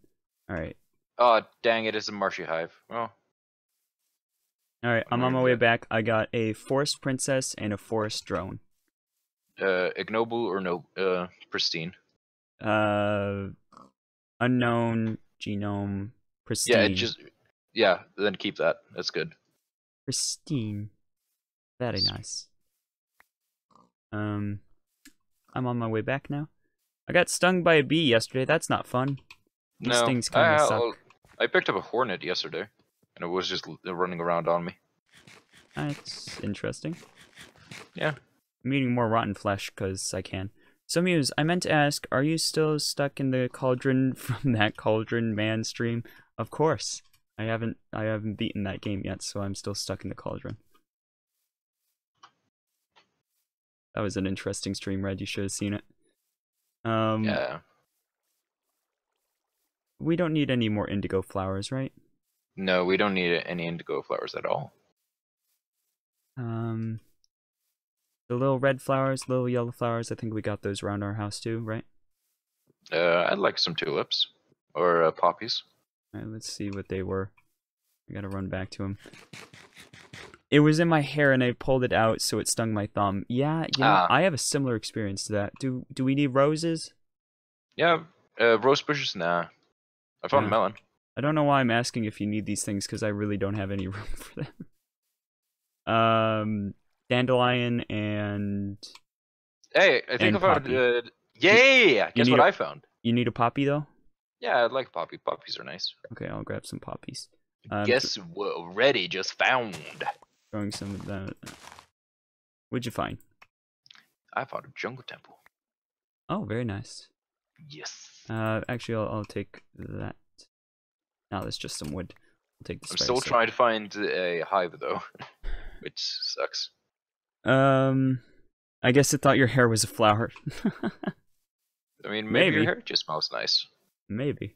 Alright. Oh, dang it, it's a marshy hive. Well. Alright, I'm on my way back. I got a forest princess and a forest drone. Uh, ignoble or no, uh, pristine? Uh, unknown, genome, pristine. Yeah, it just, yeah, then keep that. That's good. Pristine. Very nice. Um, I'm on my way back now. I got stung by a bee yesterday. That's not fun. These no, things kind of suck. I picked up a hornet yesterday, and it was just running around on me. That's interesting. Yeah. I'm eating more rotten flesh because I can. So Muse, I meant to ask, are you still stuck in the cauldron from that cauldron man stream? Of course. I haven't. I haven't beaten that game yet, so I'm still stuck in the cauldron. That was an interesting stream, Red. You should have seen it. Um, yeah. We don't need any more indigo flowers, right? No, we don't need any indigo flowers at all. Um, the little red flowers, little yellow flowers, I think we got those around our house too, right? Uh, I'd like some tulips. Or uh, poppies. Alright, let's see what they were. I gotta run back to them. It was in my hair and I pulled it out, so it stung my thumb. Yeah, yeah. Uh, I have a similar experience to that. Do do we need roses? Yeah, uh, rose bushes. Nah, I found yeah. a melon. I don't know why I'm asking if you need these things because I really don't have any room for them. Um, dandelion and. Hey, I think I found. Uh, yeah, guess what a, I found. You need a poppy though. Yeah, I'd like a poppy. Poppies are nice. Okay, I'll grab some poppies. Um, Guess what? Reddy just found. Throwing some of that. What'd you find? I found a jungle temple. Oh, very nice. Yes. Uh, actually, I'll, I'll take that. Now there's just some wood. I'll take. The I'm still so. trying to find a hive though, which sucks. Um, I guess it thought your hair was a flower. I mean, maybe, maybe your hair just smells nice. Maybe.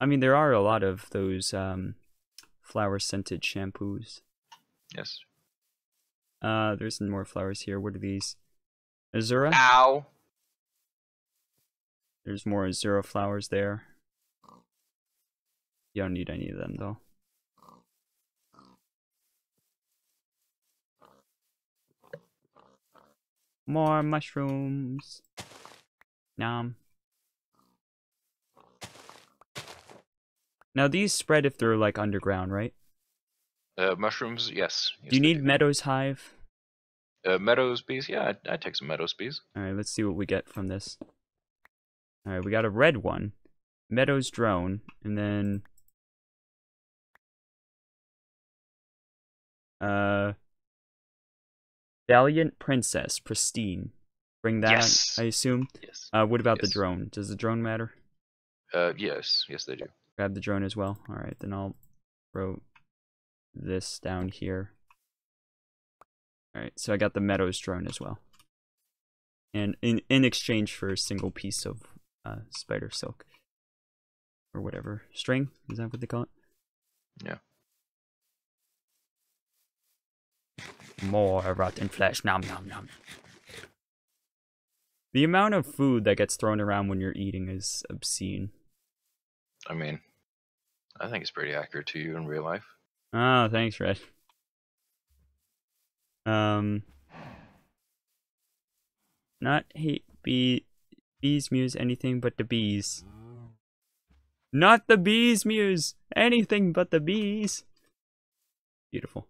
I mean, there are a lot of those um, flower-scented shampoos. Yes. Uh, there's some more flowers here. What are these? Azura? Ow! There's more Azura flowers there. You don't need any of them, though. More mushrooms. Nom. Now these spread if they're like underground, right? Uh, mushrooms, yes. yes Do you need do. Meadows hive? Uh, meadows bees, yeah, I, I take some meadows bees. Alright, let's see what we get from this. Alright, we got a red one. Meadows drone, and then... Uh, Valiant Princess, pristine. Bring that, yes. I assume. Yes. Uh, what about yes. the drone? Does the drone matter? Uh, yes, yes they do. Grab the drone as well. All right, then I'll throw this down here. All right, so I got the Meadows drone as well, and in in exchange for a single piece of uh, spider silk or whatever string. Is that what they call it? Yeah. More rotten flesh. Nom nom nom. The amount of food that gets thrown around when you're eating is obscene. I mean, I think it's pretty accurate to you in real life. Oh, thanks, Red. Um, not hate bee, bees, Muse, anything but the bees. Not the bees, Muse! Anything but the bees! Beautiful.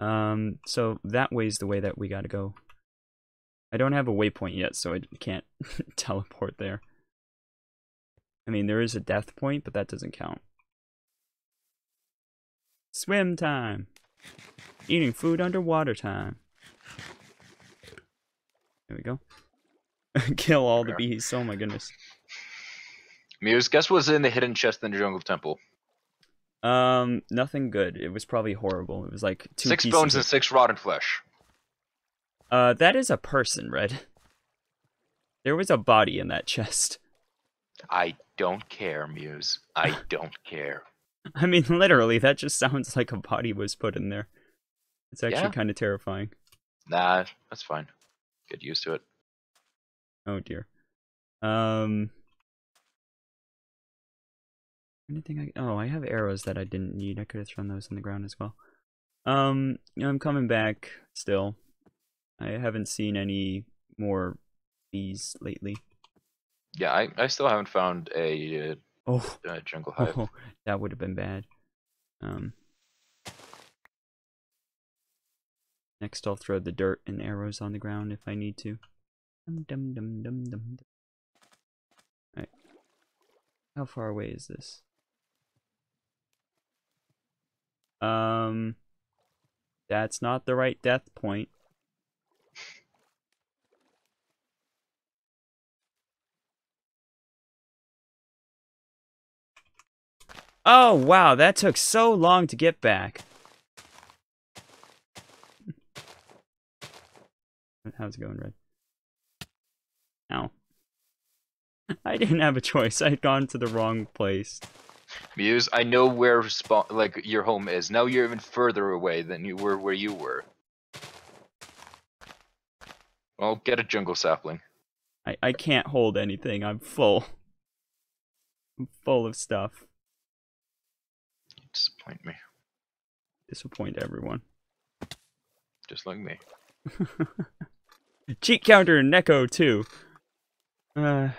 Um, so that way's the way that we gotta go. I don't have a waypoint yet, so I can't teleport there. I mean, there is a death point, but that doesn't count. Swim time! Eating food underwater time. There we go. Kill all the bees, oh my goodness. Muse, guess what's in the hidden chest in the jungle temple? Um, nothing good. It was probably horrible. It was like two Six pieces bones of... and six rotten flesh. Uh, that is a person, Red. There was a body in that chest. I don't care, Muse. I don't care. I mean, literally, that just sounds like a body was put in there. It's actually yeah. kind of terrifying. Nah, that's fine. Get used to it. Oh, dear. Um... Anything I oh I have arrows that I didn't need. I could have thrown those on the ground as well. Um, I'm coming back still. I haven't seen any more bees lately. Yeah, I I still haven't found a uh, oh a jungle hive. Oh, that would have been bad. Um, next I'll throw the dirt and arrows on the ground if I need to. Dum dum dum dum dum. All right, how far away is this? Um, that's not the right death point. Oh, wow, that took so long to get back. How's it going, Red? Ow. I didn't have a choice. I'd gone to the wrong place. Muse, I know where spawn, like your home is. Now you're even further away than you were where you were. Well, get a jungle sapling. I, I can't hold anything. I'm full. I'm full of stuff. You disappoint me. Disappoint everyone. Just like me. Cheat counter and Neko too. Uh...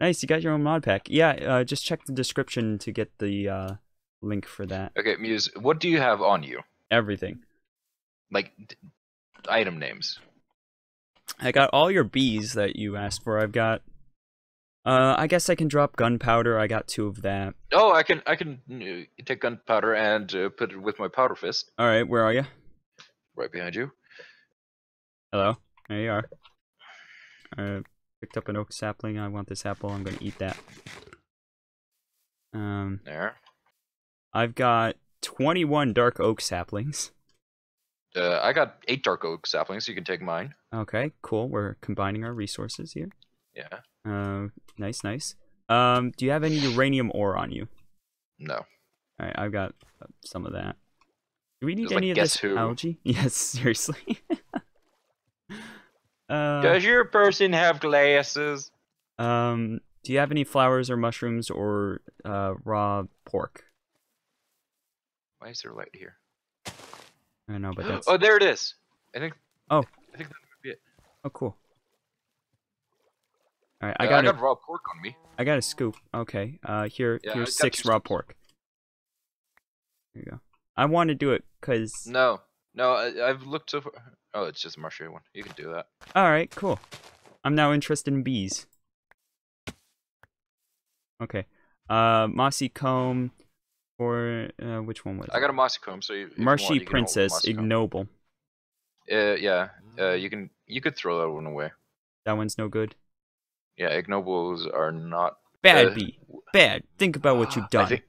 Nice, you got your own mod pack. Yeah, uh, just check the description to get the uh, link for that. Okay, Muse, what do you have on you? Everything. Like, d item names. I got all your bees that you asked for. I've got... Uh, I guess I can drop gunpowder. I got two of that. Oh, I can I can uh, take gunpowder and uh, put it with my powder fist. Alright, where are you? Right behind you. Hello. There you are. Uh... Picked up an oak sapling. I want this apple. I'm going to eat that. Um, there. I've got twenty-one dark oak saplings. Uh, I got eight dark oak saplings. So you can take mine. Okay, cool. We're combining our resources here. Yeah. Uh, nice, nice. Um, do you have any uranium ore on you? No. All right, I've got some of that. Do we need Just any like, of this who? algae? Yes, seriously. Uh, Does your person have glasses? Um, do you have any flowers or mushrooms or uh, raw pork? Why is there light here? I don't know, but that's... Oh, there it is! I think... Oh. I think that would be it. Oh, cool. Alright, I, uh, I got raw pork on me. I got a scoop. Okay, uh, here, yeah, here's six raw pork. There you go. I want to do it because... No. No, I, I've looked over... Oh, it's just a mushroom one. You can do that. Alright, cool. I'm now interested in bees. Okay. Uh, mossy comb... Or, uh, which one was it? I got a mossy comb, so you... Marshy Princess, ignoble. Uh, yeah. Uh, you can... You could throw that one away. That one's no good? Yeah, ignobles are not... Bad uh, bee. Bad. Think about what you've done. I think,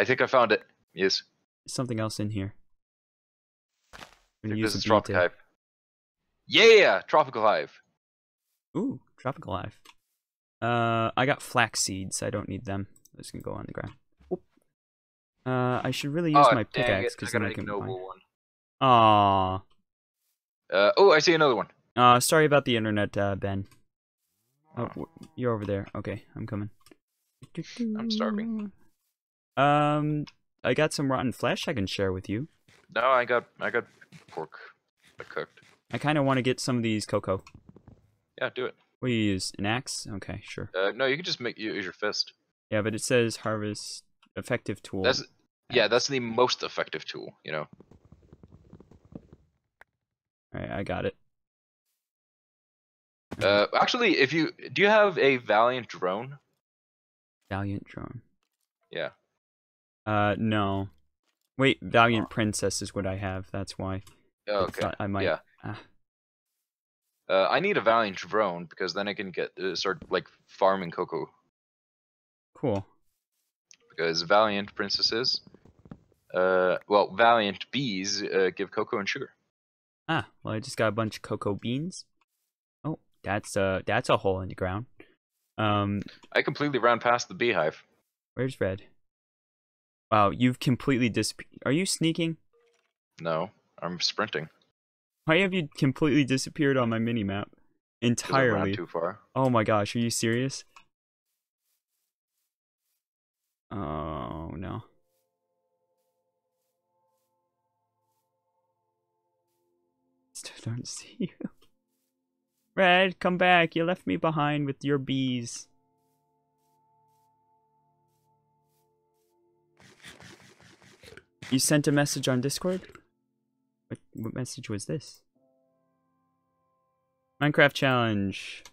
I think I found it. Yes. There's something else in here. This is tropical hive. Yeah! Tropical hive. Ooh, tropical hive. Uh, I got flax seeds. I don't need them. I'm just gonna go on the ground. Oop. Uh, I should really use oh, my pickaxe because then I can find. Aww. Uh, oh, I see another one. Uh, sorry about the internet, uh, Ben. Oh, you're over there. Okay, I'm coming. I'm starving. Um, I got some rotten flesh I can share with you. No, I got I got pork that cooked. I kind of want to get some of these cocoa. Yeah, do it. What do you use? An axe? Okay, sure. Uh, no, you can just make use your fist. Yeah, but it says harvest effective tool. That's yeah, that's the most effective tool, you know. All right, I got it. Uh, actually, if you do, you have a Valiant drone. Valiant drone. Yeah. Uh, no. Wait, Valiant oh. Princess is what I have. That's why. Oh, okay. I, I might. Yeah. Ah. Uh, I need a Valiant drone because then I can get uh, start like farming cocoa. Cool. Because Valiant princesses, uh, well, Valiant bees uh, give cocoa and sugar. Ah, well, I just got a bunch of cocoa beans. That's a, that's a hole in the ground. Um, I completely ran past the beehive. Where's Red? Wow, you've completely disappeared. Are you sneaking? No, I'm sprinting. Why have you completely disappeared on my mini-map? Entirely. I ran too far. Oh my gosh, are you serious? Oh no. Still don't see you. Red, come back. You left me behind with your bees. You sent a message on Discord? What, what message was this? Minecraft challenge.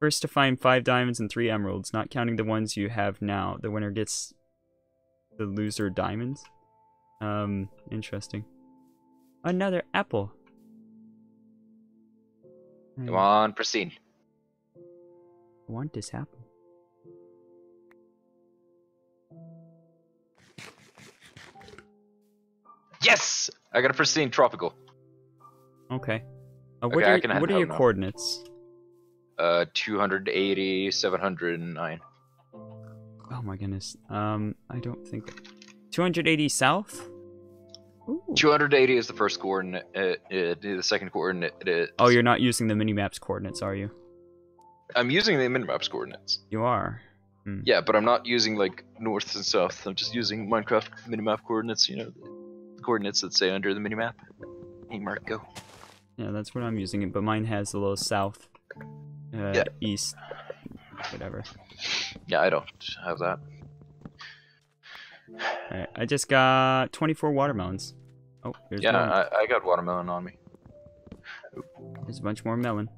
First to find five diamonds and three emeralds, not counting the ones you have now. The winner gets the loser diamonds. Um, interesting. Another apple. Come on, proceed. I want this apple. Yes! I got a pristine tropical. Okay. Uh, what okay, are, I can what are your now. coordinates? Uh, two eighty, seven oh nine. Oh my goodness. Um, I don't think... two eighty south? Ooh. two eighty is the first coordinate, uh, uh, the second coordinate is... Oh, you're not using the minimap's coordinates, are you? I'm using the minimap's coordinates. You are? Hmm. Yeah, but I'm not using, like, north and south. I'm just using Minecraft minimap coordinates, you know, the coordinates that say under the minimap. Hey, Marco. Yeah, that's what I'm using, it, but mine has a little south, uh, yeah. east, whatever. Yeah, I don't have that. Alright, I just got twenty-four watermelons. Oh, here's yeah, melon. I, I got watermelon on me. Oop. There's a bunch more melon.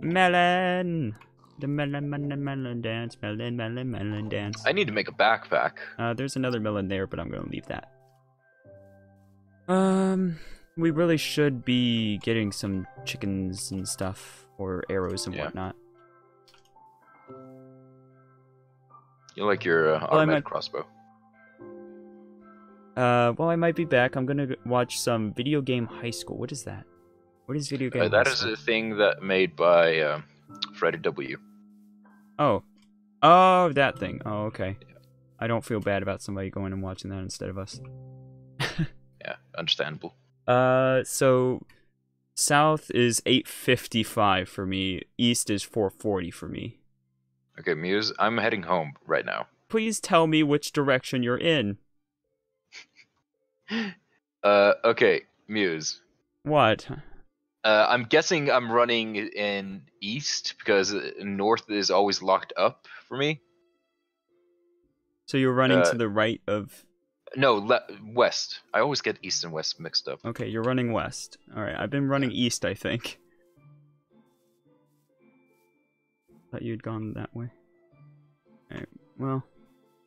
Melon! The melon, melon, melon dance. Melon, melon, melon dance. I need to make a backpack. Uh, there's another melon there, but I'm gonna leave that. Um, we really should be getting some chickens and stuff, or arrows and yeah. whatnot. You like your uh, automatic well, might... crossbow. Uh, well, I might be back. I'm gonna watch some Video Game High School. What is that? What is Video Game uh, That High School? Is a thing that made by uh, Freddy W. Oh. Oh, that thing. Oh, okay. Yeah. I don't feel bad about somebody going and watching that instead of us. Yeah, understandable. Uh, so, south is eight fifty-five for me. East is four forty for me. Okay, Muse, I'm heading home right now. Please tell me which direction you're in. Uh, okay, Muse. What? Uh, I'm guessing I'm running in east because north is always locked up for me. So you're running uh, to the right of No, le west. I always get east and west mixed up. Okay, you're running west. Alright, I've been running east, I think. Thought you'd gone that way. Alright, well.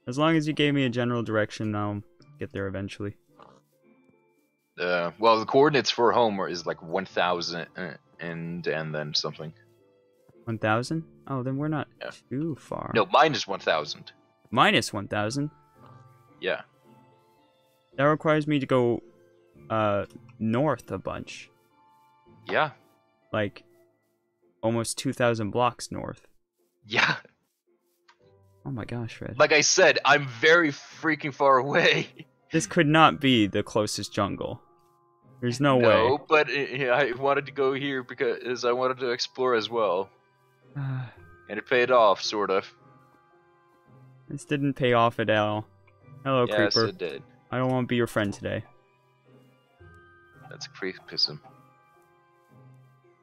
As long as you gave me a general direction, I'll get there eventually. Uh, well, the coordinates for home are, is like one thousand and, and then something. one thousand? Oh, then we're not yeah. too far. No, mine is one thousand. Minus one thousand? Yeah. That requires me to go uh, north a bunch. Yeah. Like, almost two thousand blocks north. Yeah. Oh my gosh, Red. Like I said, I'm very freaking far away. This could not be the closest jungle. There's no, no way. No, but it, I wanted to go here because I wanted to explore as well. And it paid off, sort of. This didn't pay off at all. Hello, yes, Creeper. Yes, it did. I don't want to be your friend today. That's creepism.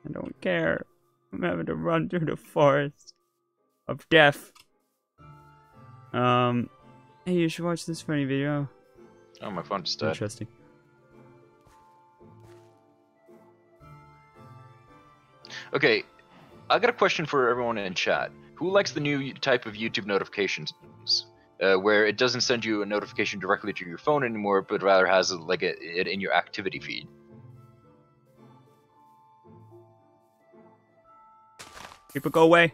I don't care. I'm having to run through the forest of death. Um, hey, you should watch this funny video. Oh, my phone just died. Interesting. Okay, I got a question for everyone in chat. Who likes the new type of YouTube notifications? Uh, where it doesn't send you a notification directly to your phone anymore, but rather has it, like, it, it in your activity feed. People, go away.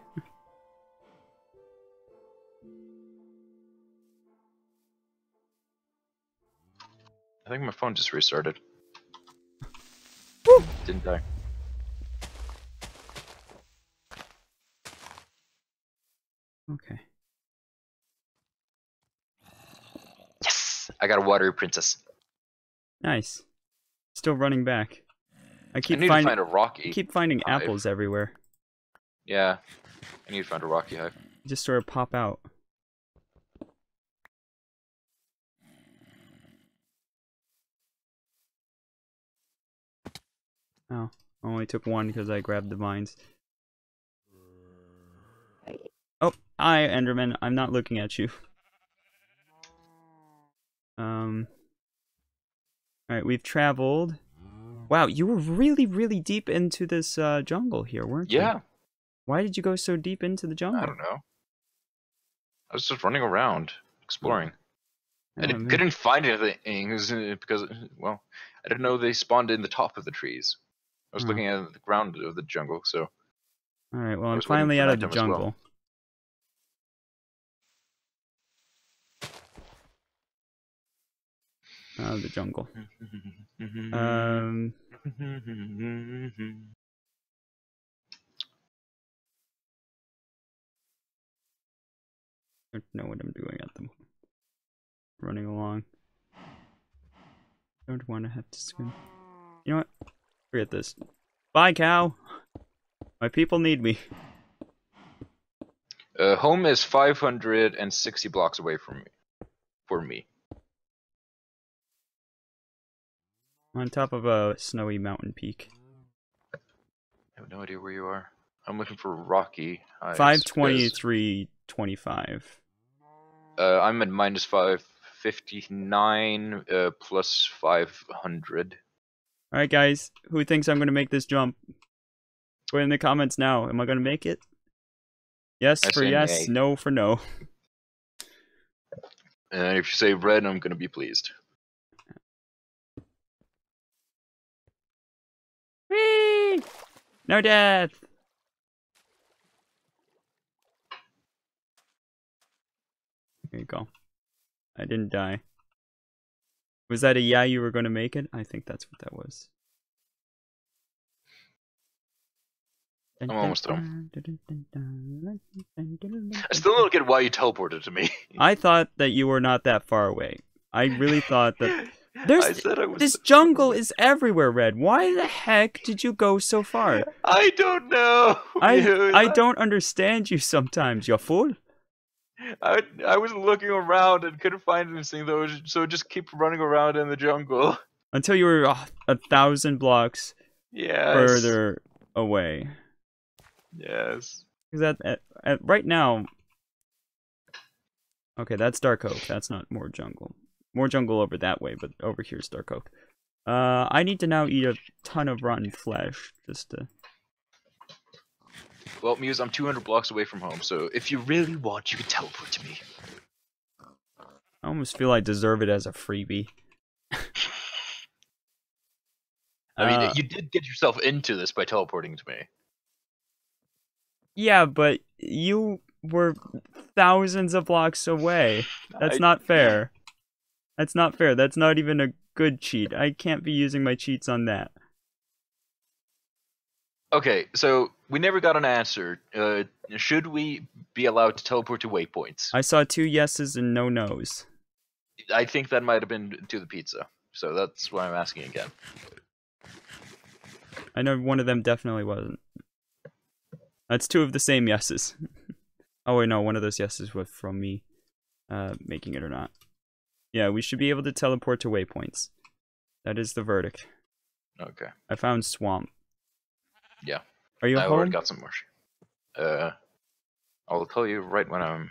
I think my phone just restarted. Woo! Didn't die. Okay. I got a watery princess. Nice. Still running back. I keep I need find, to find a rocky. I keep finding hive. apples everywhere. Yeah, I need to find a rocky hive. Just sort of pop out. Oh, I only took one because I grabbed the vines. Oh, hi, Enderman. I'm not looking at you. Um. All right, we've traveled. Wow, you were really, really deep into this uh, jungle here, weren't yeah. you? Yeah. Why did you go so deep into the jungle? I don't know. I was just running around, exploring. Oh, and man. I couldn't find anything because, well, I didn't know they spawned in the top of the trees. I was oh. looking at the ground of the jungle, so. All right, well, I'm finally out of the jungle. Uh, the jungle. Um, I don't know what I'm doing at the moment. Running along. Don't want to have to swim. You know what? Forget this. Bye, cow! My people need me. Uh, home is five hundred sixty blocks away from me. For me. On top of a snowy mountain peak. I have no idea where you are. I'm looking for rocky highs. five twenty-three twenty-five. Uh, I'm at minus five fifty-nine, uh, plus five hundred. Alright guys, who thinks I'm going to make this jump? Put in the comments now. Am I going to make it? Yes I for yes, a. no for no. And if you say red, I'm going to be pleased. Whee! No death! There you go. I didn't die. Was that a yeah you were going to make it? I think that's what that was. I'm almost done. I still don't get why you teleported to me. I thought that you were not that far away. I really thought that... There's, I said I was this jungle is everywhere, Red. Why the heck did you go so far? I don't know. I dude. I don't understand you sometimes, you fool. I I was looking around and couldn't find anything though, so just keep running around in the jungle until you were oh, a thousand blocks yes. further away. Yes. Because at, at, at right now, okay, that's dark oak. That's not more jungle. More jungle over that way, but over here is dark oak. Uh, I need to now eat a ton of rotten flesh just to... Well, Muse, I'm two hundred blocks away from home, so if you really want, you can teleport to me. I almost feel I deserve it as a freebie. I mean, uh, you did get yourself into this by teleporting to me. Yeah, but you were thousands of blocks away. That's I, not fair. That's not fair. That's not even a good cheat. I can't be using my cheats on that. Okay, so we never got an answer. Uh, should we be allowed to teleport to waypoints? I saw two yeses and no nos. I think that might have been to the pizza, so that's why I'm asking again. I know one of them definitely wasn't. That's two of the same yeses. Oh wait, no, one of those yeses was from me uh, making it or not. Yeah, we should be able to teleport to waypoints. That is the verdict. Okay. I found swamp. Yeah. Are you I home? I already got some more. Uh, I'll tell you right when I'm...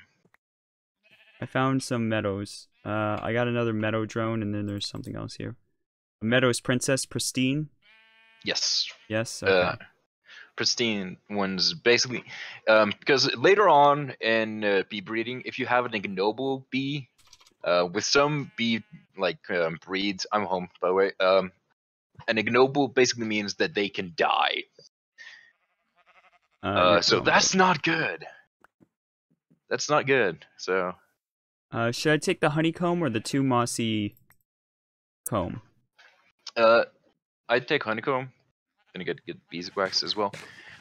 I found some meadows. Uh, I got another meadow drone, and then there's something else here. A meadows princess, pristine? Yes. Yes, okay. Uh, pristine ones, basically. Um, because later on in uh, bee breeding, if you have an ignoble bee... Uh, with some bee like um, breeds, I'm home by the way. Um, an ignoble basically means that they can die. Uh, uh, so that's not good. That's not good. So, uh, should I take the honeycomb or the two mossy comb? Uh, I'd take honeycomb. Gonna get good beeswax as well.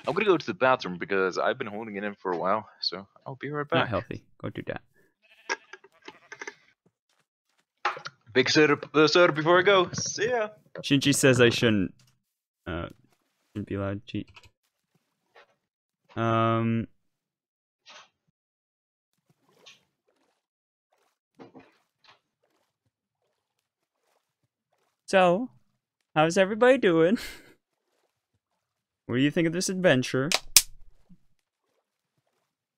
I'm gonna go to the bathroom because I've been holding it in for a while. So I'll be right back. Not healthy. Go do that. Big syrup, the syrup before I go. See ya. Shinji says I shouldn't. Uh, shouldn't be allowed to cheat. Um. So, how's everybody doing? What do you think of this adventure?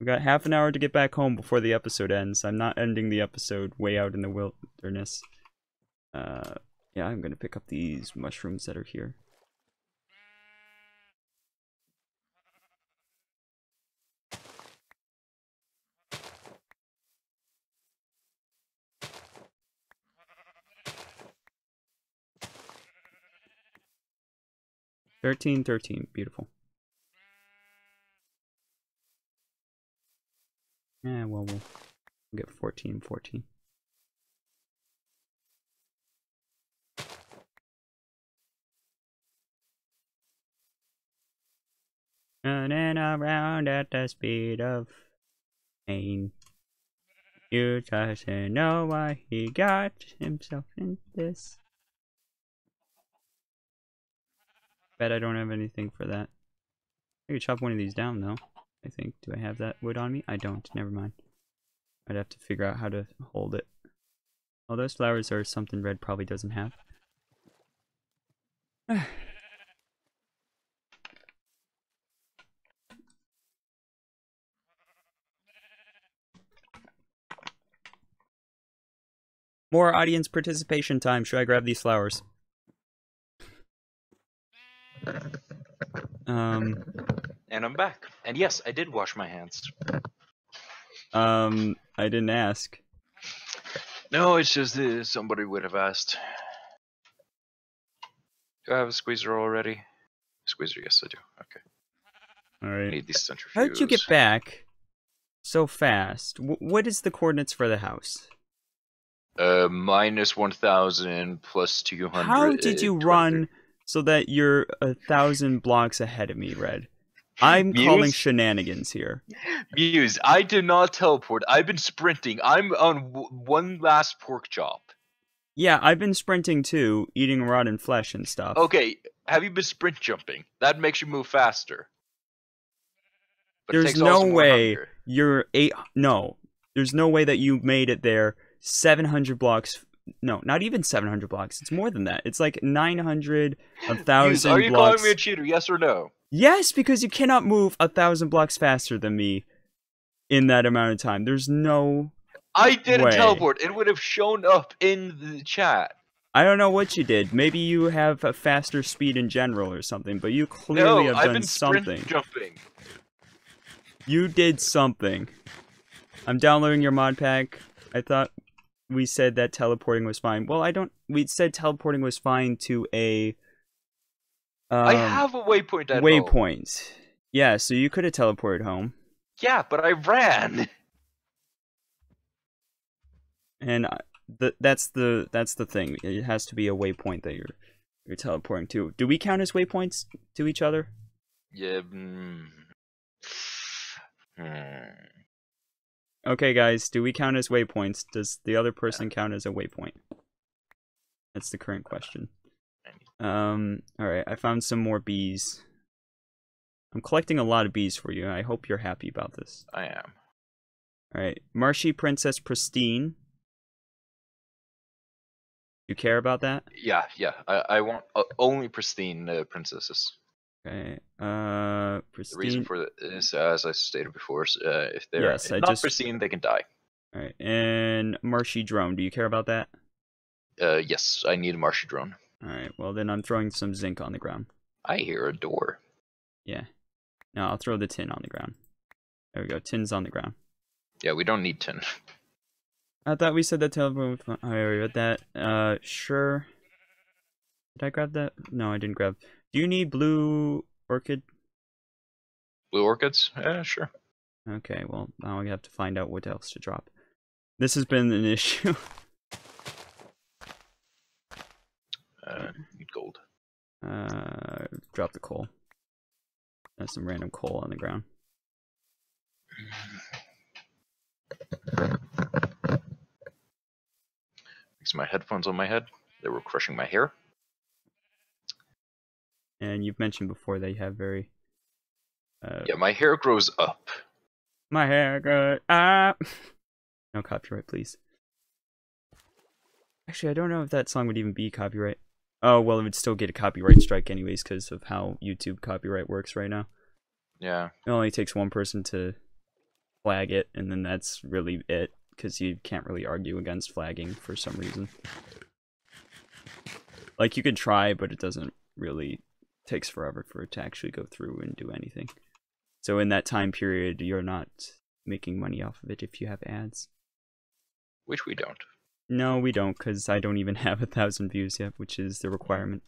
We got half an hour to get back home before the episode ends. I'm not ending the episode way out in the wilderness. Uh, yeah, I'm gonna pick up these mushrooms that are here. Thirteen, thirteen, beautiful. Yeah, well, we'll get fourteen, fourteen. Running around at the speed of pain. You doesn't know why he got himself in this. Bet I don't have anything for that. I could chop one of these down though, I think. Do I have that wood on me? I don't, never mind. I'd have to figure out how to hold it. Well, those flowers are something Red probably doesn't have. More audience participation time. Should I grab these flowers? Um, and I'm back. And yes, I did wash my hands. Um, I didn't ask. No, it's just uh, somebody would have asked. Do I have a squeezer already? Squeezer, yes I do. Okay. All right. I need these centrifuges. How did you get back so fast? W what is the coordinates for the house? Uh, minus one thousand plus two hundred. How did you uh, run so that you're a thousand blocks ahead of me, Red? I'm Muse? Calling shenanigans here. Muse, I did not teleport. I've been sprinting. I'm on w one last pork chop. Yeah, I've been sprinting too, eating rotten flesh and stuff. Okay, have you been sprint jumping? That makes you move faster. But there's no way you're eight. No, there's no way that you made it there. seven hundred blocks, no, not even seven hundred blocks, it's more than that. It's like nine hundred, one thousand blocks. Are you calling me a cheater, yes or no? Yes, because you cannot move one thousand blocks faster than me in that amount of time. There's no I didn't way. teleport. It would have shown up in the chat. I don't know what you did. Maybe you have a faster speed in general or something, but you clearly no, have I've done been something. Sprint jumping. You did something. I'm downloading your mod pack. I thought we said that teleporting was fine. Well, I don't. We said teleporting was fine to a. Um, I have a waypoint at waypoint. home. Waypoint. Yeah, so you could have teleported home. Yeah, but I ran. And I, the, that's the that's the thing. It has to be a waypoint that you're you're teleporting to. Do we count as waypoints to each other? Yeah. Mm. Okay, guys. Do we count as waypoints? Does the other person count as a waypoint? That's the current question. Um. All right. I found some more bees. I'm collecting a lot of bees for you. I hope you're happy about this. I am. All right. Marshy Princess Pristine. You care about that? Yeah, yeah. I, I want uh, only pristine uh, princesses. Okay. Uh, pristine. The reason for that is, uh, as I stated before, uh, if they're yes, if not just... pristine, they can die. All right. And Marshy Drone. Do you care about that? Uh, yes. I need a Marshy Drone. All right. Well, then I'm throwing some zinc on the ground. I hear a door. Yeah. No, I'll throw the tin on the ground. There we go. Tin's on the ground. Yeah, we don't need tin. I thought we said that telephone. I already read that. Uh, sure. Did I grab that? No, I didn't grab. Do you need blue orchid? Blue orchids? Yeah, sure. Okay, well, now we have to find out what else to drop. This has been an issue. uh, need gold. Uh, drop the coal. That's some random coal on the ground. My headphones on my head, they were crushing my hair. And you've mentioned before that you have very uh, yeah, my hair grows up. My hair grows up. No copyright, please. Actually, I don't know if that song would even be copyright. Oh well, it would still get a copyright strike anyways because of how YouTube copyright works right now. Yeah, it only takes one person to flag it, and then that's really it. Because you can't really argue against flagging for some reason. Like, you could try, but it doesn't really... takes forever for it to actually go through and do anything. So in that time period, you're not making money off of it if you have ads. Which we don't. No, we don't, because I don't even have a thousand views yet, which is the requirement.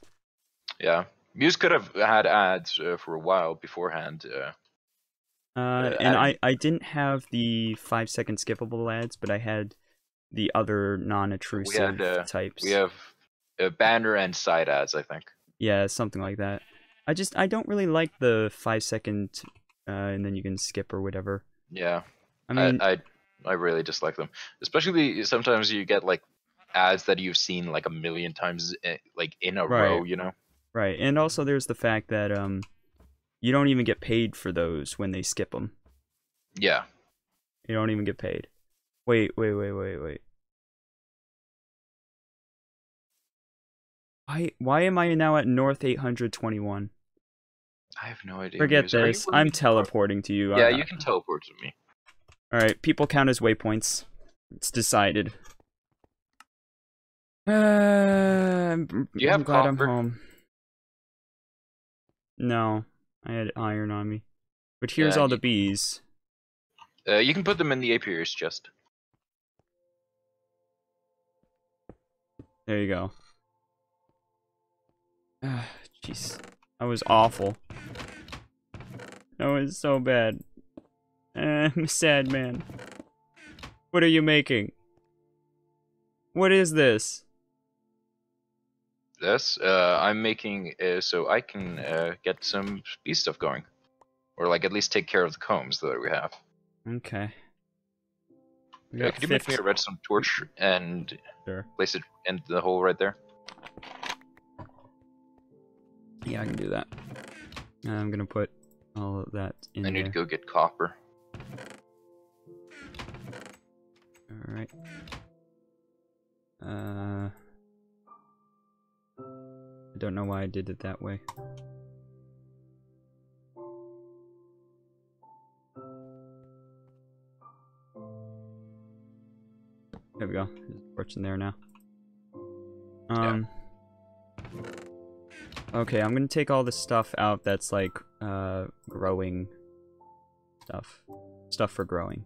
Yeah. Muse could have had ads uh, for a while beforehand, uh... Uh, and I, I didn't have the five second skippable ads, but I had the other non-intrusive uh, types. We have a banner and side ads, I think. Yeah, something like that. I just, I don't really like the five second, uh, and then you can skip or whatever. Yeah, I mean, I, I, I really dislike them. Especially sometimes you get like ads that you've seen like a million times, like in a right. row, you know? Right, and also there's the fact that, um, you don't even get paid for those when they skip them. Yeah. You don't even get paid. Wait, wait, wait, wait, wait. Why, why am I now at North eight hundred twenty-one? I have no idea. Forget this. I'm teleporting to you. Yeah, you can teleport to me. Alright, people count as waypoints. It's decided. Uh, I'm, you have I'm glad copper? I'm home. No. I had iron on me. But here's uh, all the bees. Uh, you can put them in the apiary's chest. There you go. Ah, jeez. That was awful. That was so bad. Uh, I'm a sad man. What are you making? What is this? This, uh, I'm making uh, so I can uh, get some bee stuff going, or like at least take care of the combs that we have. Okay. We yeah, could you make me a redstone torch and sure. place it in the hole right there? Yeah, I can do that. I'm gonna put all of that in. I need there. to go get copper. All right. Uh. I don't know why I did it that way. There we go. There's a torch in there now. Um. Yeah. Okay, I'm gonna take all this stuff out that's like uh growing stuff, stuff for growing.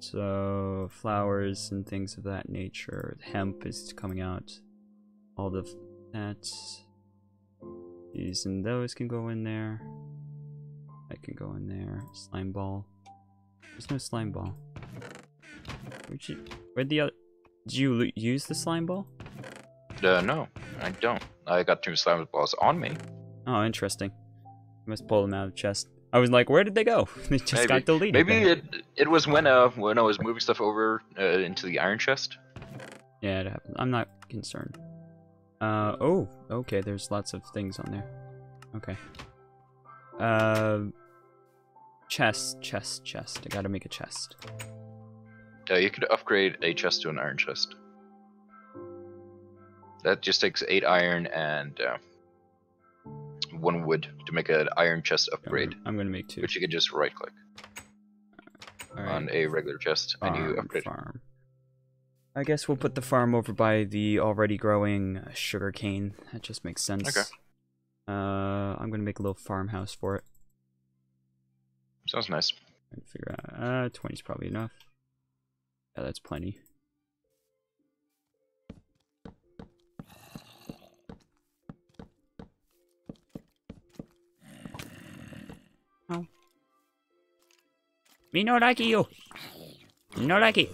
So flowers and things of that nature. Hemp is coming out. All the that. These and those can go in there. I can go in there. Slime ball. There's no slime ball. Where'd you? Where'd the other? Did you use the slime ball? Uh, no, I don't. I got two slime balls on me. Oh, interesting. I must pull them out of the chest. I was like, where did they go? They just Maybe. got deleted. Maybe then. it it was when uh when I was moving stuff over uh, into the iron chest. Yeah, it happened. I'm not concerned. Uh oh, okay. There's lots of things on there. Okay. Uh, chest, chest, chest. I gotta make a chest. Yeah, you could upgrade a chest to an iron chest. That just takes eight iron and uh, one wood to make an iron chest upgrade. I'm gonna make two. Which you can just right click right. on a regular chest farm, and you upgrade. Farm. I guess we'll put the farm over by the already growing sugar cane. That just makes sense. Okay. Uh, I'm gonna make a little farmhouse for it. Sounds nice. I'll figure out. Uh, twenty's probably enough. Yeah, that's plenty. Oh. Me no like you. Me no like you.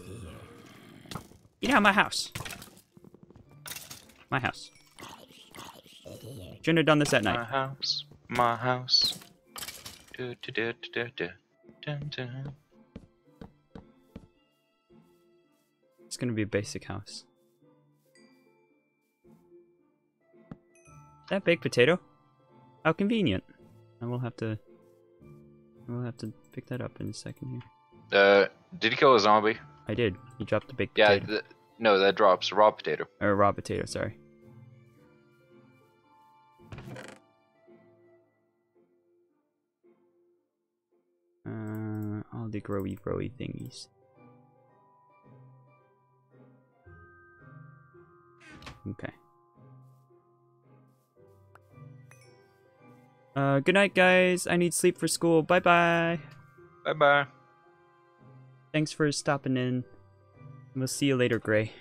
Get out of my house. My house. Shouldn't have done this at night. My house. My house. Du, du, du, du, du, du, du. It's gonna be a basic house. That baked potato? How convenient. I will have to we'll have to pick that up in a second here. Uh did he kill a zombie? I did. He dropped the baked yeah, potato. Yeah, no, that drops raw potato. Or raw potato, sorry. Uh all the growy growy thingies. Okay. Uh, good night, guys. I need sleep for school. Bye bye. Bye bye. Thanks for stopping in. We'll see you later, Gray.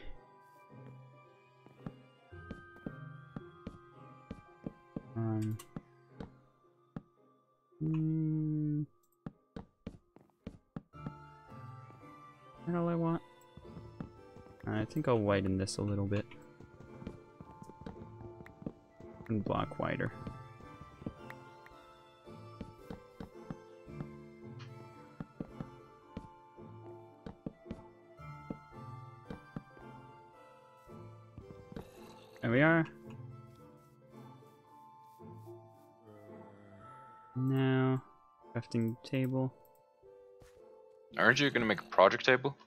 Um. Mm, is that all I want? I think I'll widen this a little bit. And block wider. There we are. Now, crafting table. Aren't you gonna make a project table?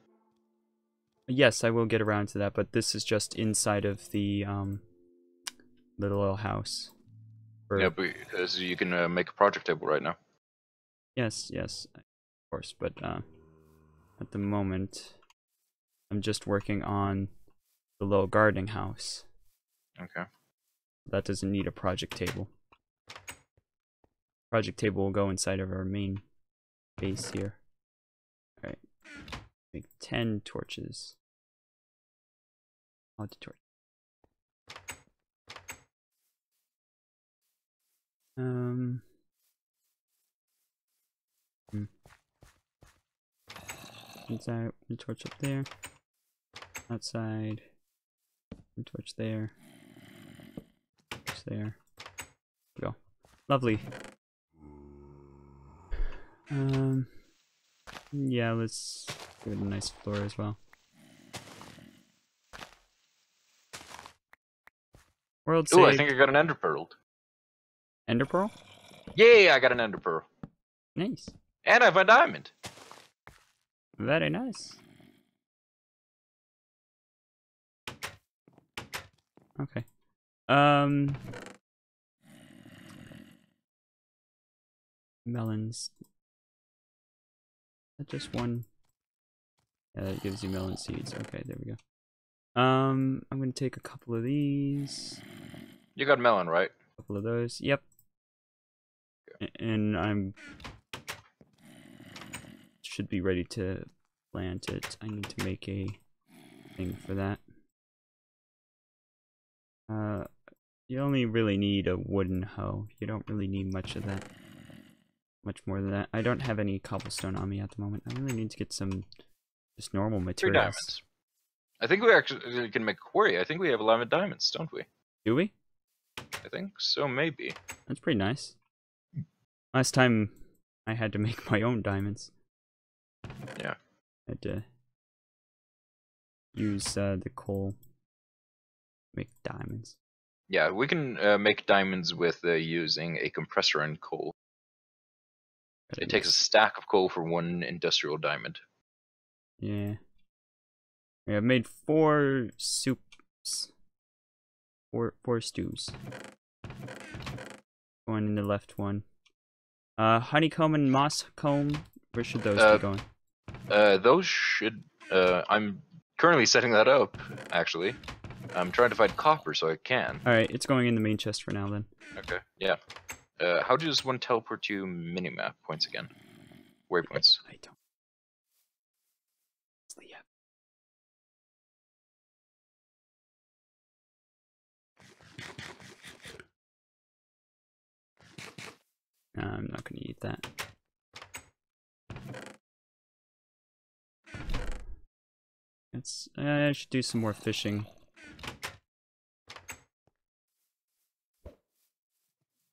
Yes, I will get around to that, but this is just inside of the um little old house. For... Yeah, but uh, so you can uh, make a project table right now. Yes, yes, of course. But uh, at the moment, I'm just working on the little gardening house. Okay. That doesn't need a project table. Project table will go inside of our main base here. All right. Make ten torches. All the torches. Um. Hmm. Inside, one torch up there. Outside, one torch there. Torch there. There we go. Lovely. Um. Yeah, let's give it a nice floor as well. World saved. Ooh, I think I got an ender pearl. Ender pearl? Yay, I got an ender pearl. Nice. And I have a diamond. Very nice. Okay. Um. Melons. Is that just one Yeah, that gives you melon seeds. Okay, there we go. Um, I'm gonna take a couple of these. You got melon, right? A couple of those. Yep. Yeah. And I'm should be ready to plant it. I need to make a thing for that. Uh, you only really need a wooden hoe. You don't really need much of that. Much more than that. I don't have any cobblestone on me at the moment. I really need to get some just normal materials. Three diamonds. I think we actually can make a quarry. I think we have eleven diamonds, don't we? Do we? I think so, maybe. That's pretty nice. Last time I had to make my own diamonds. Yeah. I had to use uh, the coal to make diamonds. Yeah, we can uh, make diamonds with uh, using a compressor and coal. It takes a stack of coal for one industrial diamond. Yeah. Yeah, I've made four soups. Four, four stews. One in the left one. Uh, honeycomb and moss comb. Where should those uh, be going? Uh, those should... Uh, I'm currently setting that up, actually. I'm trying to find copper so I can. Alright, it's going in the main chest for now then. Okay, yeah. Uh, how does one teleport to minimap once again? Waypoints. I don't. Yeah. No, I'm not going to eat that. It's. Uh, I should do some more fishing.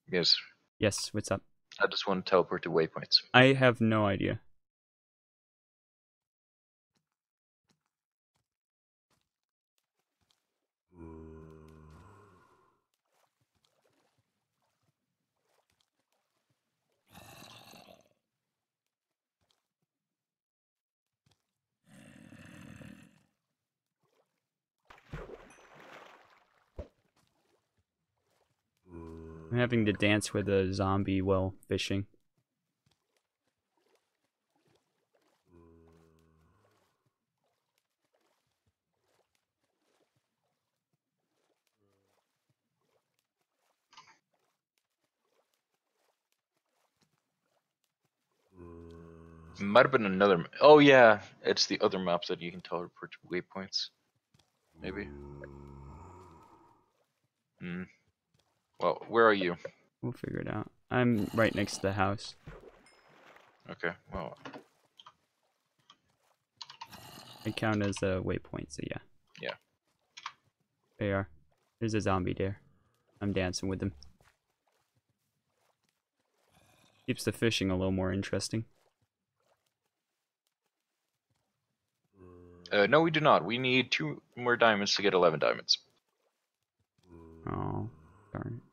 Yes. Yes, what's up? I just want to teleport to waypoints. I have no idea. I'm having to dance with a zombie while fishing. Might have been another. Oh yeah, it's the other map that you can teleport to waypoints. Maybe. Hmm. Well, where are you? We'll figure it out. I'm right next to the house. Okay, well. They count as a waypoint, so yeah. Yeah. They are. There's a zombie there. I'm dancing with them. Keeps the fishing a little more interesting. Uh, no, we do not. We need two more diamonds to get eleven diamonds. Oh, darn it.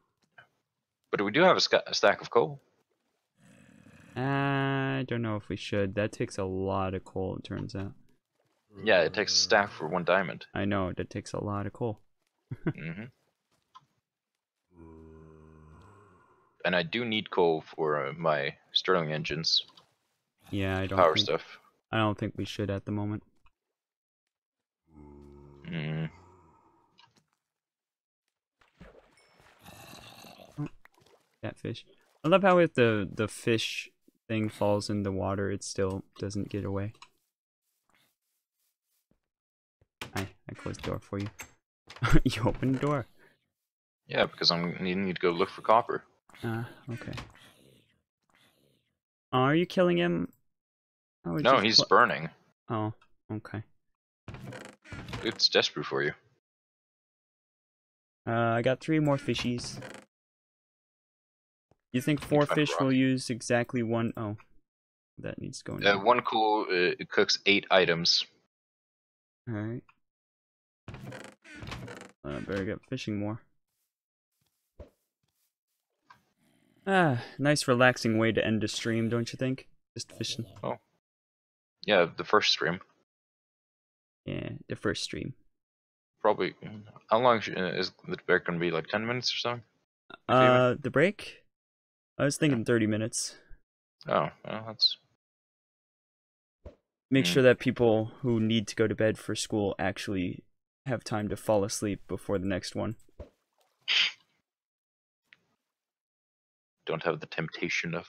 But we do have a, sc a stack of coal. Uh, I don't know if we should. That takes a lot of coal, it turns out. Yeah, it takes a stack for one diamond. I know, that takes a lot of coal. Mm-hmm. And I do need coal for uh, my Stirling engines. Yeah, I don't Power think, stuff. I don't think we should at the moment. Mm. That fish. I love how if the the fish thing falls in the water, it still doesn't get away. I I closed the door for you. You opened the door. Yeah, because I'm needing you to go look for copper. Ah, uh, okay. Oh, are you killing him? Oh, no, he's burning. Oh, okay. It's desperate for you. Uh, I got three more fishies. You think four fish will use exactly one? Oh, that needs to go in. Uh, one cool uh, it cooks eight items. All right. Uh, better get fishing more. Ah, nice relaxing way to end a stream, don't you think? Just fishing. Oh. Yeah, the first stream. Yeah, the first stream. Probably. How long should, uh, is the break gonna be? Like ten minutes or something? Uh, the break. I was thinking thirty minutes. Oh, well, that's make sure that people who need to go to bed for school actually have time to fall asleep before the next one. Don't have the temptation of...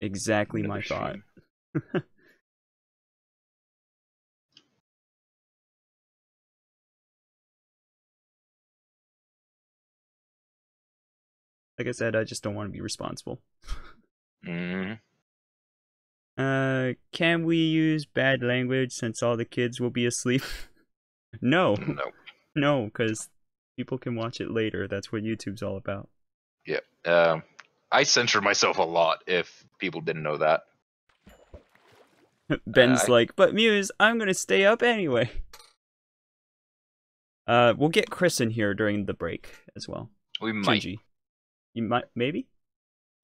Exactly my thought. Like I said, I just don't want to be responsible. Mm. Uh, can we use bad language since all the kids will be asleep? No. No. No, because people can watch it later. That's what YouTube's all about. Yeah. Uh, I censor myself a lot if people didn't know that. Ben's uh, I... like, but Muse, I'm going to stay up anyway. Uh, we'll get Chris in here during the break as well. We might. Shinji. You might, maybe?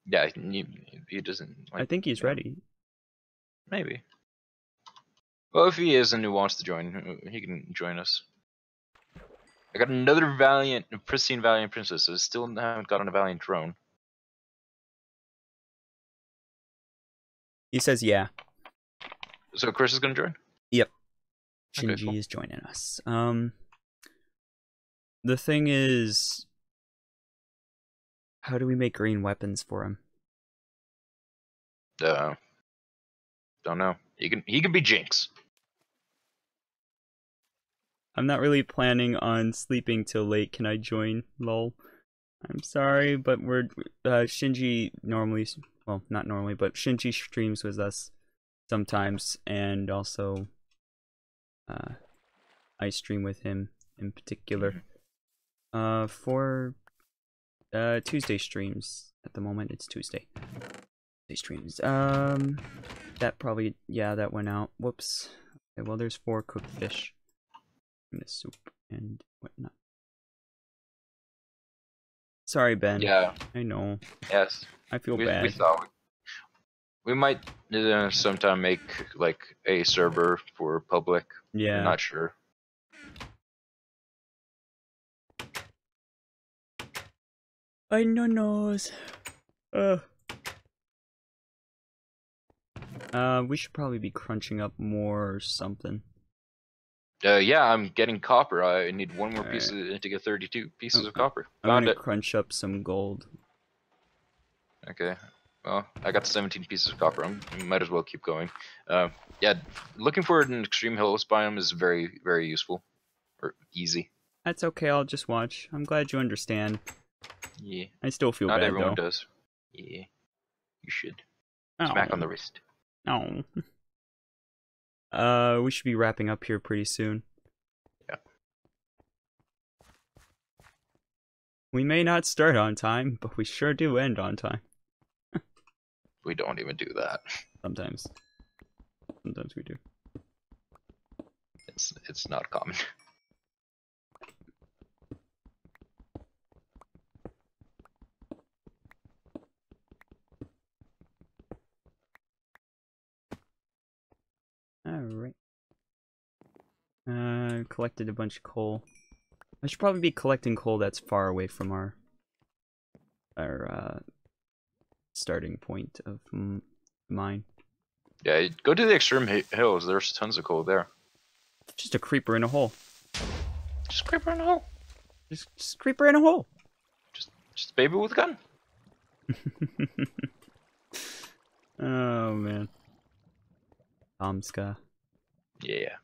Yeah, he, he doesn't... Like, I think he's yeah. ready. Maybe. Well, if he is and he wants to join, he can join us. I got another valiant, pristine valiant princess. I still haven't gotten a valiant drone. He says yeah. So Chris is going to join? Yep. Shinji okay, cool. is joining us. Um, the thing is... How do we make green weapons for him? Uh, don't know. He can he can be Jinx. I'm not really planning on sleeping till late. Can I join? Lol. I'm sorry, but we're uh, Shinji normally well not normally, but Shinji streams with us sometimes, and also uh, I stream with him in particular. Uh, for. Uh, Tuesday streams. At the moment, it's Tuesday. Tuesday streams. Um, that probably, yeah, that went out. Whoops. Okay, well, there's four cooked fish in the soup and whatnot. Sorry, Ben. Yeah. I know. Yes. I feel we, bad. We thought we might uh, sometime make, like, a server for public. Yeah. I'm not sure. I no knows. Uh. uh, we should probably be crunching up more or something. Uh, yeah, I'm getting copper. I need one more All piece right. of, to get thirty-two pieces okay. of copper. I'm Found gonna it. crunch up some gold. Okay. Well, I got seventeen pieces of copper. I might as well keep going. Uh, yeah, looking for an extreme hills biome is very, very useful or easy. That's okay. I'll just watch. I'm glad you understand. Yeah. I still feel Not bad, though. Not everyone does. Yeah. You should. Oh. Smack on the wrist. No. Oh. Uh, we should be wrapping up here pretty soon. Yeah. We may not start on time, but we sure do end on time. We don't even do that. Sometimes. Sometimes we do. It's, it's not common. Alright. Uh, collected a bunch of coal. I should probably be collecting coal that's far away from our... Our, uh... starting point of m mine. Yeah, go to the extreme hi hills. There's tons of coal there. Just a creeper in a hole. Just creeper in a hole. Just, just creeper in a hole. Just, just baby with a gun. Oh, man. Tomska. Yeah.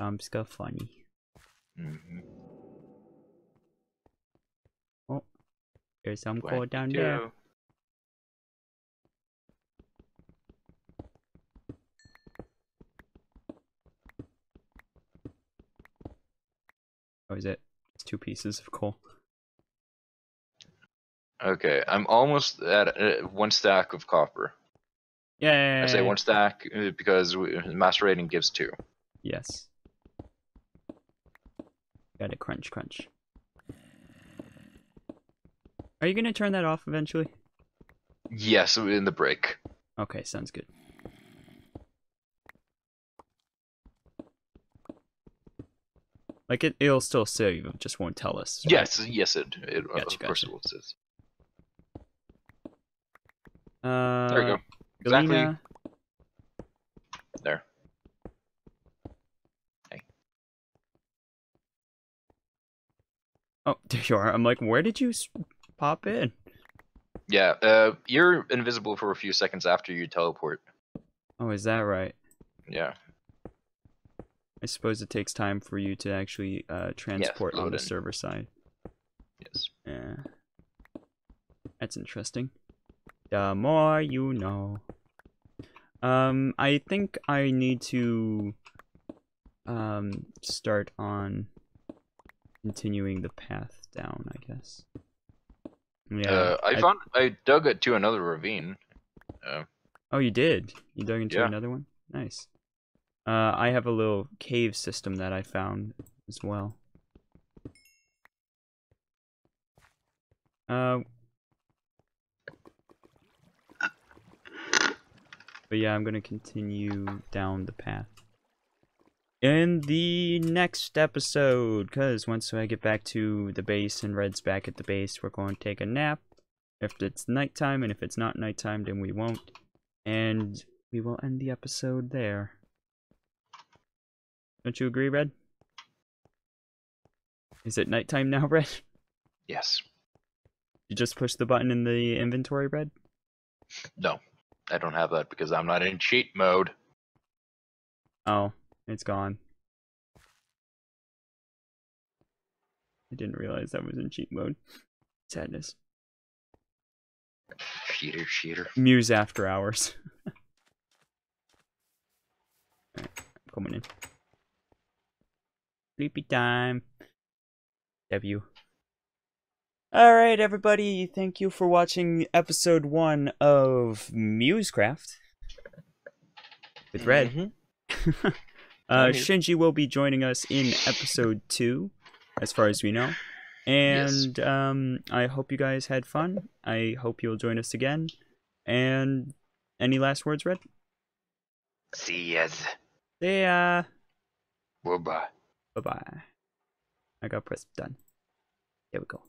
Tomska funny. Mm-hmm. Oh, there's some coal down two. there. Oh, is it? It's two pieces of coal. Okay, I'm almost at uh, one stack of copper. Yeah. I say one stack because macerating gives two. Yes. Got to crunch, crunch. Are you gonna turn that off eventually? Yes, in the break. Okay, sounds good. Like it, it'll still save, it just won't tell us. Right? Yes, yes, it. it gotcha, of gotcha. course, it will save. Uh, there you go. Exactly. there. Hey. Oh, there you are. I'm like, where did you pop in? Yeah, uh, you're invisible for a few seconds after you teleport. Oh, is that right? Yeah. I suppose it takes time for you to actually uh, transport yeah, on the in. server side. Yes. Yeah. That's interesting. The more you know. Um, I think I need to um, start on continuing the path down, I guess. Yeah. Uh, I, I found I dug it to another ravine. Uh, oh, you did? You dug into yeah. another one? Nice. Uh, I have a little cave system that I found as well. Uh, but yeah, I'm gonna continue down the path in the next episode, cause once I get back to the base and Red's back at the base, we're going to take a nap if it's nighttime, and if it's not nighttime, then we won't, and we will end the episode there. Don't you agree, Red? Is it nighttime now, Red? Yes. You just push the button in the inventory, Red? No, I don't have that because I'm not in cheat mode. Oh. It's gone. I didn't realize that was in cheat mode. Sadness. Cheater, cheater. Muse after hours. Alright, I'm coming in. Sleepy time. W. Alright, everybody. Thank you for watching episode one of MewsCraft. With Red. Mm-hmm. Uh, Shinji will be joining us in episode two, as far as we know. And yes. um, I hope you guys had fun. I hope you'll join us again. And any last words, Red? See ya. See ya. Bye-bye. Bye-bye. I got press done. There we go.